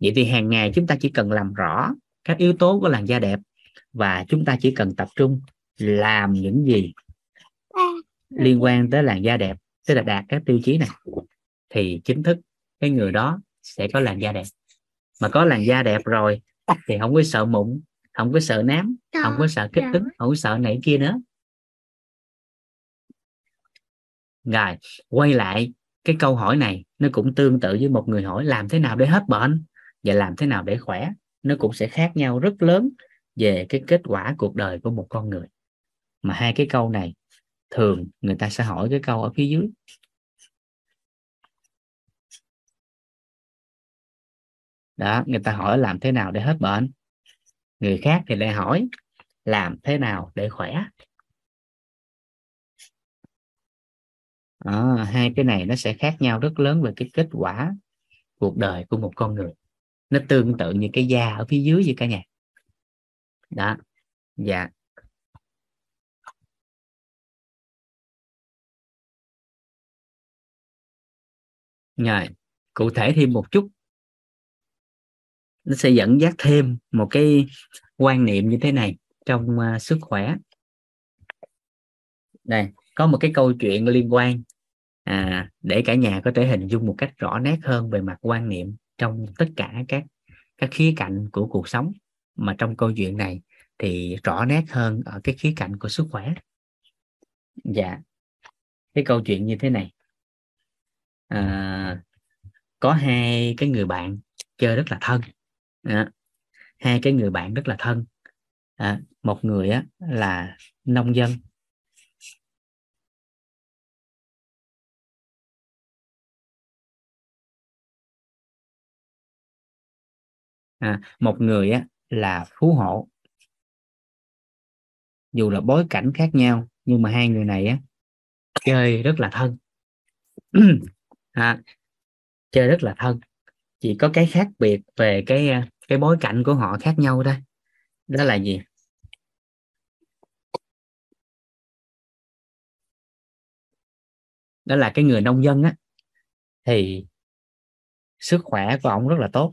Vậy thì hàng ngày chúng ta chỉ cần làm rõ các yếu tố của làn da đẹp và chúng ta chỉ cần tập trung làm những gì liên quan tới làn da đẹp, tức là đạt các tiêu chí này, thì chính thức cái người đó sẽ có làn da đẹp. Mà có làn da đẹp rồi thì không có sợ mụn, không có sợ nám, không có sợ kích ứng, không có sợ này kia nữa. Rồi quay lại cái câu hỏi này, nó cũng tương tự với một người hỏi làm thế nào để hết bệnh và làm thế nào để khỏe. Nó cũng sẽ khác nhau rất lớn về cái kết quả cuộc đời của một con người. Mà hai cái câu này thường người ta sẽ hỏi cái câu ở phía dưới. Đó, người ta hỏi làm thế nào để hết bệnh. Người khác thì lại hỏi làm thế nào để khỏe. À, hai cái này nó sẽ khác nhau rất lớn về cái kết quả cuộc đời của một con người. Nó tương tự như cái da ở phía dưới vậy cả nhà. Đó. Dạ. Rồi, cụ thể thêm một chút. Nó sẽ dẫn dắt thêm một cái quan niệm như thế này trong uh, sức khỏe. Đây, có một cái câu chuyện liên quan à, để cả nhà có thể hình dung một cách rõ nét hơn về mặt quan niệm trong tất cả các các khía cạnh của cuộc sống. Mà trong câu chuyện này thì rõ nét hơn ở cái khía cạnh của sức khỏe. Dạ, cái câu chuyện như thế này. À, có hai cái người bạn chơi rất là thân. À, hai cái người bạn rất là thân. À, một người á, là nông dân. À, một người á, là phú hộ. Dù là bối cảnh khác nhau nhưng mà hai người này á, chơi rất là thân. À, chơi rất là thân. Chỉ có cái khác biệt về cái cái bối cảnh của họ khác nhau thôi. Đó là gì? Đó là cái người nông dân á thì sức khỏe của ông rất là tốt.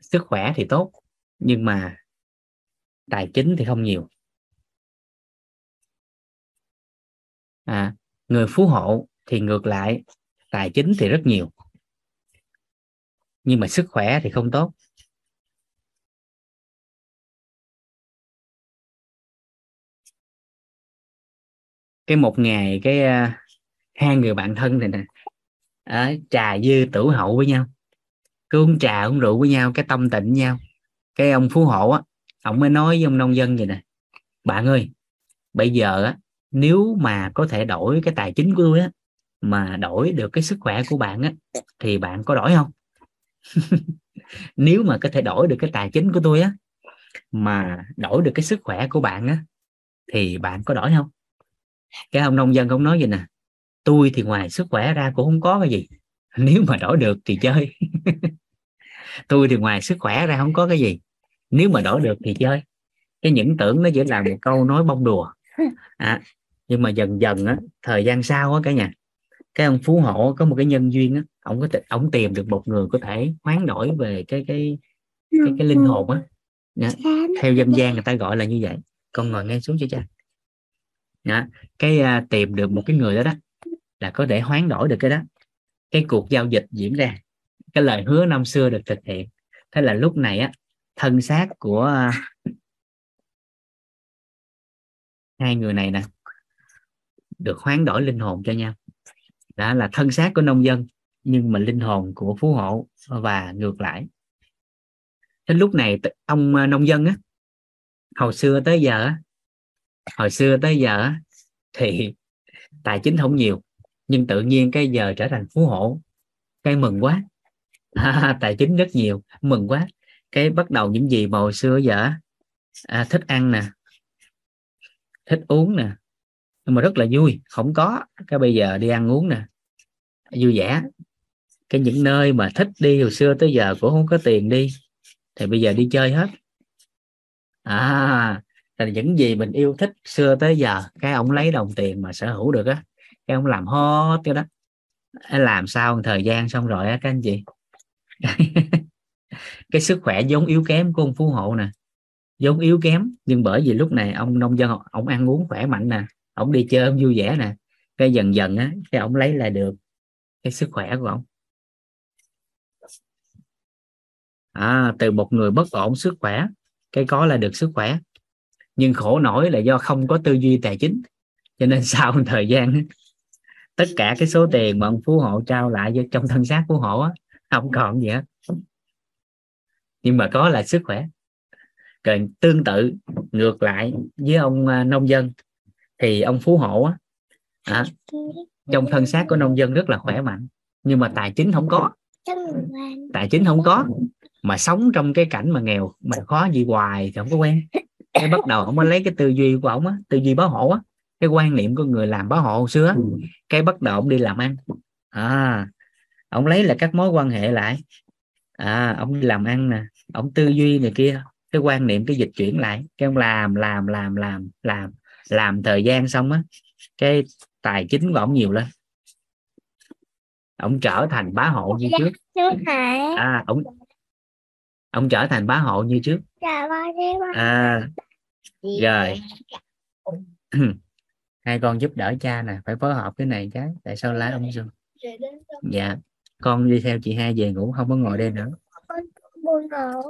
Sức khỏe thì tốt nhưng mà tài chính thì không nhiều. À, người phú hộ thì ngược lại tài chính thì rất nhiều nhưng mà sức khỏe thì không tốt. Cái một ngày cái uh, hai người bạn thân này nè uh, trà dư tửu hậu với nhau, cứ uống trà uống rượu với nhau, cái tâm tình với nhau. Cái ông phú hộ á, ông mới nói với ông nông dân vậy nè: bạn ơi, bây giờ á, nếu mà có thể đổi cái tài chính của tôi á, mà đổi được cái sức khỏe của bạn á, thì bạn có đổi không? Nếu mà có thể đổi được cái tài chính của tôi á, mà đổi được cái sức khỏe của bạn á, thì bạn có đổi không? Cái ông nông dân không nói gì nè: tôi thì ngoài sức khỏe ra cũng không có cái gì, nếu mà đổi được thì chơi. Tôi thì ngoài sức khỏe ra không có cái gì, nếu mà đổi được thì chơi. Cái những tưởng nó chỉ là một câu nói bông đùa. À, nhưng mà dần dần á, thời gian sau á cả nhà, cái ông phú hộ có một cái nhân duyên á, ông có thể ông tìm được một người có thể hoán đổi về cái cái cái, cái, cái linh hồn á. À, theo dân gian người ta gọi là như vậy. Con ngồi nghe xuống cho cha. À, cái à, tìm được một cái người đó đó là có thể hoán đổi được cái đó. Cái cuộc giao dịch diễn ra, cái lời hứa năm xưa được thực hiện. Thế là lúc này á, thân xác của hai người này nè được hoán đổi linh hồn cho nhau. Đó là thân xác của nông dân nhưng mà linh hồn của phú hộ và ngược lại. Đến lúc này ông nông dân á, hồi xưa tới giờ á, hồi xưa tới giờ á, thì tài chính không nhiều, nhưng tự nhiên cái giờ trở thành phú hộ, cái mừng quá. À, tài chính rất nhiều, mừng quá. Cái bắt đầu những gì mà hồi xưa giờ á, à, thích ăn nè, thích uống nè, nhưng mà rất là vui, không có. Cái bây giờ đi ăn uống nè, vui vẻ. Cái những nơi mà thích đi hồi xưa tới giờ cũng không có tiền đi, thì bây giờ đi chơi hết. À, là những gì mình yêu thích xưa tới giờ, cái ông lấy đồng tiền mà sở hữu được á, cái ông làm hết cái đó. làm sao một thời gian xong rồi á các anh chị. Cái sức khỏe vốn yếu kém của ông Phú Hộ nè, vốn yếu kém, nhưng bởi vì lúc này ông nông dân ông ăn uống khỏe mạnh nè, ông đi chơi ông vui vẻ nè, cái dần dần á cái ông lấy lại được cái sức khỏe của ông. À, từ một người bất ổn sức khỏe cái có là được sức khỏe, nhưng khổ nổi là do không có tư duy tài chính, cho nên sau một thời gian tất cả cái số tiền mà ông Phú Hộ trao lại vô trong thân xác Phú Hộ á, không còn gì hết, nhưng mà có là sức khỏe. Còn tương tự ngược lại với ông nông dân thì ông Phú Hộ á, à, trong thân xác của nông dân rất là khỏe mạnh, nhưng mà tài chính không có, tài chính không có mà sống trong cái cảnh mà nghèo mà khó gì hoài thì không có quen. Cái bắt đầu ông mới lấy cái tư duy của ông á, tư duy bảo hộ á, cái quan niệm của người làm bảo hộ hồi xưa, cái bắt đầu ông đi làm ăn, à, ông lấy là các mối quan hệ lại, à, ông đi làm ăn nè, ông tư duy này kia, cái quan niệm cái dịch chuyển lại, cái ông làm làm làm làm làm làm thời gian xong á, cái tài chính của ông nhiều lên, ông trở thành bá hộ như trước, à, ông ông trở thành bá hộ như trước, à, rồi. Hai con giúp đỡ cha nè, phải phối hợp cái này chứ, tại sao lái ông xuống? Dạ, con đi theo chị hai về ngủ, không có ngồi đây nữa.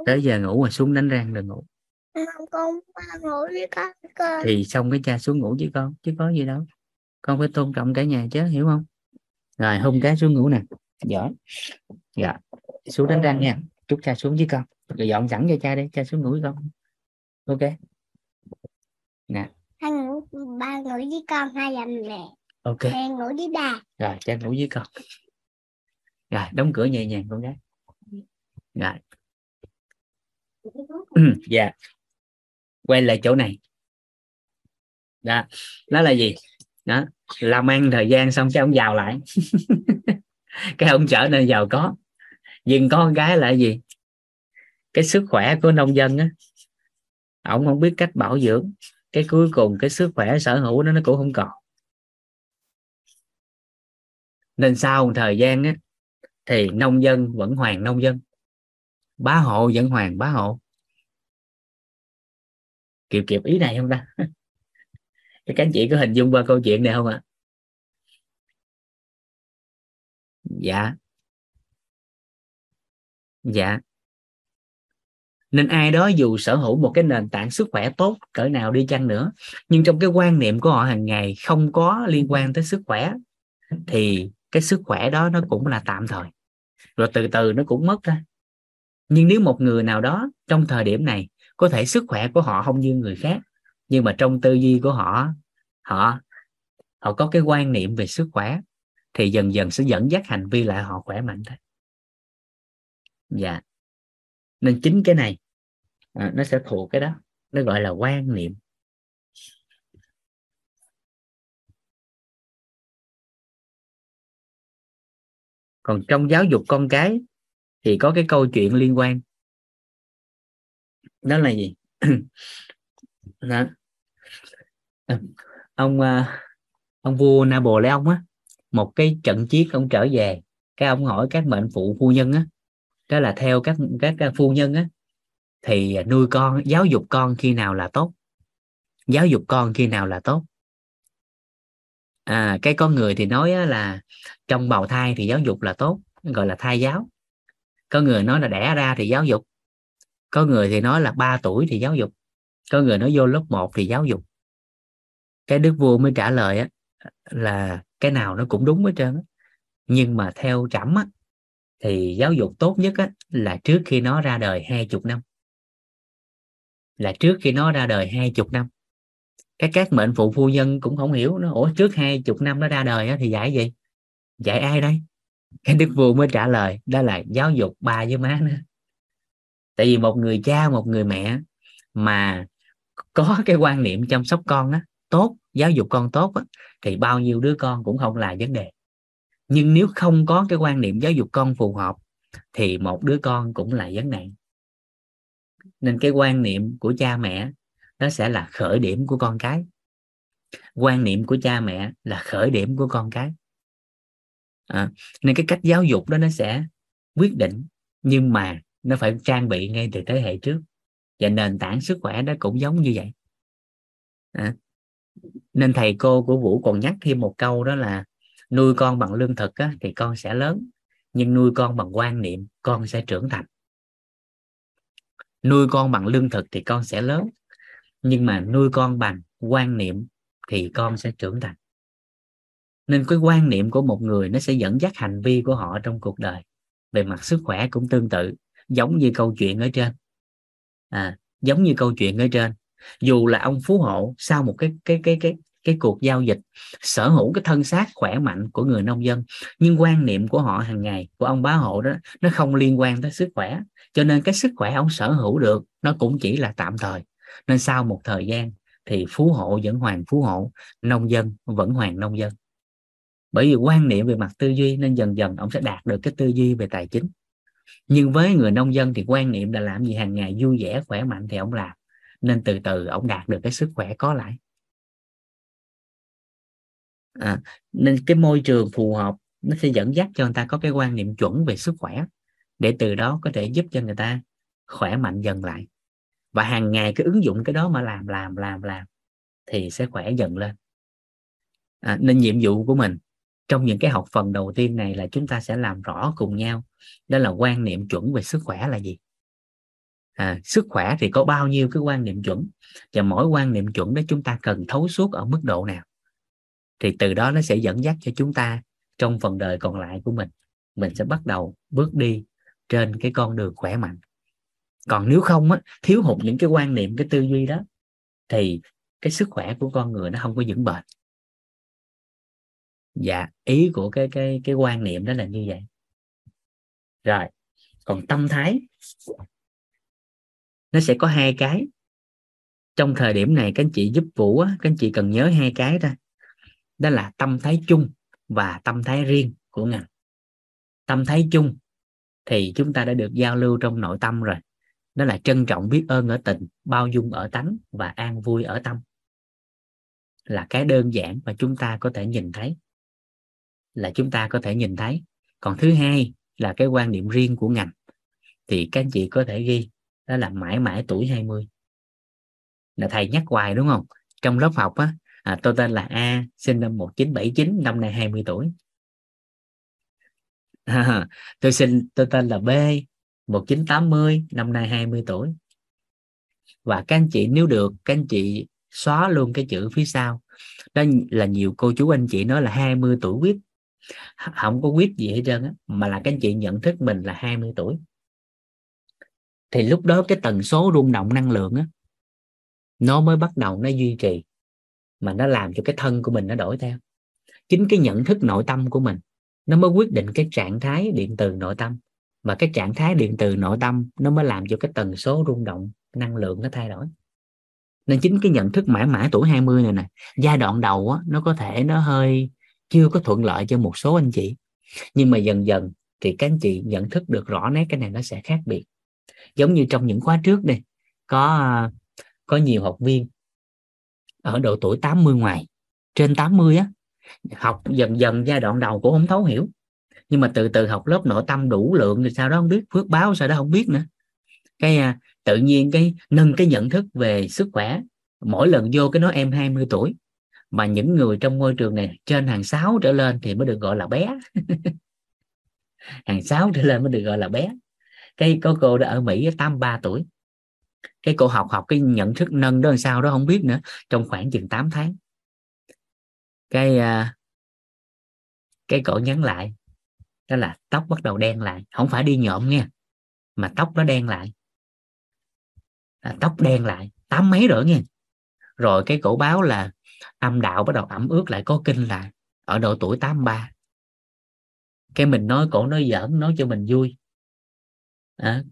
Tới giờ ngủ mà xuống đánh răng đừng ngủ. Con ngủ với con. Thì xong cái cha xuống ngủ với con, chứ có gì đâu. Con phải tôn trọng cả nhà chứ, hiểu không? Rồi hôn cái xuống ngủ nè, giỏi. Dạ, xuống đánh răng nha. Chúc cha xuống với con. Rồi dọn sẵn cho cha đi, cha xuống ngủ với con. Ok. Nè. Hai ngủ, ba ngủ với con, hai làm mẹ. Ok. Mẹ ngủ với ba. Rồi, cha ngủ với con. Rồi, đóng cửa nhẹ nhàng con gái. Rồi. Dạ. Yeah. Quay lại chỗ này. Đó, đó là gì? Đó, làm ăn thời gian xong cái ông giàu lại. Cái ông trở nên giàu có. Nhưng có cái là gì? Cái sức khỏe của nông dân á, ông không biết cách bảo dưỡng. Cái cuối cùng cái sức khỏe sở hữu nó nó cũng không còn. Nên sau một thời gian á, thì nông dân vẫn hoàng nông dân, bá hộ vẫn hoàng bá hộ. Kiều Kiều ý này không ta? Các anh chị có hình dung qua câu chuyện này không ạ? À? Dạ. Dạ. Nên ai đó dù sở hữu một cái nền tảng sức khỏe tốt cỡ nào đi chăng nữa, nhưng trong cái quan niệm của họ hàng ngày không có liên quan tới sức khỏe, thì cái sức khỏe đó nó cũng là tạm thời, rồi từ từ nó cũng mất ra. Nhưng nếu một người nào đó trong thời điểm này, có thể sức khỏe của họ không như người khác, nhưng mà trong tư duy của họ, họ họ có cái quan niệm về sức khỏe, thì dần dần sẽ dẫn dắt hành vi lại họ khỏe mạnh thôi. Dạ. Nên chính cái này à, nó sẽ thuộc cái đó, nó gọi là quan niệm. Còn trong giáo dục con cái thì có cái câu chuyện liên quan, đó là gì? Đó. Ông ông vua Napoleon á, một cái trận chiến ông trở về, cái ông hỏi các mệnh phụ phu nhân á, đó là theo các các phu nhân á, thì nuôi con, giáo dục con khi nào là tốt, giáo dục con khi nào là tốt. À, cái con người thì nói là trong bào thai thì giáo dục là tốt, gọi là thai giáo. Có người nói là đẻ ra thì giáo dục, có người thì nói là ba tuổi thì giáo dục, có người nói vô lớp một thì giáo dục. Cái đức vua mới trả lời á, là cái nào nó cũng đúng hết trơn á. Nhưng mà theo trẫm á, thì giáo dục tốt nhất á, là trước khi nó ra đời hai mươi năm, là trước khi nó ra đời hai mươi năm. Cái các mệnh phụ phu nhân cũng không hiểu, nó ủa trước hai chục năm nó ra đời á, thì dạy gì, dạy ai đây? Cái đức vua mới trả lời đó là giáo dục ba với má nữa. Tại vì một người cha, một người mẹ mà có cái quan niệm chăm sóc con á tốt, giáo dục con tốt á, thì bao nhiêu đứa con cũng không là vấn đề. Nhưng nếu không có cái quan niệm giáo dục con phù hợp thì một đứa con cũng là vấn nạn. Nên cái quan niệm của cha mẹ đó sẽ là khởi điểm của con cái, quan niệm của cha mẹ là khởi điểm của con cái. à, nên cái cách giáo dục đó nó sẽ quyết định, nhưng mà nó phải trang bị ngay từ thế hệ trước, và nền tảng sức khỏe đó cũng giống như vậy. À, nên thầy cô của Vũ còn nhắc thêm một câu đó là nuôi con bằng lương thực á, thì con sẽ lớn, nhưng nuôi con bằng quan niệm con sẽ trưởng thành. Nuôi con bằng lương thực thì con sẽ lớn, nhưng mà nuôi con bằng quan niệm thì con sẽ trưởng thành. Nên cái quan niệm của một người nó sẽ dẫn dắt hành vi của họ trong cuộc đời. Về mặt sức khỏe cũng tương tự, giống như câu chuyện ở trên. À, giống như câu chuyện ở trên. Dù là ông phú hộ sau một cái cái cái cái cái cuộc giao dịch sở hữu cái thân xác khỏe mạnh của người nông dân, nhưng quan niệm của họ hàng ngày, của ông bá hộ đó, nó không liên quan tới sức khỏe, cho nên cái sức khỏe ông sở hữu được nó cũng chỉ là tạm thời. Nên sau một thời gian thì phú hộ vẫn hoàng phú hộ, nông dân vẫn hoàng nông dân, bởi vì quan niệm về mặt tư duy, nên dần dần ông sẽ đạt được cái tư duy về tài chính. Nhưng với người nông dân thì quan niệm là làm gì hàng ngày vui vẻ khỏe mạnh thì ông làm, nên từ từ ông đạt được cái sức khỏe có lại. À, nên cái môi trường phù hợp nó sẽ dẫn dắt cho người ta có cái quan niệm chuẩn về sức khỏe, để từ đó có thể giúp cho người ta khỏe mạnh dần lại, và hàng ngày cứ ứng dụng cái đó mà làm làm làm làm thì sẽ khỏe dần lên. À, nên nhiệm vụ của mình trong những cái học phần đầu tiên này là chúng ta sẽ làm rõ cùng nhau đó là quan niệm chuẩn về sức khỏe là gì. À, sức khỏe thì có bao nhiêu cái quan niệm chuẩn, và mỗi quan niệm chuẩn đó chúng ta cần thấu suốt ở mức độ nào, thì từ đó nó sẽ dẫn dắt cho chúng ta trong phần đời còn lại của mình, mình sẽ bắt đầu bước đi trên cái con đường khỏe mạnh. Còn nếu không á, thiếu hụt những cái quan niệm, cái tư duy đó, thì cái sức khỏe của con người nó không có vững bền. Dạ, ý của cái cái cái quan niệm đó là như vậy. Rồi, còn tâm thái nó sẽ có hai cái. Trong thời điểm này các anh chị giúp Vũ á, các anh chị cần nhớ hai cái ra. Đó là tâm thái chung và tâm thái riêng của ngành. Tâm thái chung thì chúng ta đã được giao lưu trong nội tâm rồi. Đó là trân trọng biết ơn ở tình, bao dung ở tánh và an vui ở tâm. Là cái đơn giản mà chúng ta có thể nhìn thấy. Là chúng ta có thể nhìn thấy. Còn thứ hai là cái quan niệm riêng của ngành. Thì các anh chị có thể ghi đó là mãi mãi tuổi hai mươi. Là thầy nhắc hoài đúng không? Trong lớp học á, à, tôi tên là A, sinh năm một nghìn chín trăm bảy mươi chín, năm nay hai mươi tuổi. À, tôi sinh tôi tên là B, một nghìn chín trăm tám mươi, năm nay hai mươi tuổi. Và các anh chị nếu được, các anh chị xóa luôn cái chữ phía sau. Đó là nhiều cô chú anh chị nói là hai mươi tuổi quýt. Không có quýt gì hết trơn á, mà là các anh chị nhận thức mình là hai mươi tuổi. Thì lúc đó cái tần số rung động năng lượng á, nó mới bắt đầu nó duy trì, mà nó làm cho cái thân của mình nó đổi theo. Chính cái nhận thức nội tâm của mình nó mới quyết định cái trạng thái điện từ nội tâm, và cái trạng thái điện từ nội tâm nó mới làm cho cái tần số rung động năng lượng nó thay đổi. Nên chính cái nhận thức mãi mãi tuổi hai mươi này nè, giai đoạn đầu á, nó có thể nó hơi chưa có thuận lợi cho một số anh chị, nhưng mà dần dần thì các anh chị nhận thức được rõ nét cái này nó sẽ khác biệt. Giống như trong những khóa trước đi, có, có nhiều học viên ở độ tuổi tám mươi ngoài, trên tám mươi á, học dần dần giai đoạn đầu cũng không thấu hiểu, nhưng mà từ từ học lớp nội tâm đủ lượng thì sau đó không biết, phước báo sau đó không biết nữa, cái à, tự nhiên cái nâng cái nhận thức về sức khỏe. Mỗi lần vô cái nói em hai mươi tuổi, mà những người trong ngôi trường này trên hàng sáu trở lên thì mới được gọi là bé. Hàng sáu trở lên mới được gọi là bé. Cái có cô đã ở Mỹ tám mươi ba tuổi, cái cô học học cái nhận thức nâng đó làm sao đó không biết nữa, trong khoảng chừng tám tháng cái cái cổ nhắn lại đó là tóc bắt đầu đen lại, không phải đi nhộm nha, mà tóc nó đen lại, à, tóc đen lại tám mấy rồi nha. Rồi cái cổ báo là âm đạo bắt đầu ẩm ướt lại, có kinh lại ở độ tuổi tám mươi ba. Cái mình nói cổ nói giỡn, nói cho mình vui à,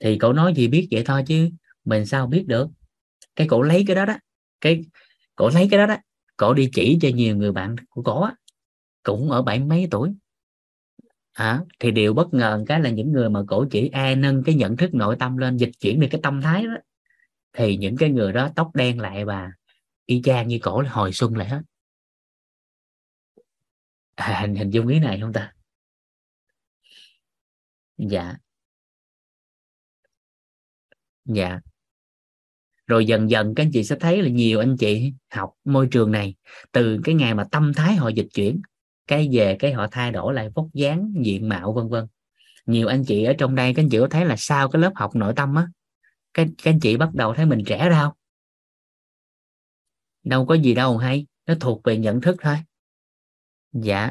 thì cổ nói gì biết vậy thôi chứ mình sao biết được. Cái cổ lấy cái đó đó, cái cổ lấy cái đó đó, cổ đi chỉ cho nhiều người bạn của cổ á, cũng ở bảy mấy tuổi. À, thì điều bất ngờ cái là những người mà cổ chỉ ai nâng cái nhận thức nội tâm lên, dịch chuyển được cái tâm thái đó, thì những cái người đó tóc đen lại và y chang như cổ hồi xuân lại hết. À, hình, hình dung ý này không ta? Dạ. Dạ. Rồi dần dần các anh chị sẽ thấy là nhiều anh chị học môi trường này, từ cái ngày mà tâm thái họ dịch chuyển, cái về cái họ thay đổi lại vóc dáng, diện mạo vân vân. Nhiều anh chị ở trong đây các anh chị có thấy là sau cái lớp học nội tâm á, các, các anh chị bắt đầu thấy mình trẻ ra không? Đâu có gì đâu hay, nó thuộc về nhận thức thôi. Dạ.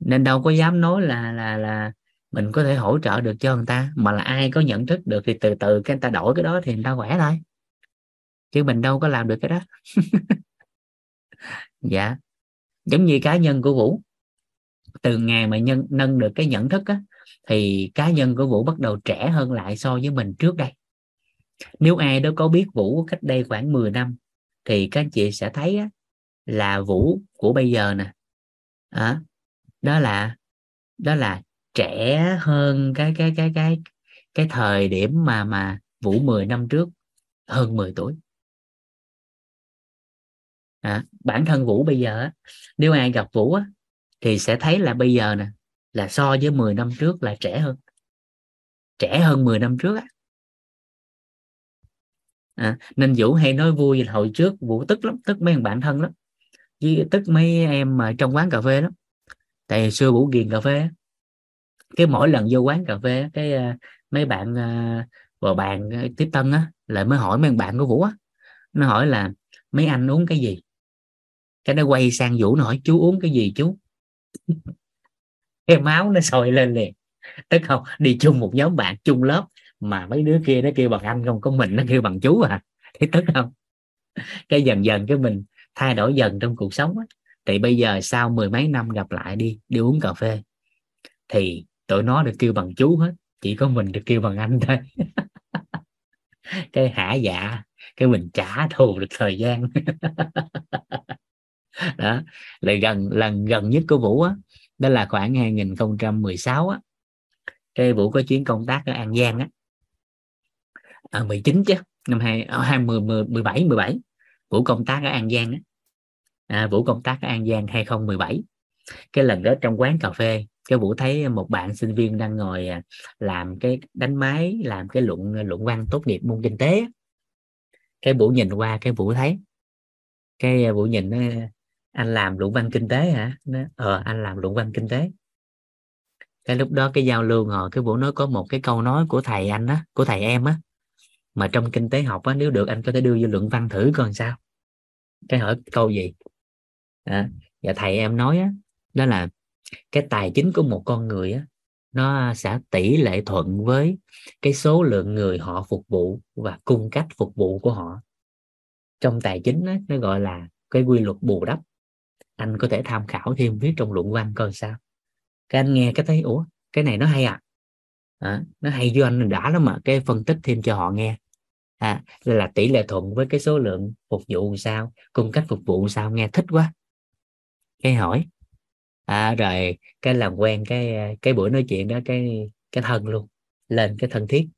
Nên đâu có dám nói là là là mình có thể hỗ trợ được cho người ta, mà là ai có nhận thức được thì từ từ cái người ta đổi cái đó thì người ta khỏe thôi, chứ mình đâu có làm được cái đó. Dạ. Giống như cá nhân của Vũ, từ ngày mà nhân nâng được cái nhận thức á, thì cá nhân của Vũ bắt đầu trẻ hơn lại so với mình trước đây. Nếu ai đó có biết Vũ cách đây khoảng mười năm thì các anh chị sẽ thấy á, là Vũ của bây giờ nè, à, đó là đó là trẻ hơn cái cái cái cái cái thời điểm mà mà Vũ mười năm trước hơn mười tuổi. À, bản thân Vũ bây giờ á, nếu ai gặp Vũ á, thì sẽ thấy là bây giờ nè là so với mười năm trước là trẻ hơn, trẻ hơn mười năm trước á. À, nên Vũ hay nói vui là hồi trước Vũ tức lắm, tức mấy thằng bạn thân lắm, chứ tức mấy em mà trong quán cà phê lắm. Tại xưa Vũ ghiền cà phê, cái mỗi lần vô quán cà phê cái mấy bạn vào bàn tiếp tân á, lại mới hỏi mấy thằng bạn của Vũ á, nó hỏi là mấy anh uống cái gì, cái nó quay sang Vũ nó hỏi chú uống cái gì chú. Cái máu nó sôi lên liền, tức không, đi chung một nhóm bạn chung lớp mà mấy đứa kia nó kêu bằng anh không, có mình nó kêu bằng chú à, thấy tức không. Cái dần dần cái mình thay đổi dần trong cuộc sống á, thì bây giờ sau mười mấy năm gặp lại đi đi uống cà phê thì tụi nó được kêu bằng chú hết, chỉ có mình được kêu bằng anh thôi. Cái hả dạ, cái mình trả thù được thời gian. Đó là gần lần gần nhất của Vũ á, đó là khoảng hai nghìn không trăm mười sáu á, cái Vũ có chuyến công tác ở An Giang á, à, mười chín chứ, năm hai không mười bảy, Vũ công tác ở An Giang á, à, Vũ công tác ở An Giang hai không mười bảy. Cái lần đó trong quán cà phê, cái Vũ thấy một bạn sinh viên đang ngồi làm cái đánh máy, làm cái luận luận văn tốt nghiệp môn kinh tế. Cái Vũ nhìn qua, cái Vũ thấy, cái Vũ nhìn nó, anh làm luận văn kinh tế hả? Nó, ờ anh làm luận văn kinh tế. Cái lúc đó cái giao lưu ngồi, cái Vũ nói có một cái câu nói của thầy anh á, của thầy em á, mà trong kinh tế học á, nếu được anh có thể đưa vô luận văn thử coi sao. Cái hỏi câu gì? À, dạ thầy em nói á, đó là cái tài chính của một con người á, nó sẽ tỷ lệ thuận với cái số lượng người họ phục vụ và cung cách phục vụ của họ. Trong tài chính á, nó gọi là cái quy luật bù đắp. Anh có thể tham khảo thêm viết trong luận văn coi sao. Cái anh nghe cái thấy ủa cái này nó hay à, à nó hay với anh đã lắm mà, cái phân tích thêm cho họ nghe. À, là tỷ lệ thuận với cái số lượng phục vụ sao, cung cách phục vụ sao, nghe thích quá. Cái hỏi, à, rồi cái làm quen, cái cái buổi nói chuyện đó, cái cái thân luôn lên, cái thân thiết.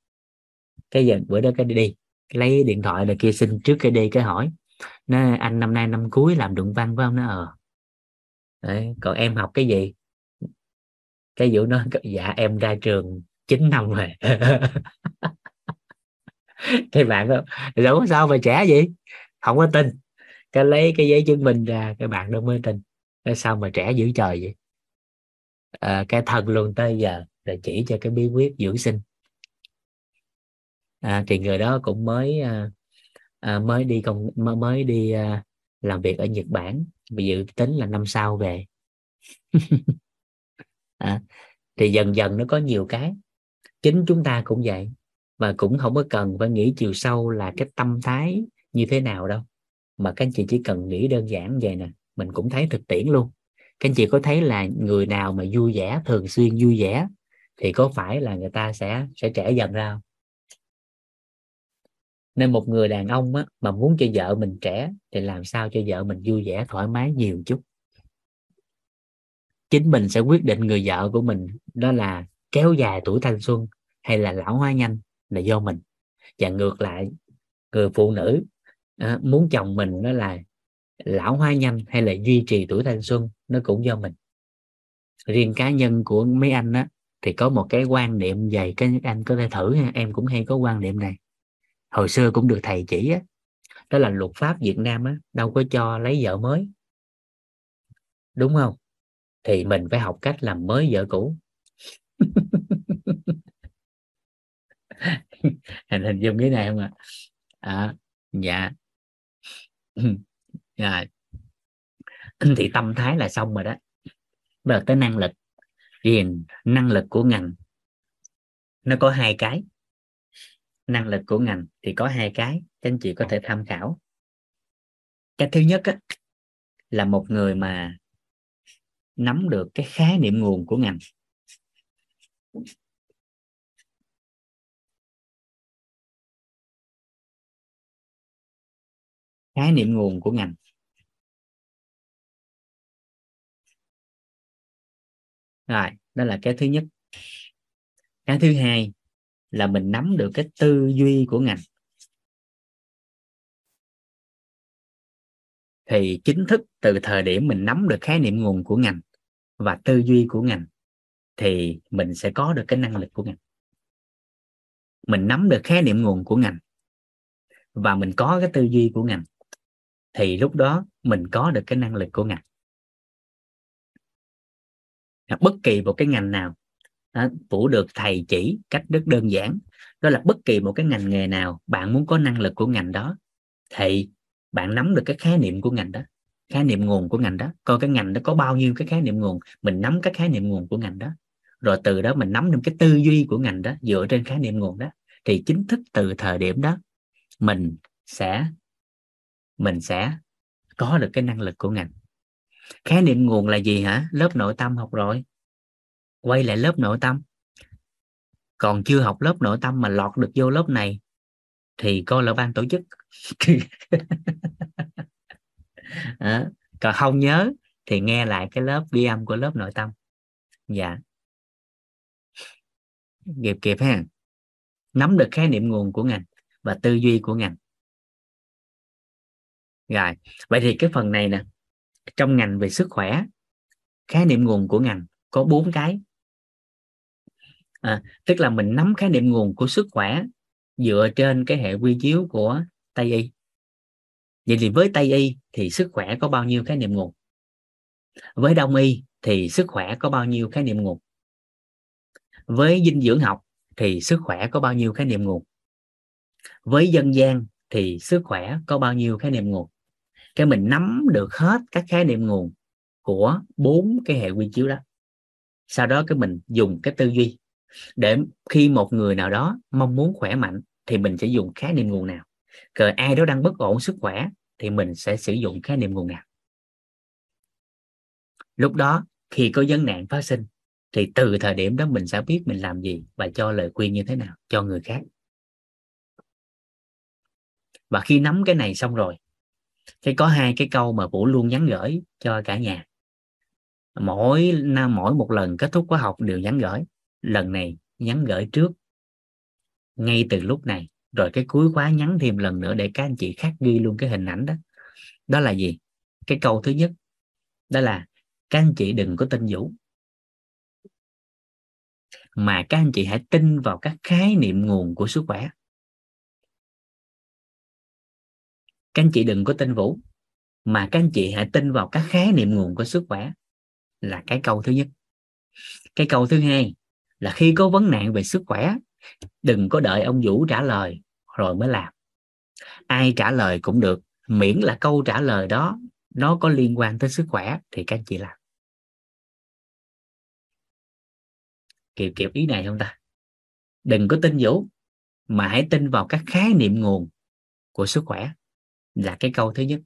Cái giờ bữa đó cái đi lấy điện thoại là kia xin trước cái đi, cái hỏi nó anh năm nay năm cuối làm luận văn phải không? Nó ờ đấy, còn em học cái gì? Cái Vũ nó dạ em ra trường chín năm rồi. Cái bạn đó đâu có sao mà trẻ gì, không có tin. Cái lấy cái giấy chứng minh ra, cái bạn đó mới tin. Cái sao mà trẻ dữ trời vậy. À, cái thần luôn tới giờ rồi chỉ cho cái bí quyết dưỡng sinh. À, thì người đó cũng mới à, mới đi còn mới đi à, làm việc ở Nhật Bản, dự tính là năm sau về. À, thì dần dần nó có nhiều cái. Chính chúng ta cũng vậy, và cũng không có cần phải nghĩ chiều sâu là cái tâm thái như thế nào đâu, mà các anh chị chỉ cần nghĩ đơn giản vậy nè, mình cũng thấy thực tiễn luôn. Các anh chị có thấy là người nào mà vui vẻ, thường xuyên vui vẻ thì có phải là người ta sẽ sẽ trẻ dần ra không? Nên một người đàn ông á, mà muốn cho vợ mình trẻ thì làm sao cho vợ mình vui vẻ, thoải mái nhiều chút. Chính mình sẽ quyết định người vợ của mình, đó là kéo dài tuổi thanh xuân hay là lão hóa nhanh là do mình. Và ngược lại, người phụ nữ à, muốn chồng mình đó là lão hóa nhanh hay là duy trì tuổi thanh xuân, nó cũng do mình. Riêng cá nhân của mấy anh á, thì có một cái quan niệm về cái anh có thể thử ha, em cũng hay có quan niệm này, hồi xưa cũng được thầy chỉ á, đó là luật pháp Việt Nam á đâu có cho lấy vợ mới, đúng không? Thì mình phải học cách làm mới vợ cũ. Hình dung cái này không ạ? À, dạ. Dạ. Thì tâm thái là xong rồi đó. Bây giờ tới năng lực. Vì năng lực của ngành nó có hai cái. Năng lực của ngành thì có hai cái các anh chị có thể tham khảo. Cái thứ nhất á, là một người mà nắm được cái khái niệm nguồn của ngành. Khái niệm nguồn của ngành. Rồi, đó là cái thứ nhất. Cái thứ hai là mình nắm được cái tư duy của ngành. Thì chính thức từ thời điểm mình nắm được khái niệm nguồn của ngành và tư duy của ngành thì mình sẽ có được cái năng lực của ngành. Mình nắm được khái niệm nguồn của ngành và mình có cái tư duy của ngành thì lúc đó mình có được cái năng lực của ngành. Bất kỳ một cái ngành nào, Vũ được thầy chỉ cách rất đơn giản, đó là bất kỳ một cái ngành nghề nào bạn muốn có năng lực của ngành đó thì bạn nắm được cái khái niệm của ngành đó, khái niệm nguồn của ngành đó, coi cái ngành đó có bao nhiêu cái khái niệm nguồn, mình nắm cái khái niệm nguồn của ngành đó, rồi từ đó mình nắm được cái tư duy của ngành đó dựa trên khái niệm nguồn đó, thì chính thức từ thời điểm đó mình sẽ mình sẽ có được cái năng lực của ngành. Khái niệm nguồn là gì hả? Lớp nội tâm học rồi, quay lại lớp nội tâm. Còn chưa học lớp nội tâm mà lọt được vô lớp này thì coi là ban tổ chức. À, còn không nhớ thì nghe lại cái lớp ghi âm của lớp nội tâm. Dạ, kịp kịp ha. Nắm được khái niệm nguồn của ngành và tư duy của ngành. Rồi, vậy thì cái phần này nè, trong ngành về sức khỏe, khái niệm nguồn của ngành có bốn cái. À, tức là mình nắm khái niệm nguồn của sức khỏe dựa trên cái hệ quy chiếu của Tây Y. Vậy thì với Tây Y thì sức khỏe có bao nhiêu khái niệm nguồn? Với Đông Y thì sức khỏe có bao nhiêu khái niệm nguồn? Với dinh dưỡng học thì sức khỏe có bao nhiêu khái niệm nguồn? Với dân gian thì sức khỏe có bao nhiêu khái niệm nguồn? Cái mình nắm được hết các khái niệm nguồn của bốn cái hệ quy chiếu đó. Sau đó cái mình dùng cái tư duy. Để khi một người nào đó mong muốn khỏe mạnh thì mình sẽ dùng khái niệm nguồn nào? Còn ai đó đang bất ổn sức khỏe thì mình sẽ sử dụng khái niệm nguồn nào? Lúc đó khi có vấn nạn phát sinh thì từ thời điểm đó mình sẽ biết mình làm gì và cho lời khuyên như thế nào cho người khác. Và khi nắm cái này xong rồi thì có hai cái câu mà Vũ luôn nhắn gửi cho cả nhà. Mỗi năm, mỗi một lần kết thúc khóa học đều nhắn gửi. Lần này nhắn gửi trước ngay từ lúc này, rồi cái cuối khóa nhắn thêm lần nữa để các anh chị khác ghi luôn cái hình ảnh đó. Đó là gì? Cái câu thứ nhất đó là các anh chị đừng có tin Vũ, mà các anh chị hãy tin vào các khái niệm nguồn của sức khỏe. Các anh chị đừng có tin Vũ, mà các anh chị hãy tin vào các khái niệm nguồn của sức khỏe, là cái câu thứ nhất. Cái câu thứ hai là khi có vấn nạn về sức khỏe, đừng có đợi ông Vũ trả lời rồi mới làm. Ai trả lời cũng được, miễn là câu trả lời đó nó có liên quan tới sức khỏe thì các anh chị làm. Kịp kịp ý này không ta? Đừng có tin Vũ, mà hãy tin vào các khái niệm nguồn của sức khỏe, là cái câu thứ nhất.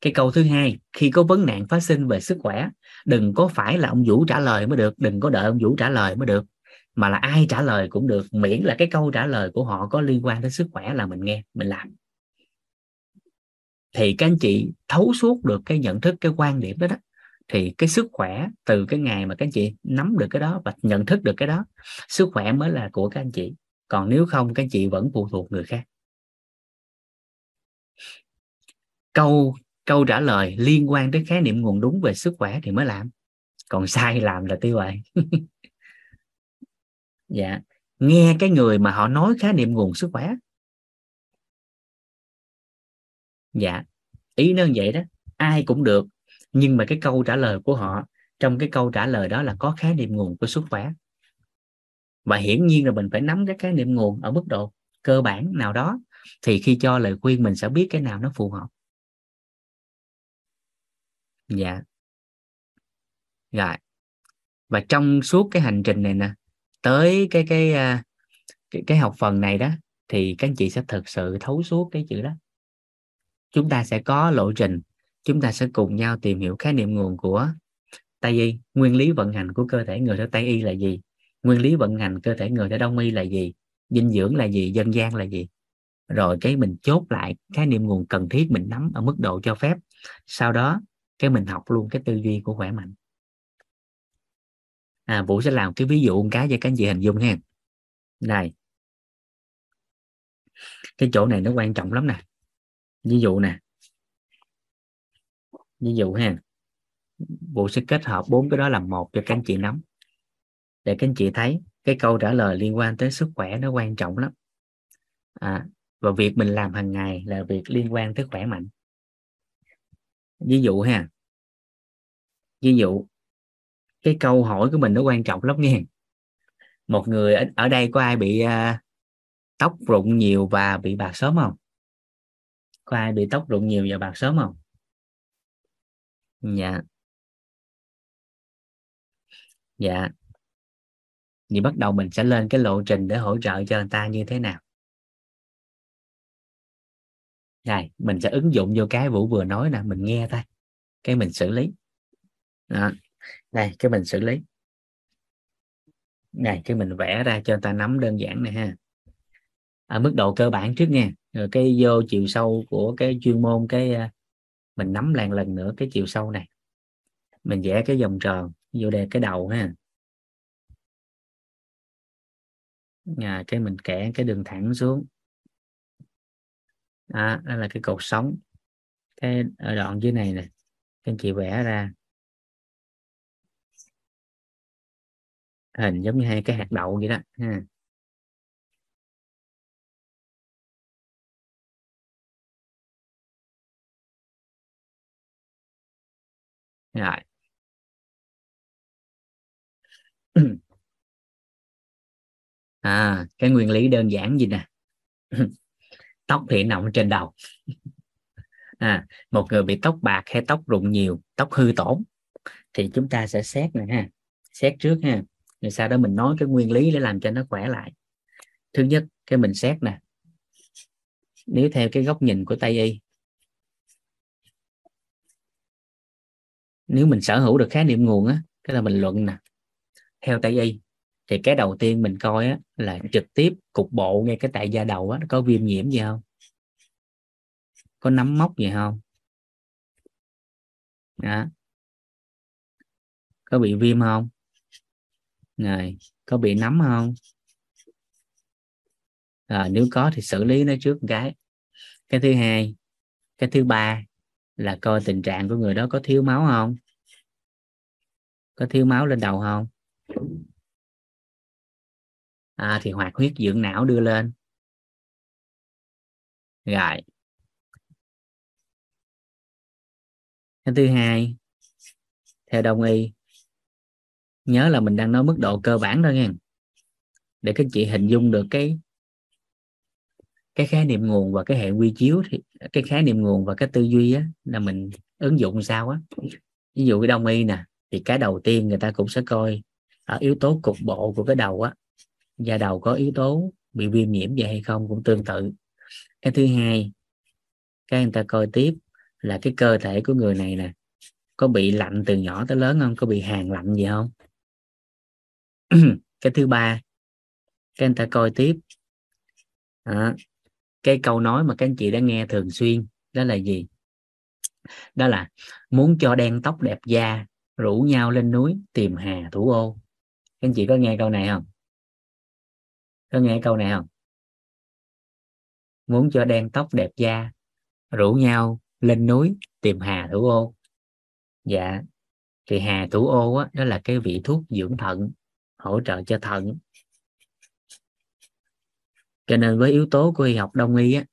Cái câu thứ hai, khi có vấn nạn phát sinh về sức khỏe, đừng có phải là ông Vũ trả lời mới được, đừng có đợi ông Vũ trả lời mới được, mà là ai trả lời cũng được, miễn là cái câu trả lời của họ có liên quan tới sức khỏe là mình nghe, mình làm. Thì các anh chị thấu suốt được cái nhận thức, cái quan điểm đó đó, thì cái sức khỏe từ cái ngày mà các anh chị nắm được cái đó và nhận thức được cái đó, sức khỏe mới là của các anh chị. Còn nếu không, các anh chị vẫn phụ thuộc người khác. Câu câu trả lời liên quan tới khái niệm nguồn đúng về sức khỏe thì mới làm, còn sai làm là tiêu hoại. dạ, nghe cái người mà họ nói khái niệm nguồn sức khỏe. Dạ, ý nó như vậy đó, ai cũng được, nhưng mà cái câu trả lời của họ, trong cái câu trả lời đó là có khái niệm nguồn của sức khỏe. Và hiển nhiên là mình phải nắm cái khái niệm nguồn ở mức độ cơ bản nào đó, thì khi cho lời khuyên mình sẽ biết cái nào nó phù hợp. Dạ. Rồi. Và trong suốt cái hành trình này nè, tới cái cái cái, cái học phần này đó, thì các anh chị sẽ thực sự thấu suốt cái chữ đó. Chúng ta sẽ có lộ trình, chúng ta sẽ cùng nhau tìm hiểu khái niệm nguồn của Tây y, nguyên lý vận hành của cơ thể người theo Tây y là gì, nguyên lý vận hành cơ thể người theo Đông y là gì, dinh dưỡng là gì, dân gian là gì. Rồi cái mình chốt lại khái niệm nguồn cần thiết, mình nắm ở mức độ cho phép. Sau đó cái mình học luôn cái tư duy của khỏe mạnh. À, Vũ sẽ làm cái ví dụ một cái cho các anh chị hình dung ha. Này, cái chỗ này nó quan trọng lắm nè. Ví dụ nè, ví dụ ha, Vũ sẽ kết hợp bốn cái đó làm một cho các anh chị nắm, để các anh chị thấy cái câu trả lời liên quan tới sức khỏe nó quan trọng lắm. À, và việc mình làm hàng ngày là việc liên quan tới khỏe mạnh. Ví dụ ha, ví dụ cái câu hỏi của mình nó quan trọng lắm nghe. Một người ở đây có ai bị uh, tóc rụng nhiều và bị bạc sớm không? Có ai bị tóc rụng nhiều và bạc sớm không? Dạ. Dạ. Vậy bắt đầu mình sẽ lên cái lộ trình để hỗ trợ cho người ta như thế nào. Này, mình sẽ ứng dụng vô cái Vũ vừa nói nè, mình nghe thôi, cái mình xử lý. Đó. Này, cái mình xử lý. Này, cái mình vẽ ra cho người ta nắm đơn giản này ha. Ở mức độ cơ bản trước nha, rồi cái vô chiều sâu của cái chuyên môn, cái mình nắm lại lần nữa cái chiều sâu này. Mình vẽ cái vòng tròn vô đây cái đầu ha. À, cái mình kẻ cái đường thẳng xuống. À, đó là cái cột sống. Cái ở đoạn dưới này nè, các anh chị vẽ ra hình giống như hai cái hạt đậu vậy đó ha. Rồi. À, cái nguyên lý đơn giản gì nè. Tóc thì nằm trên đầu. À, một người bị tóc bạc hay tóc rụng nhiều, tóc hư tổn, thì chúng ta sẽ xét nè ha, xét trước ha, rồi sau đó mình nói cái nguyên lý để làm cho nó khỏe lại. Thứ nhất, cái mình xét nè, nếu theo cái góc nhìn của Tây y, nếu mình sở hữu được khái niệm nguồn á, cái là mình luận nè, theo Tây y thì cái đầu tiên mình coi á, là trực tiếp cục bộ ngay cái tại da đầu á, nó có viêm nhiễm gì không, có nấm mốc gì không, đó, có bị viêm không, này, có bị nấm không. À, nếu có thì xử lý nó trước một cái. Cái thứ hai, cái thứ ba là coi tình trạng của người đó có thiếu máu không, có thiếu máu lên đầu không. À, thì hoạt huyết dưỡng não đưa lên. Rồi. Cái thứ hai, theo Đông y, nhớ là mình đang nói mức độ cơ bản thôi nha, để các chị hình dung được cái cái khái niệm nguồn và cái hệ quy chiếu, thì cái khái niệm nguồn và cái tư duy á, là mình ứng dụng sao á. Ví dụ cái Đông y nè, thì cái đầu tiên người ta cũng sẽ coi ở yếu tố cục bộ của cái đầu á, da đầu có yếu tố bị viêm nhiễm gì hay không, cũng tương tự. Cái thứ hai, cái người ta coi tiếp là cái cơ thể của người này nè, có bị lạnh từ nhỏ tới lớn không, có bị hàn lạnh gì không. Cái thứ ba, các anh ta coi tiếp à, cái câu nói mà các anh chị đã nghe thường xuyên đó là gì, đó là muốn cho đen tóc đẹp da, rủ nhau lên núi tìm hà thủ ô. Các anh chị có nghe câu này không, có nghe câu này không? Muốn cho đen tóc đẹp da, rủ nhau lên núi tìm hà thủ ô. Dạ, thì hà thủ ô đó, đó là cái vị thuốc dưỡng thận, hỗ trợ cho thận. Cho nên với yếu tố của y học đông y á,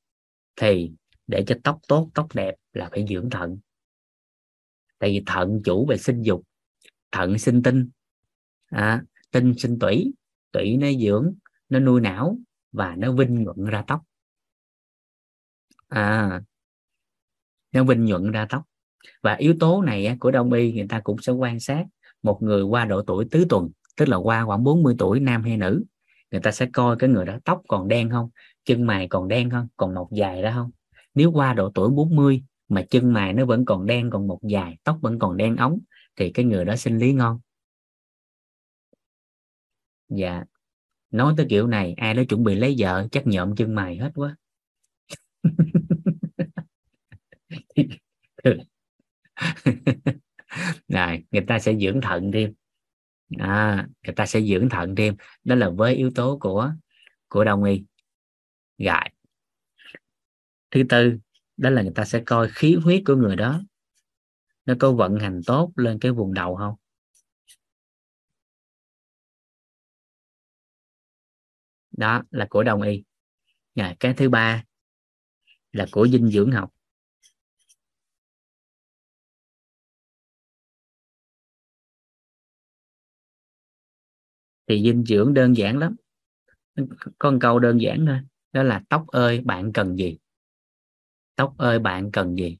thì để cho tóc tốt, tóc đẹp là phải dưỡng thận. Tại vì thận chủ về sinh dục, thận sinh tinh, à, tinh sinh tủy, tủy nó dưỡng, nó nuôi não và nó vinh nhuận ra tóc. À, nó vinh nhuận ra tóc. Và yếu tố này của đông y người ta cũng sẽ quan sát một người qua độ tuổi tứ tuần, tức là qua khoảng bốn mươi tuổi, nam hay nữ. Người ta sẽ coi cái người đó tóc còn đen không, chân mày còn đen không, còn mọc dài ra không. Nếu qua độ tuổi bốn mươi mà chân mày nó vẫn còn đen, còn mọc dài, tóc vẫn còn đen ống, thì cái người đó sinh lý ngon. Dạ, nói tới kiểu này ai đó chuẩn bị lấy vợ chắc nhộm chân mày hết quá. Này, người ta sẽ dưỡng thận thêm. À, người ta sẽ dưỡng thận thêm. Đó là với yếu tố của của đông y. Gại. Thứ tư, đó là người ta sẽ coi khí huyết của người đó nó có vận hành tốt lên cái vùng đầu không. Đó là của đông y. Và cái thứ ba là của dinh dưỡng học. Thì dinh dưỡng đơn giản lắm, con câu đơn giản thôi, đó là tóc ơi bạn cần gì. Tóc ơi bạn cần gì.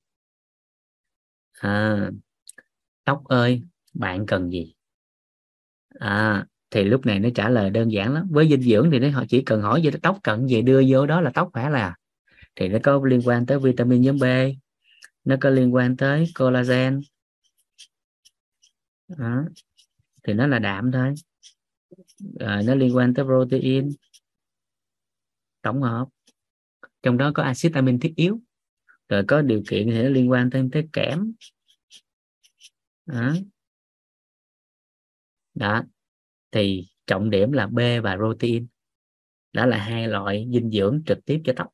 À, tóc ơi bạn cần gì. À, thì lúc này nó trả lời đơn giản lắm. Với dinh dưỡng thì nó chỉ cần hỏi về tóc cần gì, đưa vô đó là tóc khỏe. Là thì nó có liên quan tới vitamin nhóm B, nó có liên quan tới collagen. À, thì nó là đạm thôi. À, nó liên quan tới protein tổng hợp, trong đó có axit amin thiết yếu. Rồi có điều kiện thì nó liên quan tới, tới kẽm. Đó. Đó, thì trọng điểm là B và protein, đó là hai loại dinh dưỡng trực tiếp cho tóc.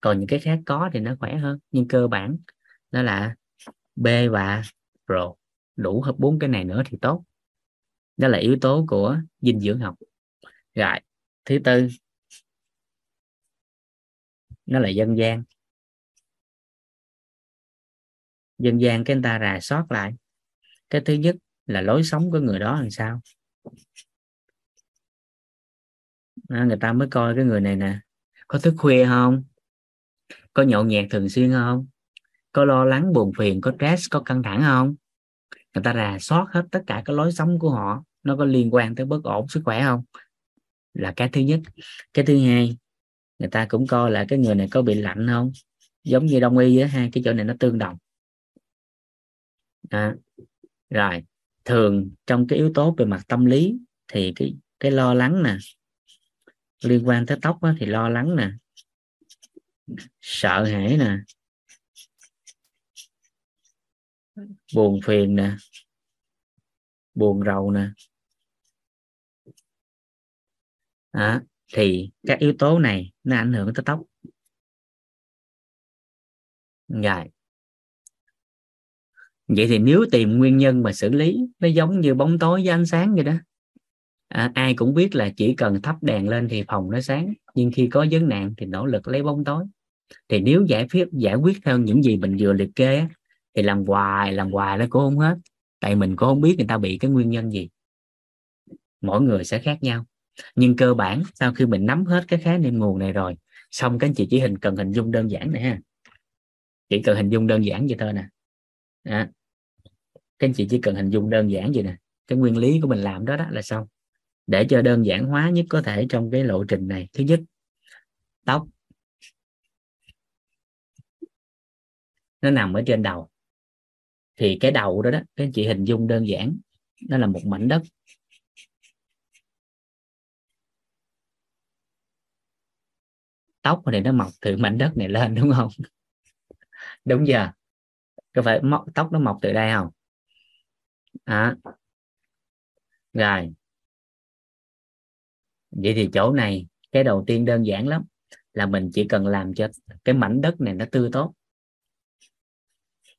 Còn những cái khác có thì nó khỏe hơn, nhưng cơ bản đó là B và pro. Đủ hợp bốn cái này nữa thì tốt. Đó là yếu tố của dinh dưỡng học. Rồi, thứ tư nó là dân gian. Dân gian cái người ta rà soát lại. Cái thứ nhất là lối sống của người đó làm sao. Đó, người ta mới coi cái người này nè, có thức khuya không, có nhậu nhẹt thường xuyên không, có lo lắng buồn phiền, có stress, có căng thẳng không. Người ta rà soát hết tất cả cái lối sống của họ, nó có liên quan tới bất ổn sức khỏe không, là cái thứ nhất. Cái thứ hai, người ta cũng coi là cái người này có bị lạnh không, giống như đông y á, hai cái chỗ này nó tương đồng. À, rồi thường trong cái yếu tố về mặt tâm lý thì cái cái lo lắng nè, liên quan tới tóc á, thì lo lắng nè, sợ hãi nè, buồn phiền nè, buồn rầu nè. À, thì các yếu tố này nó ảnh hưởng tới tóc. Rồi. Vậy thì nếu tìm nguyên nhân mà xử lý, nó giống như bóng tối với ánh sáng vậy đó. À, ai cũng biết là chỉ cần thắp đèn lên thì phòng nó sáng, nhưng khi có vấn nạn thì nỗ lực lấy bóng tối. Thì nếu giải quyết giải quyết theo những gì mình vừa liệt kê á, thì làm hoài làm hoài nó cũng không hết, tại mình cũng không biết người ta bị cái nguyên nhân gì. Mỗi người sẽ khác nhau, nhưng cơ bản sau khi mình nắm hết cái khái niệm nguồn này rồi, xong các anh chị chỉ hình cần hình dung đơn giản này ha, chỉ cần hình dung đơn giản vậy thôi nè. À, các anh chị chỉ cần hình dung đơn giản vậy nè, cái nguyên lý của mình làm đó đó là xong. Để cho đơn giản hóa nhất có thể trong cái lộ trình này, thứ nhất tóc nó nằm ở trên đầu. Thì cái đầu đó đó, các anh chị hình dung đơn giản, nó là một mảnh đất. Tóc này nó mọc từ mảnh đất này lên đúng không? Đúng giờ. Có phải mọc, tóc nó mọc từ đây không? À. Rồi. Vậy thì chỗ này, cái đầu tiên đơn giản lắm, là mình chỉ cần làm cho cái mảnh đất này nó tươi tốt.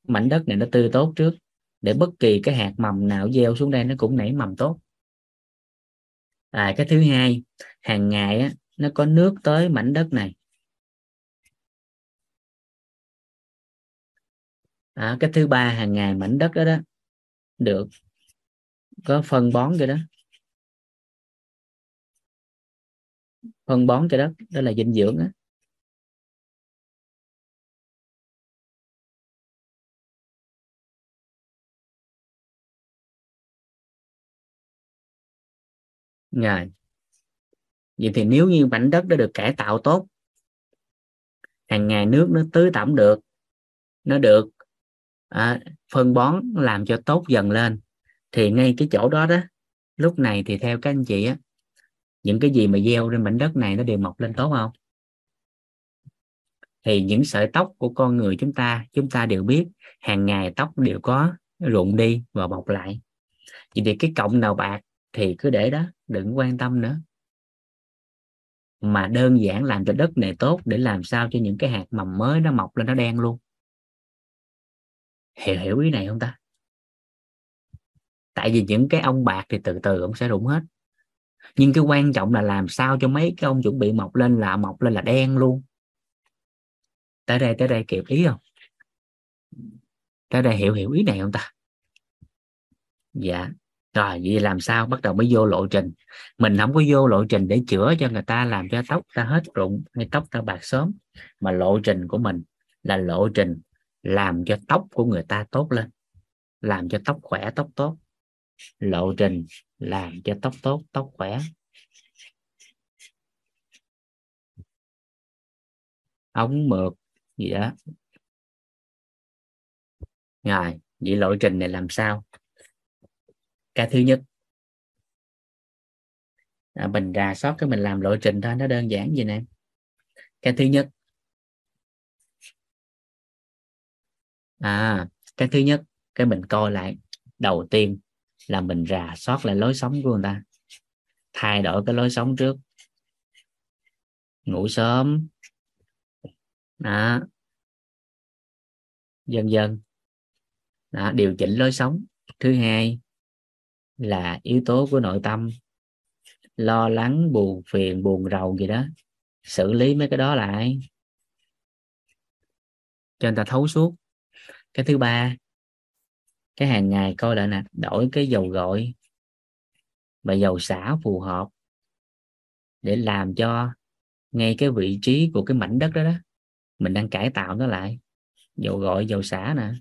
Mảnh đất này nó tươi tốt trước, để bất kỳ cái hạt mầm nào gieo xuống đây nó cũng nảy mầm tốt. À, cái thứ hai, hàng ngày á, nó có nước tới mảnh đất này. À, cái thứ ba hàng ngày mảnh đất đó, đó được có phân bón cho đó, phân bón cho đất, đó là dinh dưỡng đó. Rồi. Vậy thì nếu như mảnh đất đã được cải tạo tốt, hàng ngày nước nó tưới tẩm được, nó được à, phân bón làm cho tốt dần lên, thì ngay cái chỗ đó đó, lúc này thì theo các anh chị á, những cái gì mà gieo trên mảnh đất này nó đều mọc lên tốt không? Thì những sợi tóc của con người chúng ta, chúng ta đều biết hàng ngày tóc đều có rụng đi và mọc lại. Vậy thì cái cọng nào bạc thì cứ để đó, đừng quan tâm nữa, mà đơn giản làm cho đất này tốt để làm sao cho những cái hạt mầm mới nó mọc lên, nó đen luôn. Hiểu hiểu ý này không ta? Tại vì những cái ông bạc thì từ từ cũng sẽ rụng hết, nhưng cái quan trọng là làm sao cho mấy cái ông chuẩn bị mọc lên là mọc lên là đen luôn. Tới đây tới đây kịp ý không? Tới đây hiểu hiểu ý này không ta? Dạ. Rồi vậy làm sao bắt đầu mới vô lộ trình. Mình không có vô lộ trình để chữa cho người ta, làm cho tóc ta hết rụng hay tóc ta bạc sớm, mà lộ trình của mình là lộ trình làm cho tóc của người ta tốt lên, làm cho tóc khỏe, tóc tốt. Lộ trình làm cho tóc tốt, tóc khỏe. Ống mượt gì đó. Rồi vậy lộ trình này làm sao? Cái thứ nhất à, mình rà soát cái mình làm lộ trình thôi, nó đơn giản vậy nè. Cái thứ nhất à cái thứ nhất cái mình coi lại, đầu tiên là mình rà soát lại lối sống của người ta, thay đổi cái lối sống trước, ngủ sớm đó, dần dần đó, điều chỉnh lối sống. Thứ hai là yếu tố của nội tâm, lo lắng, buồn phiền, buồn rầu gì đó, xử lý mấy cái đó lại cho người ta thấu suốt. Cái thứ ba, cái hàng ngày coi lại nè, đổi cái dầu gội và dầu xả phù hợp để làm cho ngay cái vị trí của cái mảnh đất đó đó mình đang cải tạo nó lại, dầu gội, dầu xả nè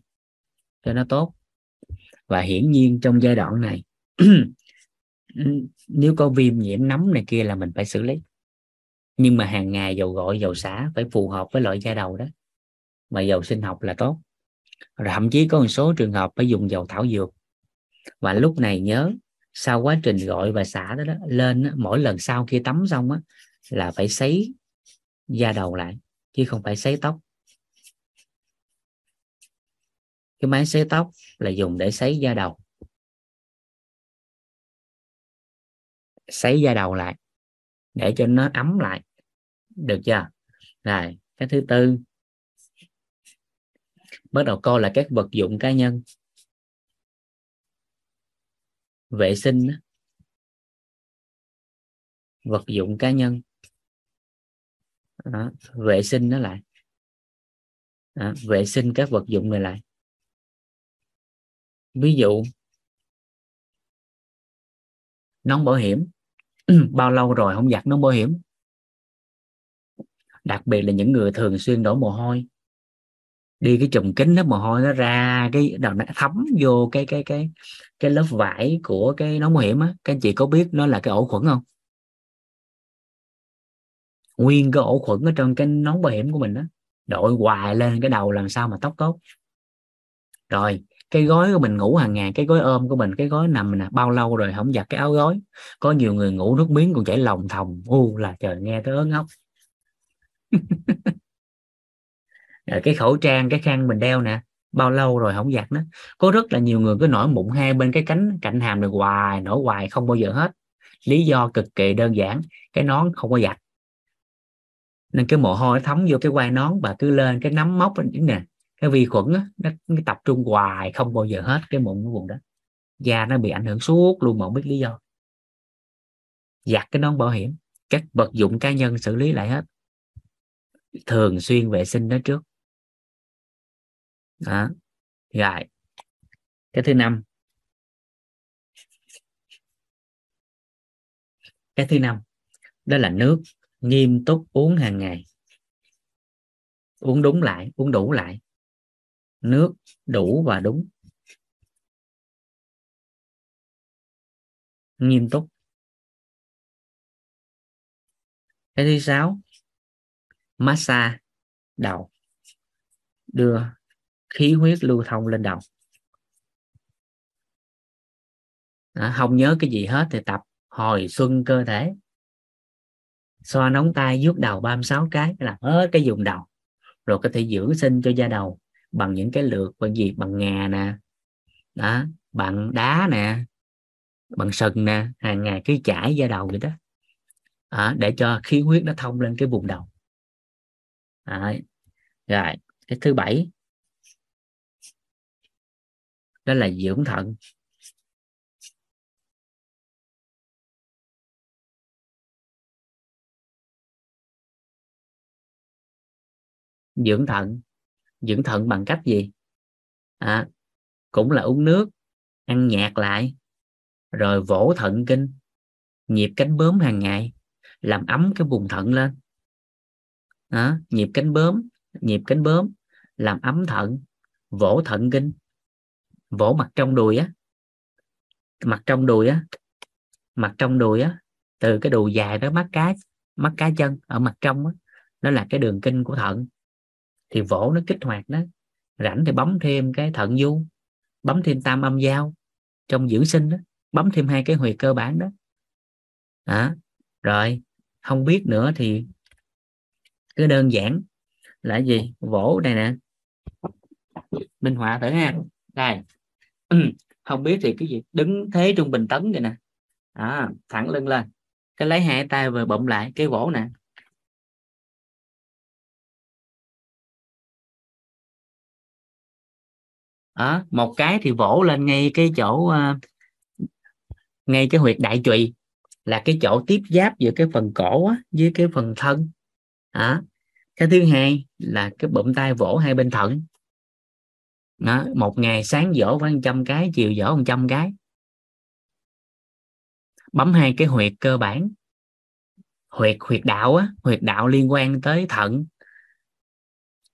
cho nó tốt. Và hiển nhiên trong giai đoạn này nếu có viêm nhiễm nấm này kia là mình phải xử lý, nhưng mà hàng ngày dầu gội, dầu xả phải phù hợp với loại da đầu đó, mà dầu sinh học là tốt. Rồi thậm chí có một số trường hợp phải dùng dầu thảo dược. Và lúc này nhớ, sau quá trình gội và xả đó, đó lên đó, mỗi lần sau khi tắm xong á là phải sấy da đầu lại, chứ không phải sấy tóc. Cái máy sấy tóc là dùng để sấy da đầu, sấy da đầu lại để cho nó ấm lại, được chưa? Rồi cái thứ tư, bắt đầu coi là các vật dụng cá nhân, vệ sinh đó. Vật dụng cá nhân đó, vệ sinh nó lại đó, vệ sinh các vật dụng này lại. Ví dụ nón bảo hiểm bao lâu rồi không giặt nón bảo hiểm, đặc biệt là những người thường xuyên đổ mồ hôi, đi cái chùm kính đó, mồ hôi nó ra cái đầu nó thấm vô cái cái cái cái lớp vải của cái nón bảo hiểm á, các anh chị có biết nó là cái ổ khuẩn không? Nguyên cái ổ khuẩn ở trong cái nón bảo hiểm của mình đó, đội hoài lên cái đầu làm sao mà tóc tốt. Rồi cái gối của mình ngủ hàng ngày, cái gối ôm của mình, cái gối nằm nè, bao lâu rồi không giặt cái áo gối. Có nhiều người ngủ nước miếng còn chảy lòng thòng, u là trời, nghe tới ớn ốc. Cái khẩu trang, cái khăn mình đeo nè, bao lâu rồi không giặt nó. Có rất là nhiều người cứ nổi mụn hai bên cái cánh cạnh hàm này hoài, nổi hoài không bao giờ hết. Lý do cực kỳ đơn giản, cái nón không có giặt, nên cái mồ hôi thấm vô cái quai nón và cứ lên cái nấm mốc nè, cái vi khuẩn á, nó, nó tập trung hoài không bao giờ hết. Cái mụn của vùng đó da nó bị ảnh hưởng suốt luôn mà không biết lý do. Giặt cái nón bảo hiểm các vật dụng cá nhân xử lý lại hết, thường xuyên vệ sinh đó trước đó. Rồi cái thứ năm, cái thứ năm đó là nước, nghiêm túc uống hàng ngày, uống đúng lại, uống đủ lại nước, đủ và đúng, nghiêm túc. Cái thứ sáu, massage đầu, đưa khí huyết lưu thông lên đầu. Đó, không nhớ cái gì hết thì tập hồi xuân cơ thể, xoa nóng tay, vuốt đầu ba mươi sáu cái, làm hết cái vùng đầu, rồi có thể dưỡng sinh cho da đầu bằng những cái lược, bằng gì, bằng ngà nè đó, bằng đá nè, bằng sừng nè, hàng ngày cứ chải da đầu vậy đó, à, để cho khí huyết nó thông lên cái vùng đầu. À, rồi cái thứ bảy đó là dưỡng thận, dưỡng thận dưỡng thận bằng cách gì, à, cũng là uống nước, ăn nhạt lại, rồi vỗ thận kinh, nhịp cánh bướm hàng ngày, làm ấm cái vùng thận lên. Đó, nhịp cánh bướm, nhịp cánh bướm làm ấm thận, vỗ thận kinh, vỗ mặt trong đùi á, mặt trong đùi á, mặt trong đùi á, từ cái đùi dài tới mắt cá, mắt cá chân ở mặt trong á, đó là cái đường kinh của thận, thì vỗ nó kích hoạt đó. Rảnh thì bấm thêm cái thận du, bấm thêm tam âm giao trong dưỡng sinh đó, bấm thêm hai cái huyệt cơ bản đó. Đó, rồi không biết nữa thì cứ đơn giản là gì, vỗ này nè, minh họa thử ha, đây không biết thì cái gì, đứng thế trung bình tấn vậy nè, đó, thẳng lưng lên, cái lấy hai tay về bụng lại, cái vỗ nè, đó, một cái thì vỗ lên ngay cái chỗ, ngay cái huyệt đại chùy, là cái chỗ tiếp giáp giữa cái phần cổ á, với cái phần thân. Đó. Cái thứ hai là cái bụng tay vỗ hai bên thận. Đó. Một ngày sáng vỗ phải một trăm cái, chiều vỗ một trăm cái, bấm hai cái huyệt cơ bản, huyệt huyệt đạo á, huyệt đạo liên quan tới thận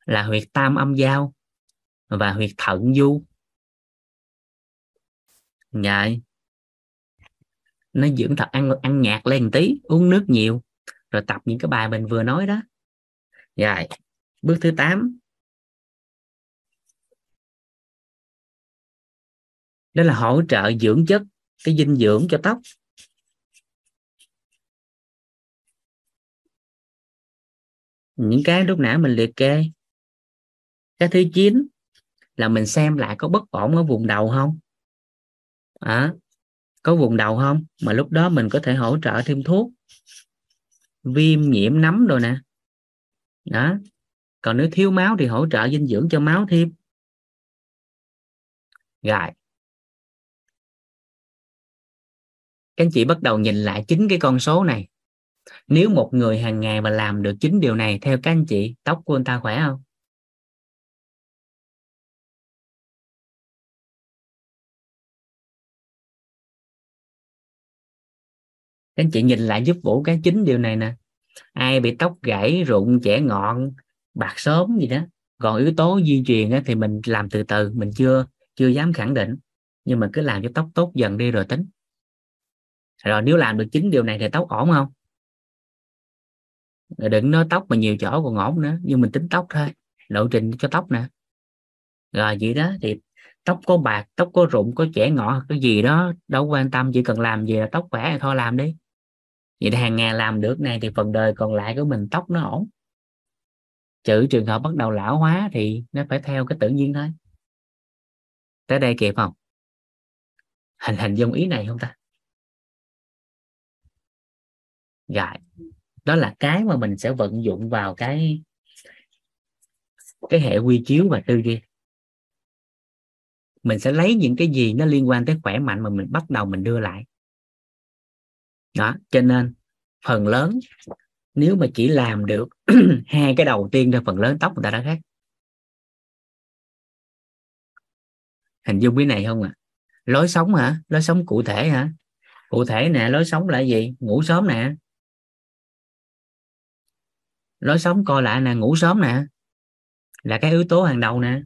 là huyệt tam âm giao và huyệt thận du. Vậy nó dưỡng thật, ăn ăn nhạt lên một tí, uống nước nhiều, rồi tập những cái bài mình vừa nói đó. Rồi bước thứ tám đó là hỗ trợ dưỡng chất, cái dinh dưỡng cho tóc. Những cái lúc nãy mình liệt kê. Cái thứ chín là mình xem lại có bất ổn ở vùng đầu không, à, có vùng đầu không, mà lúc đó mình có thể hỗ trợ thêm thuốc viêm nhiễm nấm rồi nè. Đó, còn nếu thiếu máu thì hỗ trợ dinh dưỡng cho máu thêm. Rồi các anh chị bắt đầu nhìn lại chính cái con số này. Nếu một người hàng ngày mà làm được chính điều này, theo các anh chị tóc của anh ta khỏe không? Các anh chị nhìn lại giúp Vũ cái chính điều này nè. Ai bị tóc gãy, rụng, chẻ ngọn, bạc xóm gì đó, còn yếu tố di truyền á, thì mình làm từ từ, mình chưa chưa dám khẳng định, nhưng mà cứ làm cho tóc tốt dần đi rồi tính. Rồi nếu làm được chính điều này thì tóc ổn không? Rồi đừng nói tóc mà nhiều chỗ còn ổn nữa, nhưng mình tính tóc thôi, lộ trình cho tóc nè. Rồi vậy đó, thì tóc có bạc, tóc có rụng, có chẻ ngọn, cái gì đó đâu quan tâm, chỉ cần làm gì là tóc khỏe thì thôi làm đi. Vậy hàng ngày làm được này thì phần đời còn lại của mình tóc nó ổn, trừ trường hợp bắt đầu lão hóa thì nó phải theo cái tự nhiên thôi. Tới đây kịp không? Hình hình dung ý này không ta? Rồi đó là cái mà mình sẽ vận dụng vào cái cái hệ quy chiếu và tư duy. Mình sẽ lấy những cái gì nó liên quan tới khỏe mạnh mà mình bắt đầu mình đưa lại. Đó, cho nên phần lớn nếu mà chỉ làm được hai cái đầu tiên thì phần lớn tóc người ta đã khác. Hình dung cái này không ạ? À? Lối sống hả? Lối sống cụ thể hả? Cụ thể nè, lối sống là gì? Ngủ sớm nè. Lối sống coi lại nè, ngủ sớm nè. Là cái yếu tố hàng đầu nè.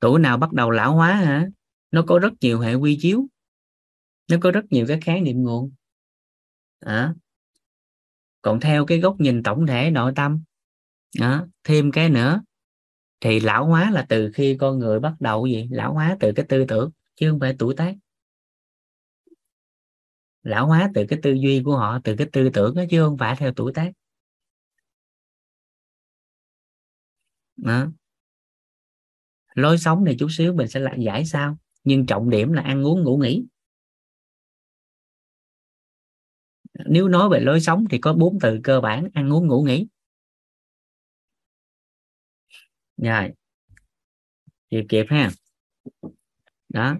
Tuổi nào bắt đầu lão hóa hả? Nó có rất nhiều hệ quy chiếu. Nó có rất nhiều cái khái niệm nguồn. À. Còn theo cái góc nhìn tổng thể nội tâm. À. Thêm cái nữa. Thì lão hóa là từ khi con người bắt đầu gì? Lão hóa từ cái tư tưởng. Chứ không phải tuổi tác. Lão hóa từ cái tư duy của họ, từ cái tư tưởng đó, chứ không phải theo tuổi tác. Đó. Lối sống này chút xíu mình sẽ lại giải sao, nhưng trọng điểm là ăn uống ngủ nghỉ. Nếu nói về lối sống thì có bốn từ cơ bản: ăn uống ngủ nghỉ. Rồi, kịp kịp ha. Đó.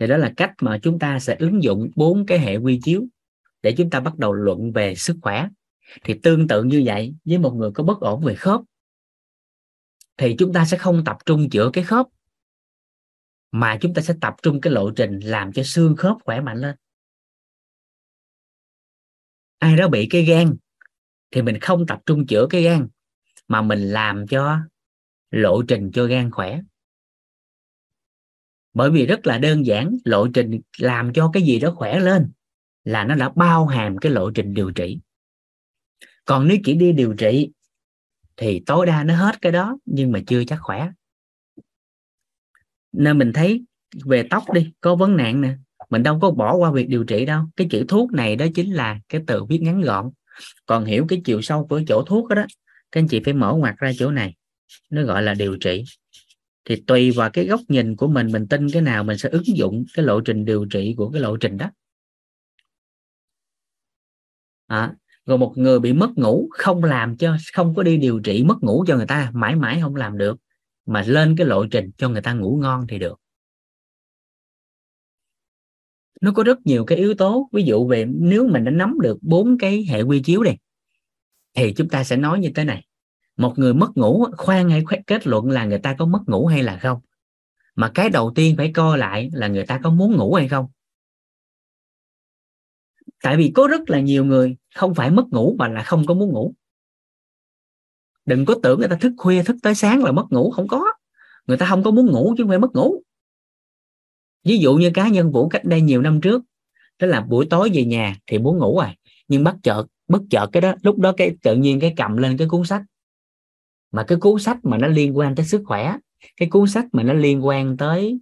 Thì đó là cách mà chúng ta sẽ ứng dụng bốn cái hệ quy chiếu để chúng ta bắt đầu luận về sức khỏe. Thì tương tự như vậy, với một người có bất ổn về khớp thì chúng ta sẽ không tập trung chữa cái khớp, mà chúng ta sẽ tập trung cái lộ trình làm cho xương khớp khỏe mạnh lên. Ai đó bị cái gan thì mình không tập trung chữa cái gan, mà mình làm cho lộ trình cho gan khỏe. Bởi vì rất là đơn giản, lộ trình làm cho cái gì đó khỏe lên là nó đã bao hàm cái lộ trình điều trị. Còn nếu chỉ đi điều trị thì tối đa nó hết cái đó nhưng mà chưa chắc khỏe. Nên mình thấy về tóc đi, có vấn nạn nè, mình đâu có bỏ qua việc điều trị đâu. Cái chữ thuốc này đó chính là cái từ viết ngắn gọn. Còn hiểu cái chiều sâu của chỗ thuốc đó, đó các anh chị phải mở ngoặt ra chỗ này, nó gọi là điều trị. Thì tùy vào cái góc nhìn của mình, mình tin cái nào mình sẽ ứng dụng cái lộ trình điều trị của cái lộ trình đó. À, rồi một người bị mất ngủ, không làm cho, không có đi điều trị mất ngủ cho người ta, mãi mãi không làm được, mà lên cái lộ trình cho người ta ngủ ngon thì được. Nó có rất nhiều cái yếu tố. Ví dụ về nếu mình đã nắm được bốn cái hệ quy chiếu này thì chúng ta sẽ nói như thế này: một người mất ngủ, khoan hay kết luận là người ta có mất ngủ hay là không, mà cái đầu tiên phải coi lại là người ta có muốn ngủ hay không. Tại vì có rất là nhiều người không phải mất ngủ mà là không có muốn ngủ. Đừng có tưởng người ta thức khuya, thức tới sáng là mất ngủ, không có. Người ta không có muốn ngủ chứ không phải mất ngủ. Ví dụ như cá nhân Vũ cách đây nhiều năm trước, đó là buổi tối về nhà thì muốn ngủ rồi, nhưng bất chợt, bất chợt cái đó, lúc đó cái tự nhiên cái cầm lên cái cuốn sách. Mà cái cuốn sách mà nó liên quan tới sức khỏe, cái cuốn sách mà nó liên quan tới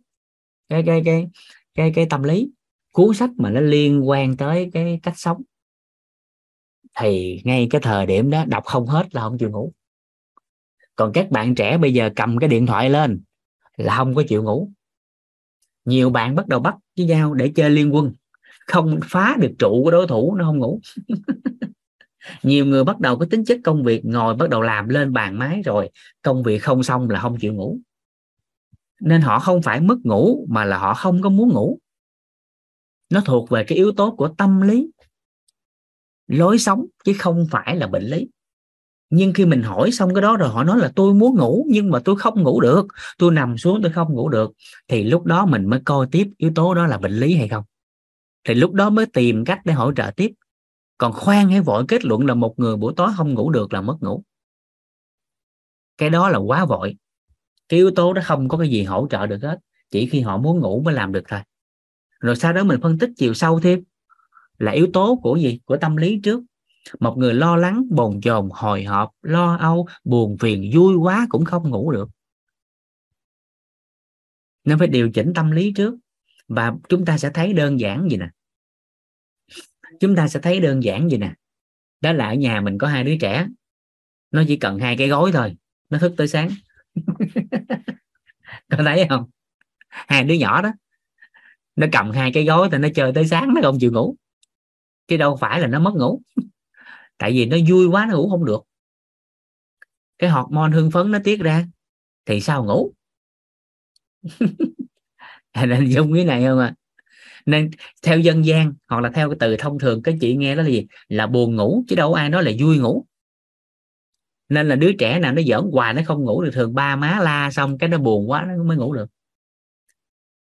cái cái cái cái cái tâm lý, cuốn sách mà nó liên quan tới cái cách sống, thì ngay cái thời điểm đó đọc không hết là không chịu ngủ. Còn các bạn trẻ bây giờ cầm cái điện thoại lên là không có chịu ngủ. Nhiều bạn bắt đầu bắt với nhau để chơi Liên Quân, không phá được trụ của đối thủ nó không ngủ. Nhiều người bắt đầu có tính chất công việc, ngồi bắt đầu làm lên bàn máy rồi công việc không xong là không chịu ngủ. Nên họ không phải mất ngủ mà là họ không có muốn ngủ. Nó thuộc về cái yếu tố của tâm lý, lối sống, chứ không phải là bệnh lý. Nhưng khi mình hỏi xong cái đó rồi, họ nói là tôi muốn ngủ nhưng mà tôi không ngủ được, tôi nằm xuống tôi không ngủ được, thì lúc đó mình mới coi tiếp yếu tố đó là bệnh lý hay không, thì lúc đó mới tìm cách để hỗ trợ tiếp. Còn khoan hay vội kết luận là một người buổi tối không ngủ được là mất ngủ, cái đó là quá vội. Cái yếu tố đó không có cái gì hỗ trợ được hết, chỉ khi họ muốn ngủ mới làm được thôi. Rồi sau đó mình phân tích chiều sâu thêm là yếu tố của gì? Của tâm lý trước. Một người lo lắng, bồn chồn, hồi hộp, lo âu, buồn phiền, vui quá cũng không ngủ được. Nên phải điều chỉnh tâm lý trước. Và chúng ta sẽ thấy đơn giản gì nè. Chúng ta sẽ thấy đơn giản gì nè. Đó là ở nhà mình có hai đứa trẻ. Nó chỉ cần hai cái gối thôi, nó thức tới sáng. Có thấy không? Hai đứa nhỏ đó, nó cầm hai cái gối thì nó chơi tới sáng nó không chịu ngủ, chứ đâu phải là nó mất ngủ. Tại vì nó vui quá nó ngủ không được, cái hormone hưng phấn nó tiết ra thì sao ngủ. Nên giống cái này không ạ? Nên theo dân gian hoặc là theo cái từ thông thường, các chị nghe đó là gì? Là buồn ngủ, chứ đâu ai nói là vui ngủ. Nên là đứa trẻ nào nó giỡn hoài nó không ngủ được, thường ba má la xong cái nó buồn quá nó mới ngủ được.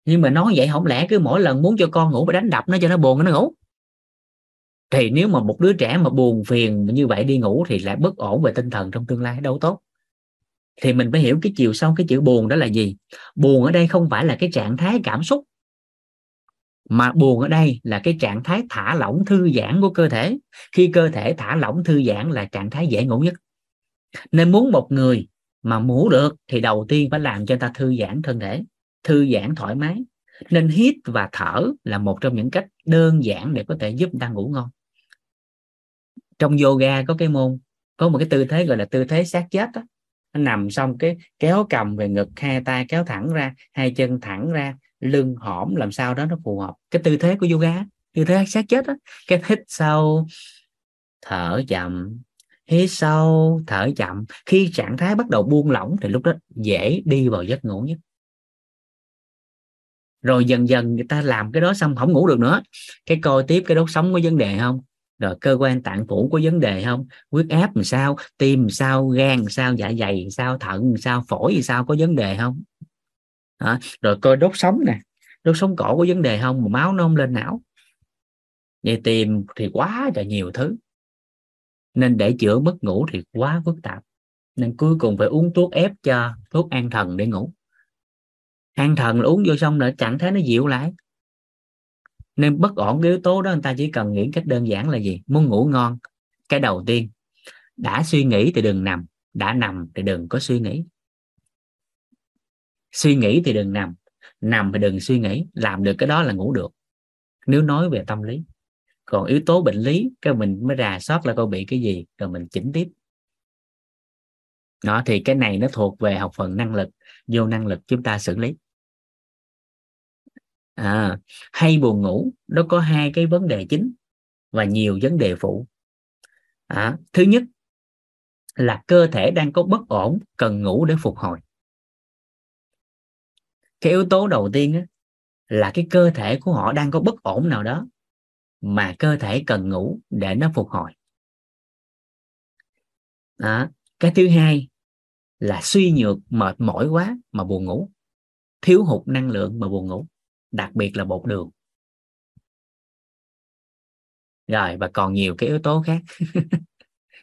Nhưng mà nói vậy không lẽ cứ mỗi lần muốn cho con ngủ mà đánh đập nó cho nó buồn nó ngủ? Thì nếu mà một đứa trẻ mà buồn phiền như vậy đi ngủ thì lại bất ổn về tinh thần trong tương lai, đâu tốt. Thì mình phải hiểu cái chiều sâu cái chữ buồn đó là gì. Buồn ở đây không phải là cái trạng thái cảm xúc, mà buồn ở đây là cái trạng thái thả lỏng thư giãn của cơ thể. Khi cơ thể thả lỏng thư giãn là trạng thái dễ ngủ nhất. Nên muốn một người mà ngủ được thì đầu tiên phải làm cho ta thư giãn thân thể, thư giãn thoải mái. Nên hít và thở là một trong những cách đơn giản để có thể giúp ta ngủ ngon. Trong yoga có cái môn, có một cái tư thế gọi là tư thế xác chết đó. Nó nằm xong cái kéo cầm về ngực, hai tay kéo thẳng ra, hai chân thẳng ra, lưng hõm làm sao đó nó phù hợp. Cái tư thế của yoga, tư thế xác chết đó. Cái hít sâu, thở chậm, hít sâu, thở chậm. Khi trạng thái bắt đầu buông lỏng thì lúc đó dễ đi vào giấc ngủ nhất. Rồi dần dần người ta làm cái đó xong không ngủ được nữa, cái coi tiếp cái đốt sống có vấn đề không, rồi cơ quan tạng phủ có vấn đề không, huyết áp làm sao, tim làm sao, gan làm sao, dạ dày làm sao, thận làm sao, phổi làm sao, có vấn đề không đó. Rồi coi đốt sống nè, đốt sống cổ có vấn đề không mà máu nó không lên não. Vậy tìm thì quá là nhiều thứ, nên để chữa mất ngủ thì quá phức tạp. Nên cuối cùng phải uống thuốc ép cho, thuốc an thần để ngủ. An thần là uống vô xong là trạng thái nó dịu lại. Nên bất ổn cái yếu tố đó, người ta chỉ cần nghĩ cách đơn giản là gì? Muốn ngủ ngon, cái đầu tiên, đã suy nghĩ thì đừng nằm, đã nằm thì đừng có suy nghĩ. Suy nghĩ thì đừng nằm, nằm thì đừng suy nghĩ. Làm được cái đó là ngủ được, nếu nói về tâm lý. Còn yếu tố bệnh lý, cái mình mới rà soát là coi bị cái gì, rồi mình chỉnh tiếp. Đó, thì cái này nó thuộc về học phần năng lực, vô năng lực chúng ta xử lý. À, hay buồn ngủ nó có hai cái vấn đề chính và nhiều vấn đề phụ. À, thứ nhất là cơ thể đang có bất ổn, cần ngủ để phục hồi. Cái yếu tố đầu tiên á, là cái cơ thể của họ đang có bất ổn nào đó mà cơ thể cần ngủ để nó phục hồi. À, cái thứ hai là suy nhược, mệt mỏi quá mà buồn ngủ, thiếu hụt năng lượng mà buồn ngủ, đặc biệt là bột đường. Rồi, và còn nhiều cái yếu tố khác.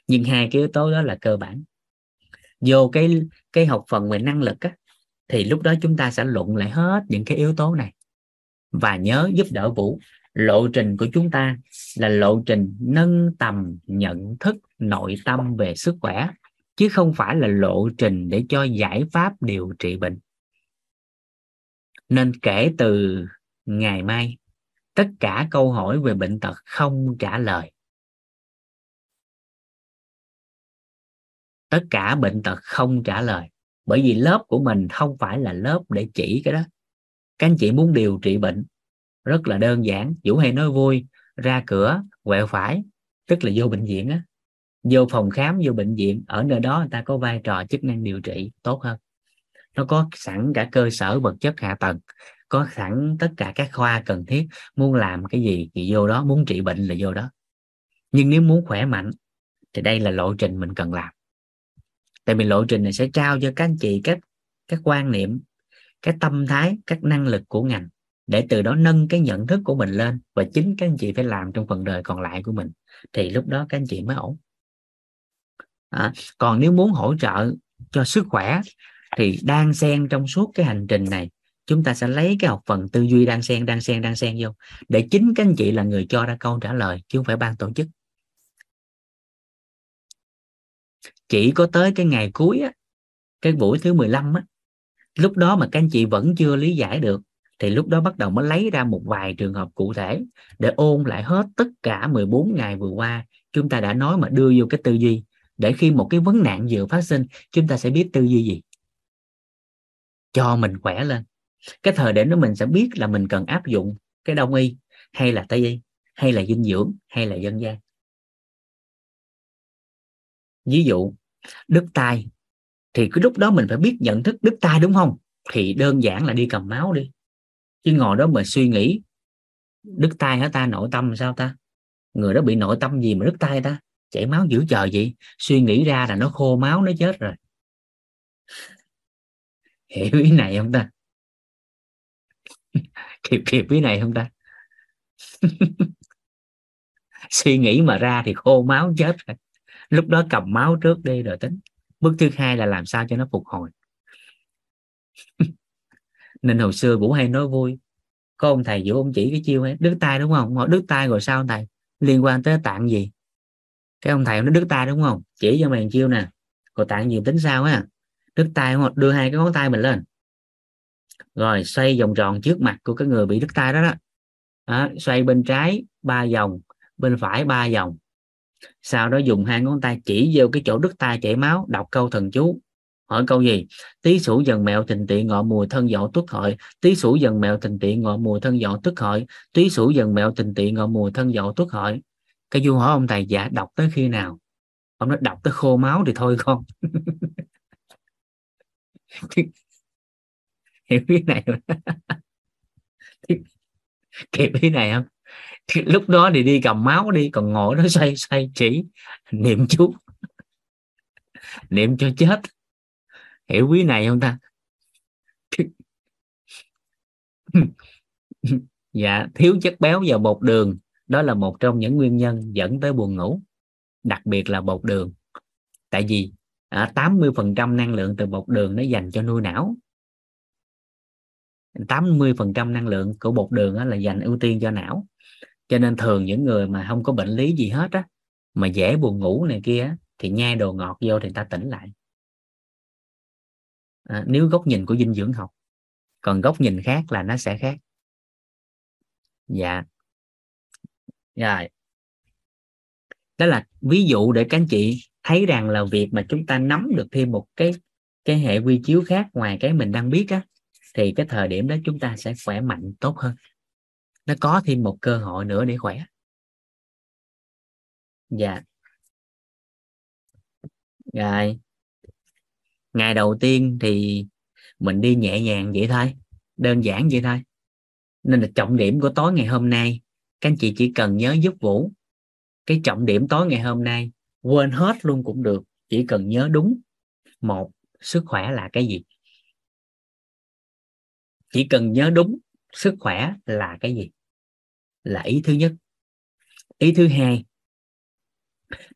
Nhưng hai cái yếu tố đó là cơ bản. Vô cái, cái học phần về năng lực á, thì lúc đó chúng ta sẽ luận lại hết những cái yếu tố này. Và nhớ giúp đỡ Vũ, lộ trình của chúng ta là lộ trình nâng tầm nhận thức nội tâm về sức khỏe, chứ không phải là lộ trình để cho giải pháp điều trị bệnh. Nên kể từ ngày mai, tất cả câu hỏi về bệnh tật không trả lời. Tất cả bệnh tật không trả lời. Bởi vì lớp của mình không phải là lớp để chỉ cái đó. Các anh chị muốn điều trị bệnh rất là đơn giản. Vũ hay nói vui, ra cửa, quẹo phải, tức là vô bệnh viện á. Vô phòng khám, vô bệnh viện, ở nơi đó người ta có vai trò chức năng điều trị tốt hơn. Nó có sẵn cả cơ sở vật chất hạ tầng, có sẵn tất cả các khoa cần thiết. Muốn làm cái gì thì vô đó, muốn trị bệnh là vô đó. Nhưng nếu muốn khỏe mạnh thì đây là lộ trình mình cần làm. Tại vì lộ trình này sẽ trao cho các anh chị các, các quan niệm, các tâm thái, các năng lực của ngành, để từ đó nâng cái nhận thức của mình lên. Và chính các anh chị phải làm trong phần đời còn lại của mình, thì lúc đó các anh chị mới ổn. À, còn nếu muốn hỗ trợ cho sức khỏe thì đan xen trong suốt cái hành trình này, chúng ta sẽ lấy cái học phần tư duy đan xen, đan xen, đan xen vô, để chính các anh chị là người cho ra câu trả lời, chứ không phải ban tổ chức. Chỉ có tới cái ngày cuối á, cái buổi thứ mười lăm á, lúc đó mà các anh chị vẫn chưa lý giải được, thì lúc đó bắt đầu mới lấy ra một vài trường hợp cụ thể để ôn lại hết tất cả mười bốn ngày vừa qua chúng ta đã nói, mà đưa vô cái tư duy, để khi một cái vấn nạn vừa phát sinh chúng ta sẽ biết tư duy gì cho mình khỏe lên. Cái thời điểm đó mình sẽ biết là mình cần áp dụng cái đông y hay là tây y, hay là dinh dưỡng hay là dân gian. Ví dụ đứt tai thì cái lúc đó mình phải biết nhận thức đứt tai đúng không, thì đơn giản là đi cầm máu đi, Chứ ngồi đó mà suy nghĩ đứt tay hả ta, nội tâm sao ta, người đó bị nội tâm gì mà đứt tay ta, chảy máu dữ trời vậy, suy nghĩ ra là nó khô máu, nó chết rồi. Hiểu ý này không ta? Kịp kịp ý này không ta? Suy nghĩ mà ra thì khô máu chết rồi. Lúc đó cầm máu trước đi rồi tính. Bước thứ hai là làm sao cho nó phục hồi. Nên hồi xưa Vũ hay nói vui, có ông thầy Vũ ông chỉ cái chiêu ấy, đứt tay đúng không? Họ đứt tay rồi sao thầy? Liên quan tới tạng gì? Cái ông thầy nó đứt tay đúng không? Chỉ cho mày chiêu nè, còn tạng gì tính sao á? Đứt tay đúng không? Đưa hai cái ngón tay mình lên, rồi xoay vòng tròn trước mặt của cái người bị đứt tay đó đó. Đó, xoay bên trái ba vòng, bên phải ba vòng. Sau đó dùng hai ngón tay chỉ vô cái chỗ đứt tay chảy máu, đọc câu thần chú. Hỏi câu gì? Tí sủ dần mẹo thình tị ngọ mùi thân dậu tuất hợi, tí sủ dần mẹo thình tị ngọ mùi thân dậu tuất hợi, tí sủ dần mẹo thình tị ngọ mùi thân dậu tuất hợi. Cái Du hỏi ông thầy, dạ đọc tới khi nào? Ông nói đọc tới khô máu thì thôi con. Hiểu ý này không? Kịp ý này không? Lúc đó thì đi cầm máu đi, còn ngồi đó xoay xoay chỉ niệm chú, niệm cho chết. Hiểu quý này không ta? Dạ, thiếu chất béo và bột đường, đó là một trong những nguyên nhân dẫn tới buồn ngủ, đặc biệt là bột đường. Tại vì tám mươi phần trăm năng lượng từ bột đường nó dành cho nuôi não. tám mươi phần trăm năng lượng của bột đường là dành ưu tiên cho não. Cho nên thường những người mà không có bệnh lý gì hết á, mà dễ buồn ngủ này kia, thì nhai đồ ngọt vô thì ta tỉnh lại. À, nếu góc nhìn của dinh dưỡng học, còn góc nhìn khác là nó sẽ khác. Dạ rồi, đó là ví dụ để các anh chị thấy rằng là việc mà chúng ta nắm được thêm một cái cái hệ quy chiếu khác ngoài cái mình đang biết á, thì cái thời điểm đó chúng ta sẽ khỏe mạnh tốt hơn, nó có thêm một cơ hội nữa để khỏe. Dạ rồi, ngày đầu tiên thì mình đi nhẹ nhàng vậy thôi, đơn giản vậy thôi. Nên là trọng điểm của tối ngày hôm nay, các anh chị chỉ cần nhớ giúp Vũ cái trọng điểm tối ngày hôm nay, quên hết luôn cũng được, chỉ cần nhớ đúng một, sức khỏe là cái gì. Chỉ cần nhớ đúng sức khỏe là cái gì, là ý thứ nhất. Ý thứ hai,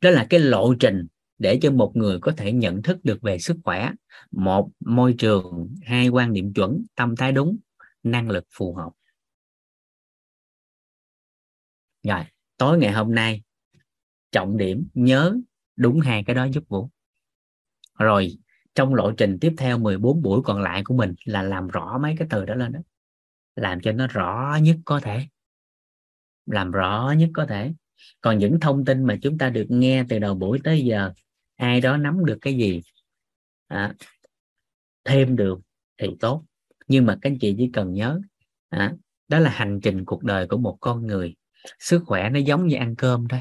đó là cái lộ trình để cho một người có thể nhận thức được về sức khỏe. Một, môi trường. Hai, quan niệm chuẩn, tâm thái đúng, năng lực phù hợp. Rồi, tối ngày hôm nay trọng điểm nhớ đúng hai cái đó giúp Vũ. Rồi, trong lộ trình tiếp theo mười bốn buổi còn lại của mình là làm rõ mấy cái từ đó lên đó. Làm cho nó rõ nhất có thể. Làm rõ nhất có thể. Còn những thông tin mà chúng ta được nghe từ đầu buổi tới giờ, ai đó nắm được cái gì à, thêm được thì tốt. Nhưng mà các anh chị chỉ cần nhớ à, đó là hành trình cuộc đời của một con người. Sức khỏe nó giống như ăn cơm thôi,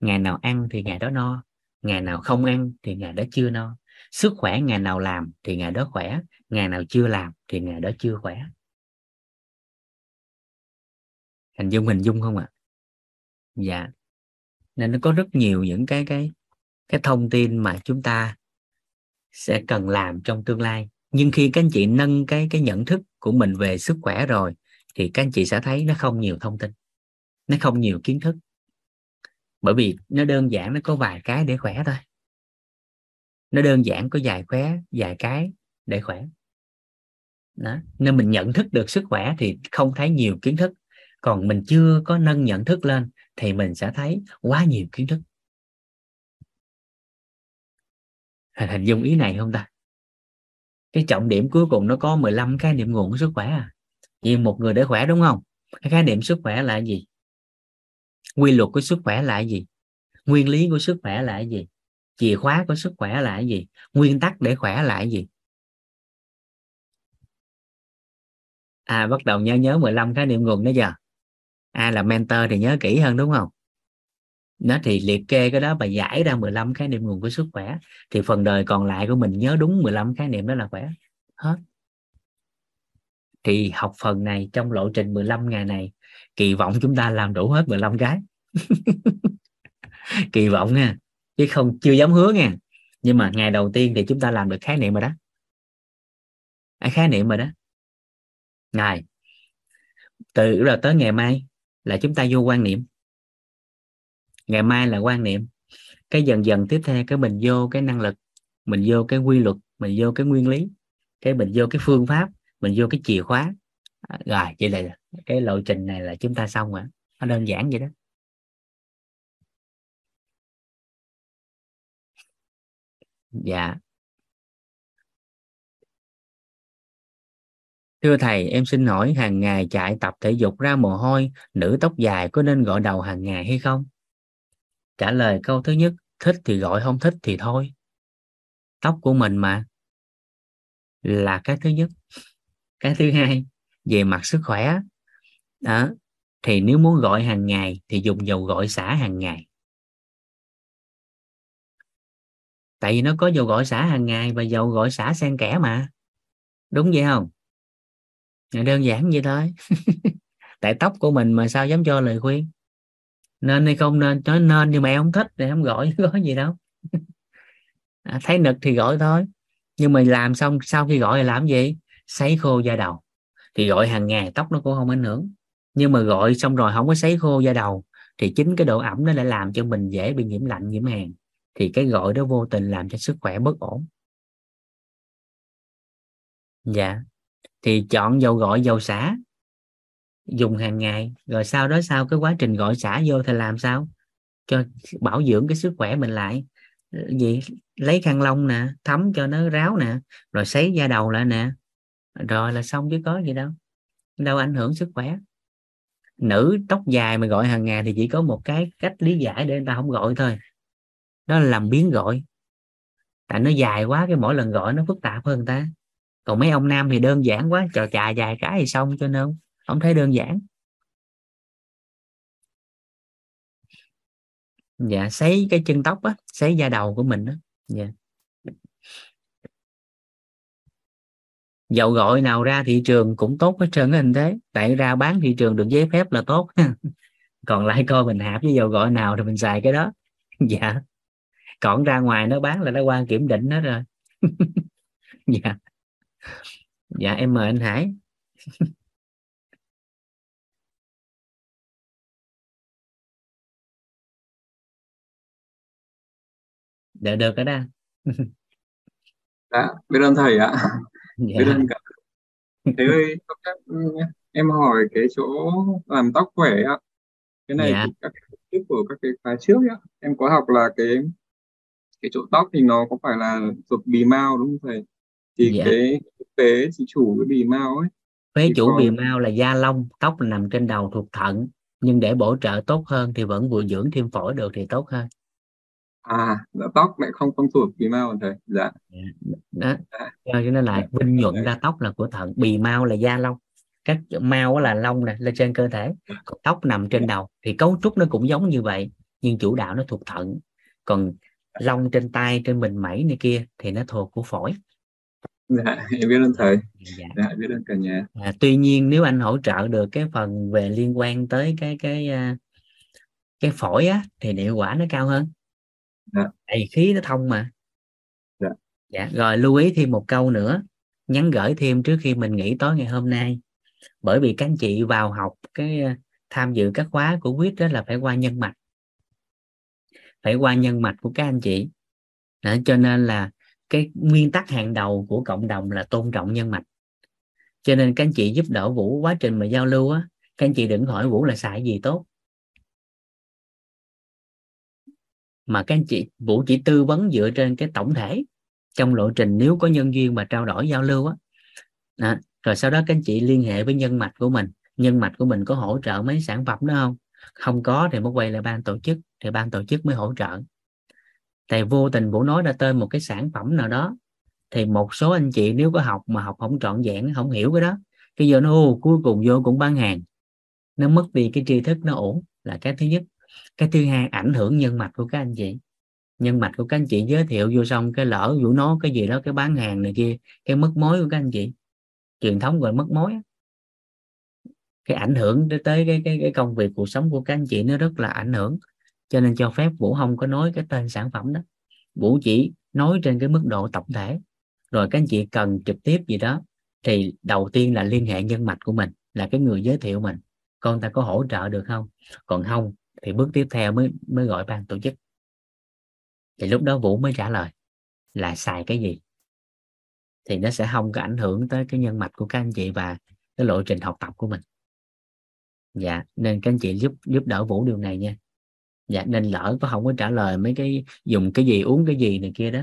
ngày nào ăn thì ngày đó no, ngày nào không ăn thì ngày đó chưa no. Sức khỏe ngày nào làm thì ngày đó khỏe, ngày nào chưa làm thì ngày đó chưa khỏe. Hình dung hình dung không ạ? À? Dạ, nên nó có rất nhiều những cái cái cái thông tin mà chúng ta sẽ cần làm trong tương lai. Nhưng khi các anh chị nâng cái cái nhận thức của mình về sức khỏe rồi, thì các anh chị sẽ thấy nó không nhiều thông tin, nó không nhiều kiến thức, bởi vì nó đơn giản, nó có vài cái để khỏe thôi. Nó đơn giản có vài khỏe, vài cái để khỏe. Đó. Nên mình nhận thức được sức khỏe thì không thấy nhiều kiến thức. Còn mình chưa có nâng nhận thức lên thì mình sẽ thấy quá nhiều kiến thức. Hình dung ý này không ta? Cái trọng điểm cuối cùng nó có mười lăm khái niệm nguồn của sức khỏe à. Vì một người để khỏe đúng không? Cái khái niệm sức khỏe là gì? Quy luật của sức khỏe là gì? Nguyên lý của sức khỏe là gì? Chìa khóa của sức khỏe là gì? Nguyên tắc để khỏe là gì? À, bắt đầu nhớ nhớ mười lăm khái niệm nguồn đó giờ. Ai là mentor thì nhớ kỹ hơn đúng không? Nó thì liệt kê cái đó và giải ra mười lăm khái niệm nguồn của sức khỏe. Thì phần đời còn lại của mình nhớ đúng mười lăm khái niệm đó là khỏe. Hết. thì học phần này trong lộ trình mười lăm ngày này, kỳ vọng chúng ta làm đủ hết mười lăm cái. Kỳ vọng nha, chứ không chưa dám hứa nha. Nhưng mà ngày đầu tiên thì chúng ta làm được khái niệm rồi đó. À, khái niệm rồi đó. Ngày từ rồi tới ngày mai là chúng ta vô quan niệm. Ngày mai là quan niệm. Cái dần dần tiếp theo cái mình vô cái năng lực, mình vô cái quy luật, mình vô cái nguyên lý, cái mình vô cái phương pháp, mình vô cái chìa khóa. Rồi vậy là cái lộ trình này là chúng ta xong rồi. Nó đơn giản vậy đó. Dạ. Thưa thầy, em xin hỏi hàng ngày chạy tập thể dục ra mồ hôi, nữ tóc dài có nên gội đầu hàng ngày hay không? Trả lời câu thứ nhất, thích thì gọi, không thích thì thôi. Tóc của mình mà, là cái thứ nhất. Cái thứ hai, về mặt sức khỏe đó, thì nếu muốn gội hàng ngày thì dùng dầu gội xả hàng ngày. Tại vì nó có dầu gội xả hàng ngày và dầu gội xả xen kẽ mà. Đúng vậy không? Đơn giản vậy thôi. Tại tóc của mình mà sao dám cho lời khuyên. Nên hay không nên, nói nên nhưng mà em không thích thì không gọi, có gì đâu. À, thấy nực thì gọi thôi. Nhưng mà làm xong, sau khi gọi thì làm gì? Sấy khô da đầu. Thì gọi hàng ngày tóc nó cũng không ảnh hưởng. Nhưng mà gọi xong rồi không có sấy khô da đầu thì chính cái độ ẩm nó lại làm cho mình dễ bị nhiễm lạnh, nhiễm hàn. Thì cái gọi đó vô tình làm cho sức khỏe bất ổn. Dạ. Thì chọn dầu gội, dầu xả, dùng hàng ngày. Rồi sau đó sau cái quá trình gội xả vô thì làm sao cho bảo dưỡng cái sức khỏe mình lại. Vậy lấy khăn lông nè, thấm cho nó ráo nè, rồi sấy da đầu lại nè, rồi là xong chứ có gì đâu. Đâu ảnh hưởng sức khỏe. Nữ tóc dài mà gọi hàng ngày thì chỉ có một cái cách lý giải để người ta không gọi thôi. Đó là làm biến gọi. Tại nó dài quá, cái mỗi lần gọi nó phức tạp hơn người ta. Còn mấy ông nam thì đơn giản quá, trò chà dài cái thì xong, cho nên không thấy đơn giản. Dạ, sấy cái chân tóc á, sấy da đầu của mình đó. Dạ. Dầu gội nào ra thị trường cũng tốt hết trơn hình thế. Tại ra bán thị trường được giấy phép là tốt. Còn lại coi mình hạp với dầu gội nào thì mình xài cái đó. Dạ. Còn ra ngoài nó bán là nó qua kiểm định hết rồi. Dạ. Dạ em mời anh Hải. Để được đó đó. Dạ, biết ơn thầy ạ. Dạ. Biết ơn cả. Thế ơi, em hỏi cái chỗ làm tóc khỏe ạ. Cái này dạ. Các tiếp của các cái khóa trước nhá. Em có học là cái cái chỗ tóc thì nó có phải là thuộc bì mao đúng không thầy? Thì dạ. Cái phế chủ cái bì mao ấy. Phế chủ còn... bì mao là da lông, tóc nằm trên đầu thuộc thận, nhưng để bổ trợ tốt hơn thì vẫn vừa dưỡng thêm phổi được thì tốt hơn. À, tóc lại không không thuộc bì mao thầy. Dạ. Đó. Cho nên là vinh nhuận ra tóc là của thận, bì mao là da lông. Các mao là lông nè, lên trên cơ thể. Còn tóc nằm trên đầu thì cấu trúc nó cũng giống như vậy, nhưng chủ đạo nó thuộc thận. Còn lông trên tay, trên mình mẩy này kia thì nó thuộc của phổi. Dạ, biết ơn thầy. Dạ. Dạ, biết ơn cả nhà. À, tuy nhiên nếu anh hỗ trợ được cái phần về liên quan tới cái cái cái, cái phổi á thì hiệu quả nó cao hơn. Dạ. Tại khí nó thông mà. Dạ. Dạ. Rồi lưu ý thêm một câu nữa, nhắn gửi thêm trước khi mình nghỉ tối ngày hôm nay, bởi vì các anh chị vào học cái tham dự các khóa của vê i tê đó là phải qua nhân mạch, phải qua nhân mạch của các anh chị. Đó, cho nên là cái nguyên tắc hàng đầu của cộng đồng là tôn trọng nhân mạch. Cho nên các anh chị giúp đỡ Vũ quá trình mà giao lưu á, các anh chị đừng hỏi Vũ là xài gì tốt, mà các anh chị Vũ chỉ tư vấn dựa trên cái tổng thể trong lộ trình nếu có nhân duyên mà trao đổi giao lưu á. Đó. Rồi sau đó các anh chị liên hệ với nhân mạch của mình, nhân mạch của mình có hỗ trợ mấy sản phẩm đó không? Không có thì mới quay lại ban tổ chức, thì ban tổ chức mới hỗ trợ. Tại vô tình Vũ nói ra tên một cái sản phẩm nào đó thì một số anh chị nếu có học mà học không trọn vẹn, không hiểu cái đó, bây giờ nó oh, cuối cùng vô cũng bán hàng, nó mất đi cái tri thức nó ổn, là cái thứ nhất. Cái thứ hai, ảnh hưởng nhân mạch của các anh chị. Nhân mạch của các anh chị giới thiệu vô xong cái lỡ Vũ nói cái gì đó, cái bán hàng này kia, cái mất mối của các anh chị, truyền thống rồi mất mối. cái ảnh hưởng tới cái cái cái công việc cuộc sống của các anh chị nó rất là ảnh hưởng, cho nên cho phép Vũ không có nói cái tên sản phẩm đó, Vũ chỉ nói trên cái mức độ tổng thể. Rồi các anh chị cần trực tiếp gì đó thì đầu tiên là liên hệ nhân mạch của mình, là cái người giới thiệu mình, con ta có hỗ trợ được không, còn không thì bước tiếp theo mới mới gọi ban tổ chức. Thì lúc đó Vũ mới trả lời là xài cái gì, thì nó sẽ không có ảnh hưởng tới cái nhân mạch của các anh chị và cái lộ trình học tập của mình. Dạ, nên các anh chị giúp giúp đỡ Vũ điều này nha. Dạ, nên lỡ có không có trả lời mấy cái dùng cái gì uống cái gì này kia đó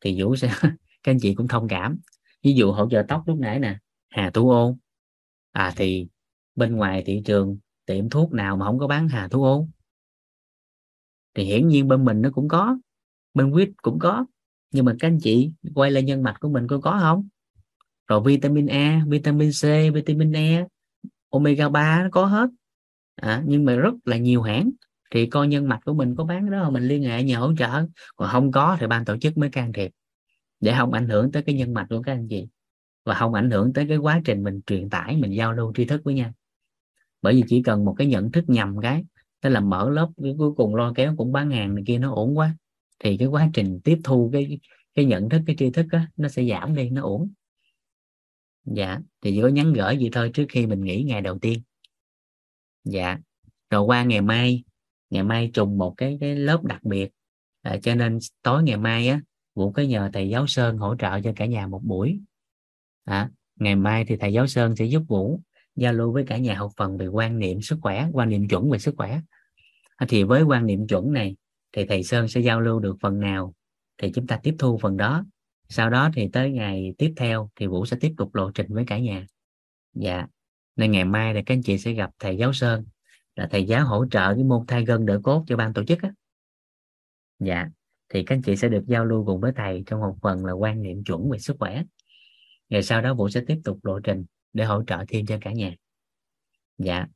thì Vũ sẽ các anh chị cũng thông cảm. Ví dụ hỗ trợ tóc lúc nãy nè, Hà Tú Ô, à thì bên ngoài thị trường tiệm thuốc nào mà không có bán Hà Tú Ô, thì hiển nhiên bên mình nó cũng có, bên quýt cũng có, nhưng mà các anh chị quay lại nhân mạch của mình coi có không. Rồi vitamin A, vitamin C, vitamin E, omega ba nó có hết, à, nhưng mà rất là nhiều hãng, thì coi nhân mạch của mình có bán đó mình liên hệ nhờ hỗ trợ, còn không có thì ban tổ chức mới can thiệp, để không ảnh hưởng tới cái nhân mạch của các anh chị và không ảnh hưởng tới cái quá trình mình truyền tải, mình giao lưu tri thức với nhau. Bởi vì chỉ cần một cái nhận thức nhầm cái tức là mở lớp cuối cùng lo kéo cũng bán hàng này kia nó ổn quá, thì cái quá trình tiếp thu cái cái nhận thức cái tri thức đó, nó sẽ giảm đi, nó ổn. Dạ, thì chỉ có nhắn gửi vậy thôi trước khi mình nghỉ ngày đầu tiên. Dạ, rồi qua ngày mai, ngày mai trùng một cái cái lớp đặc biệt, à, cho nên tối ngày mai á Vũ có nhờ thầy giáo Sơn hỗ trợ cho cả nhà một buổi. À, ngày mai thì thầy giáo Sơn sẽ giúp Vũ giao lưu với cả nhà học phần về quan niệm sức khỏe, quan niệm chuẩn về sức khỏe. À, thì với quan niệm chuẩn này thì thầy Sơn sẽ giao lưu được phần nào thì chúng ta tiếp thu phần đó. Sau đó thì tới ngày tiếp theo thì Vũ sẽ tiếp tục lộ trình với cả nhà. Dạ, nên ngày mai thì các anh chị sẽ gặp thầy giáo Sơn, là thầy giáo hỗ trợ cái môn thay gân đỡ cốt cho ban tổ chức á. Dạ, thì các anh chị sẽ được giao lưu cùng với thầy trong một phần là quan niệm chuẩn về sức khỏe. Ngày sau đó Vũ sẽ tiếp tục lộ trình để hỗ trợ thêm cho cả nhà. Dạ,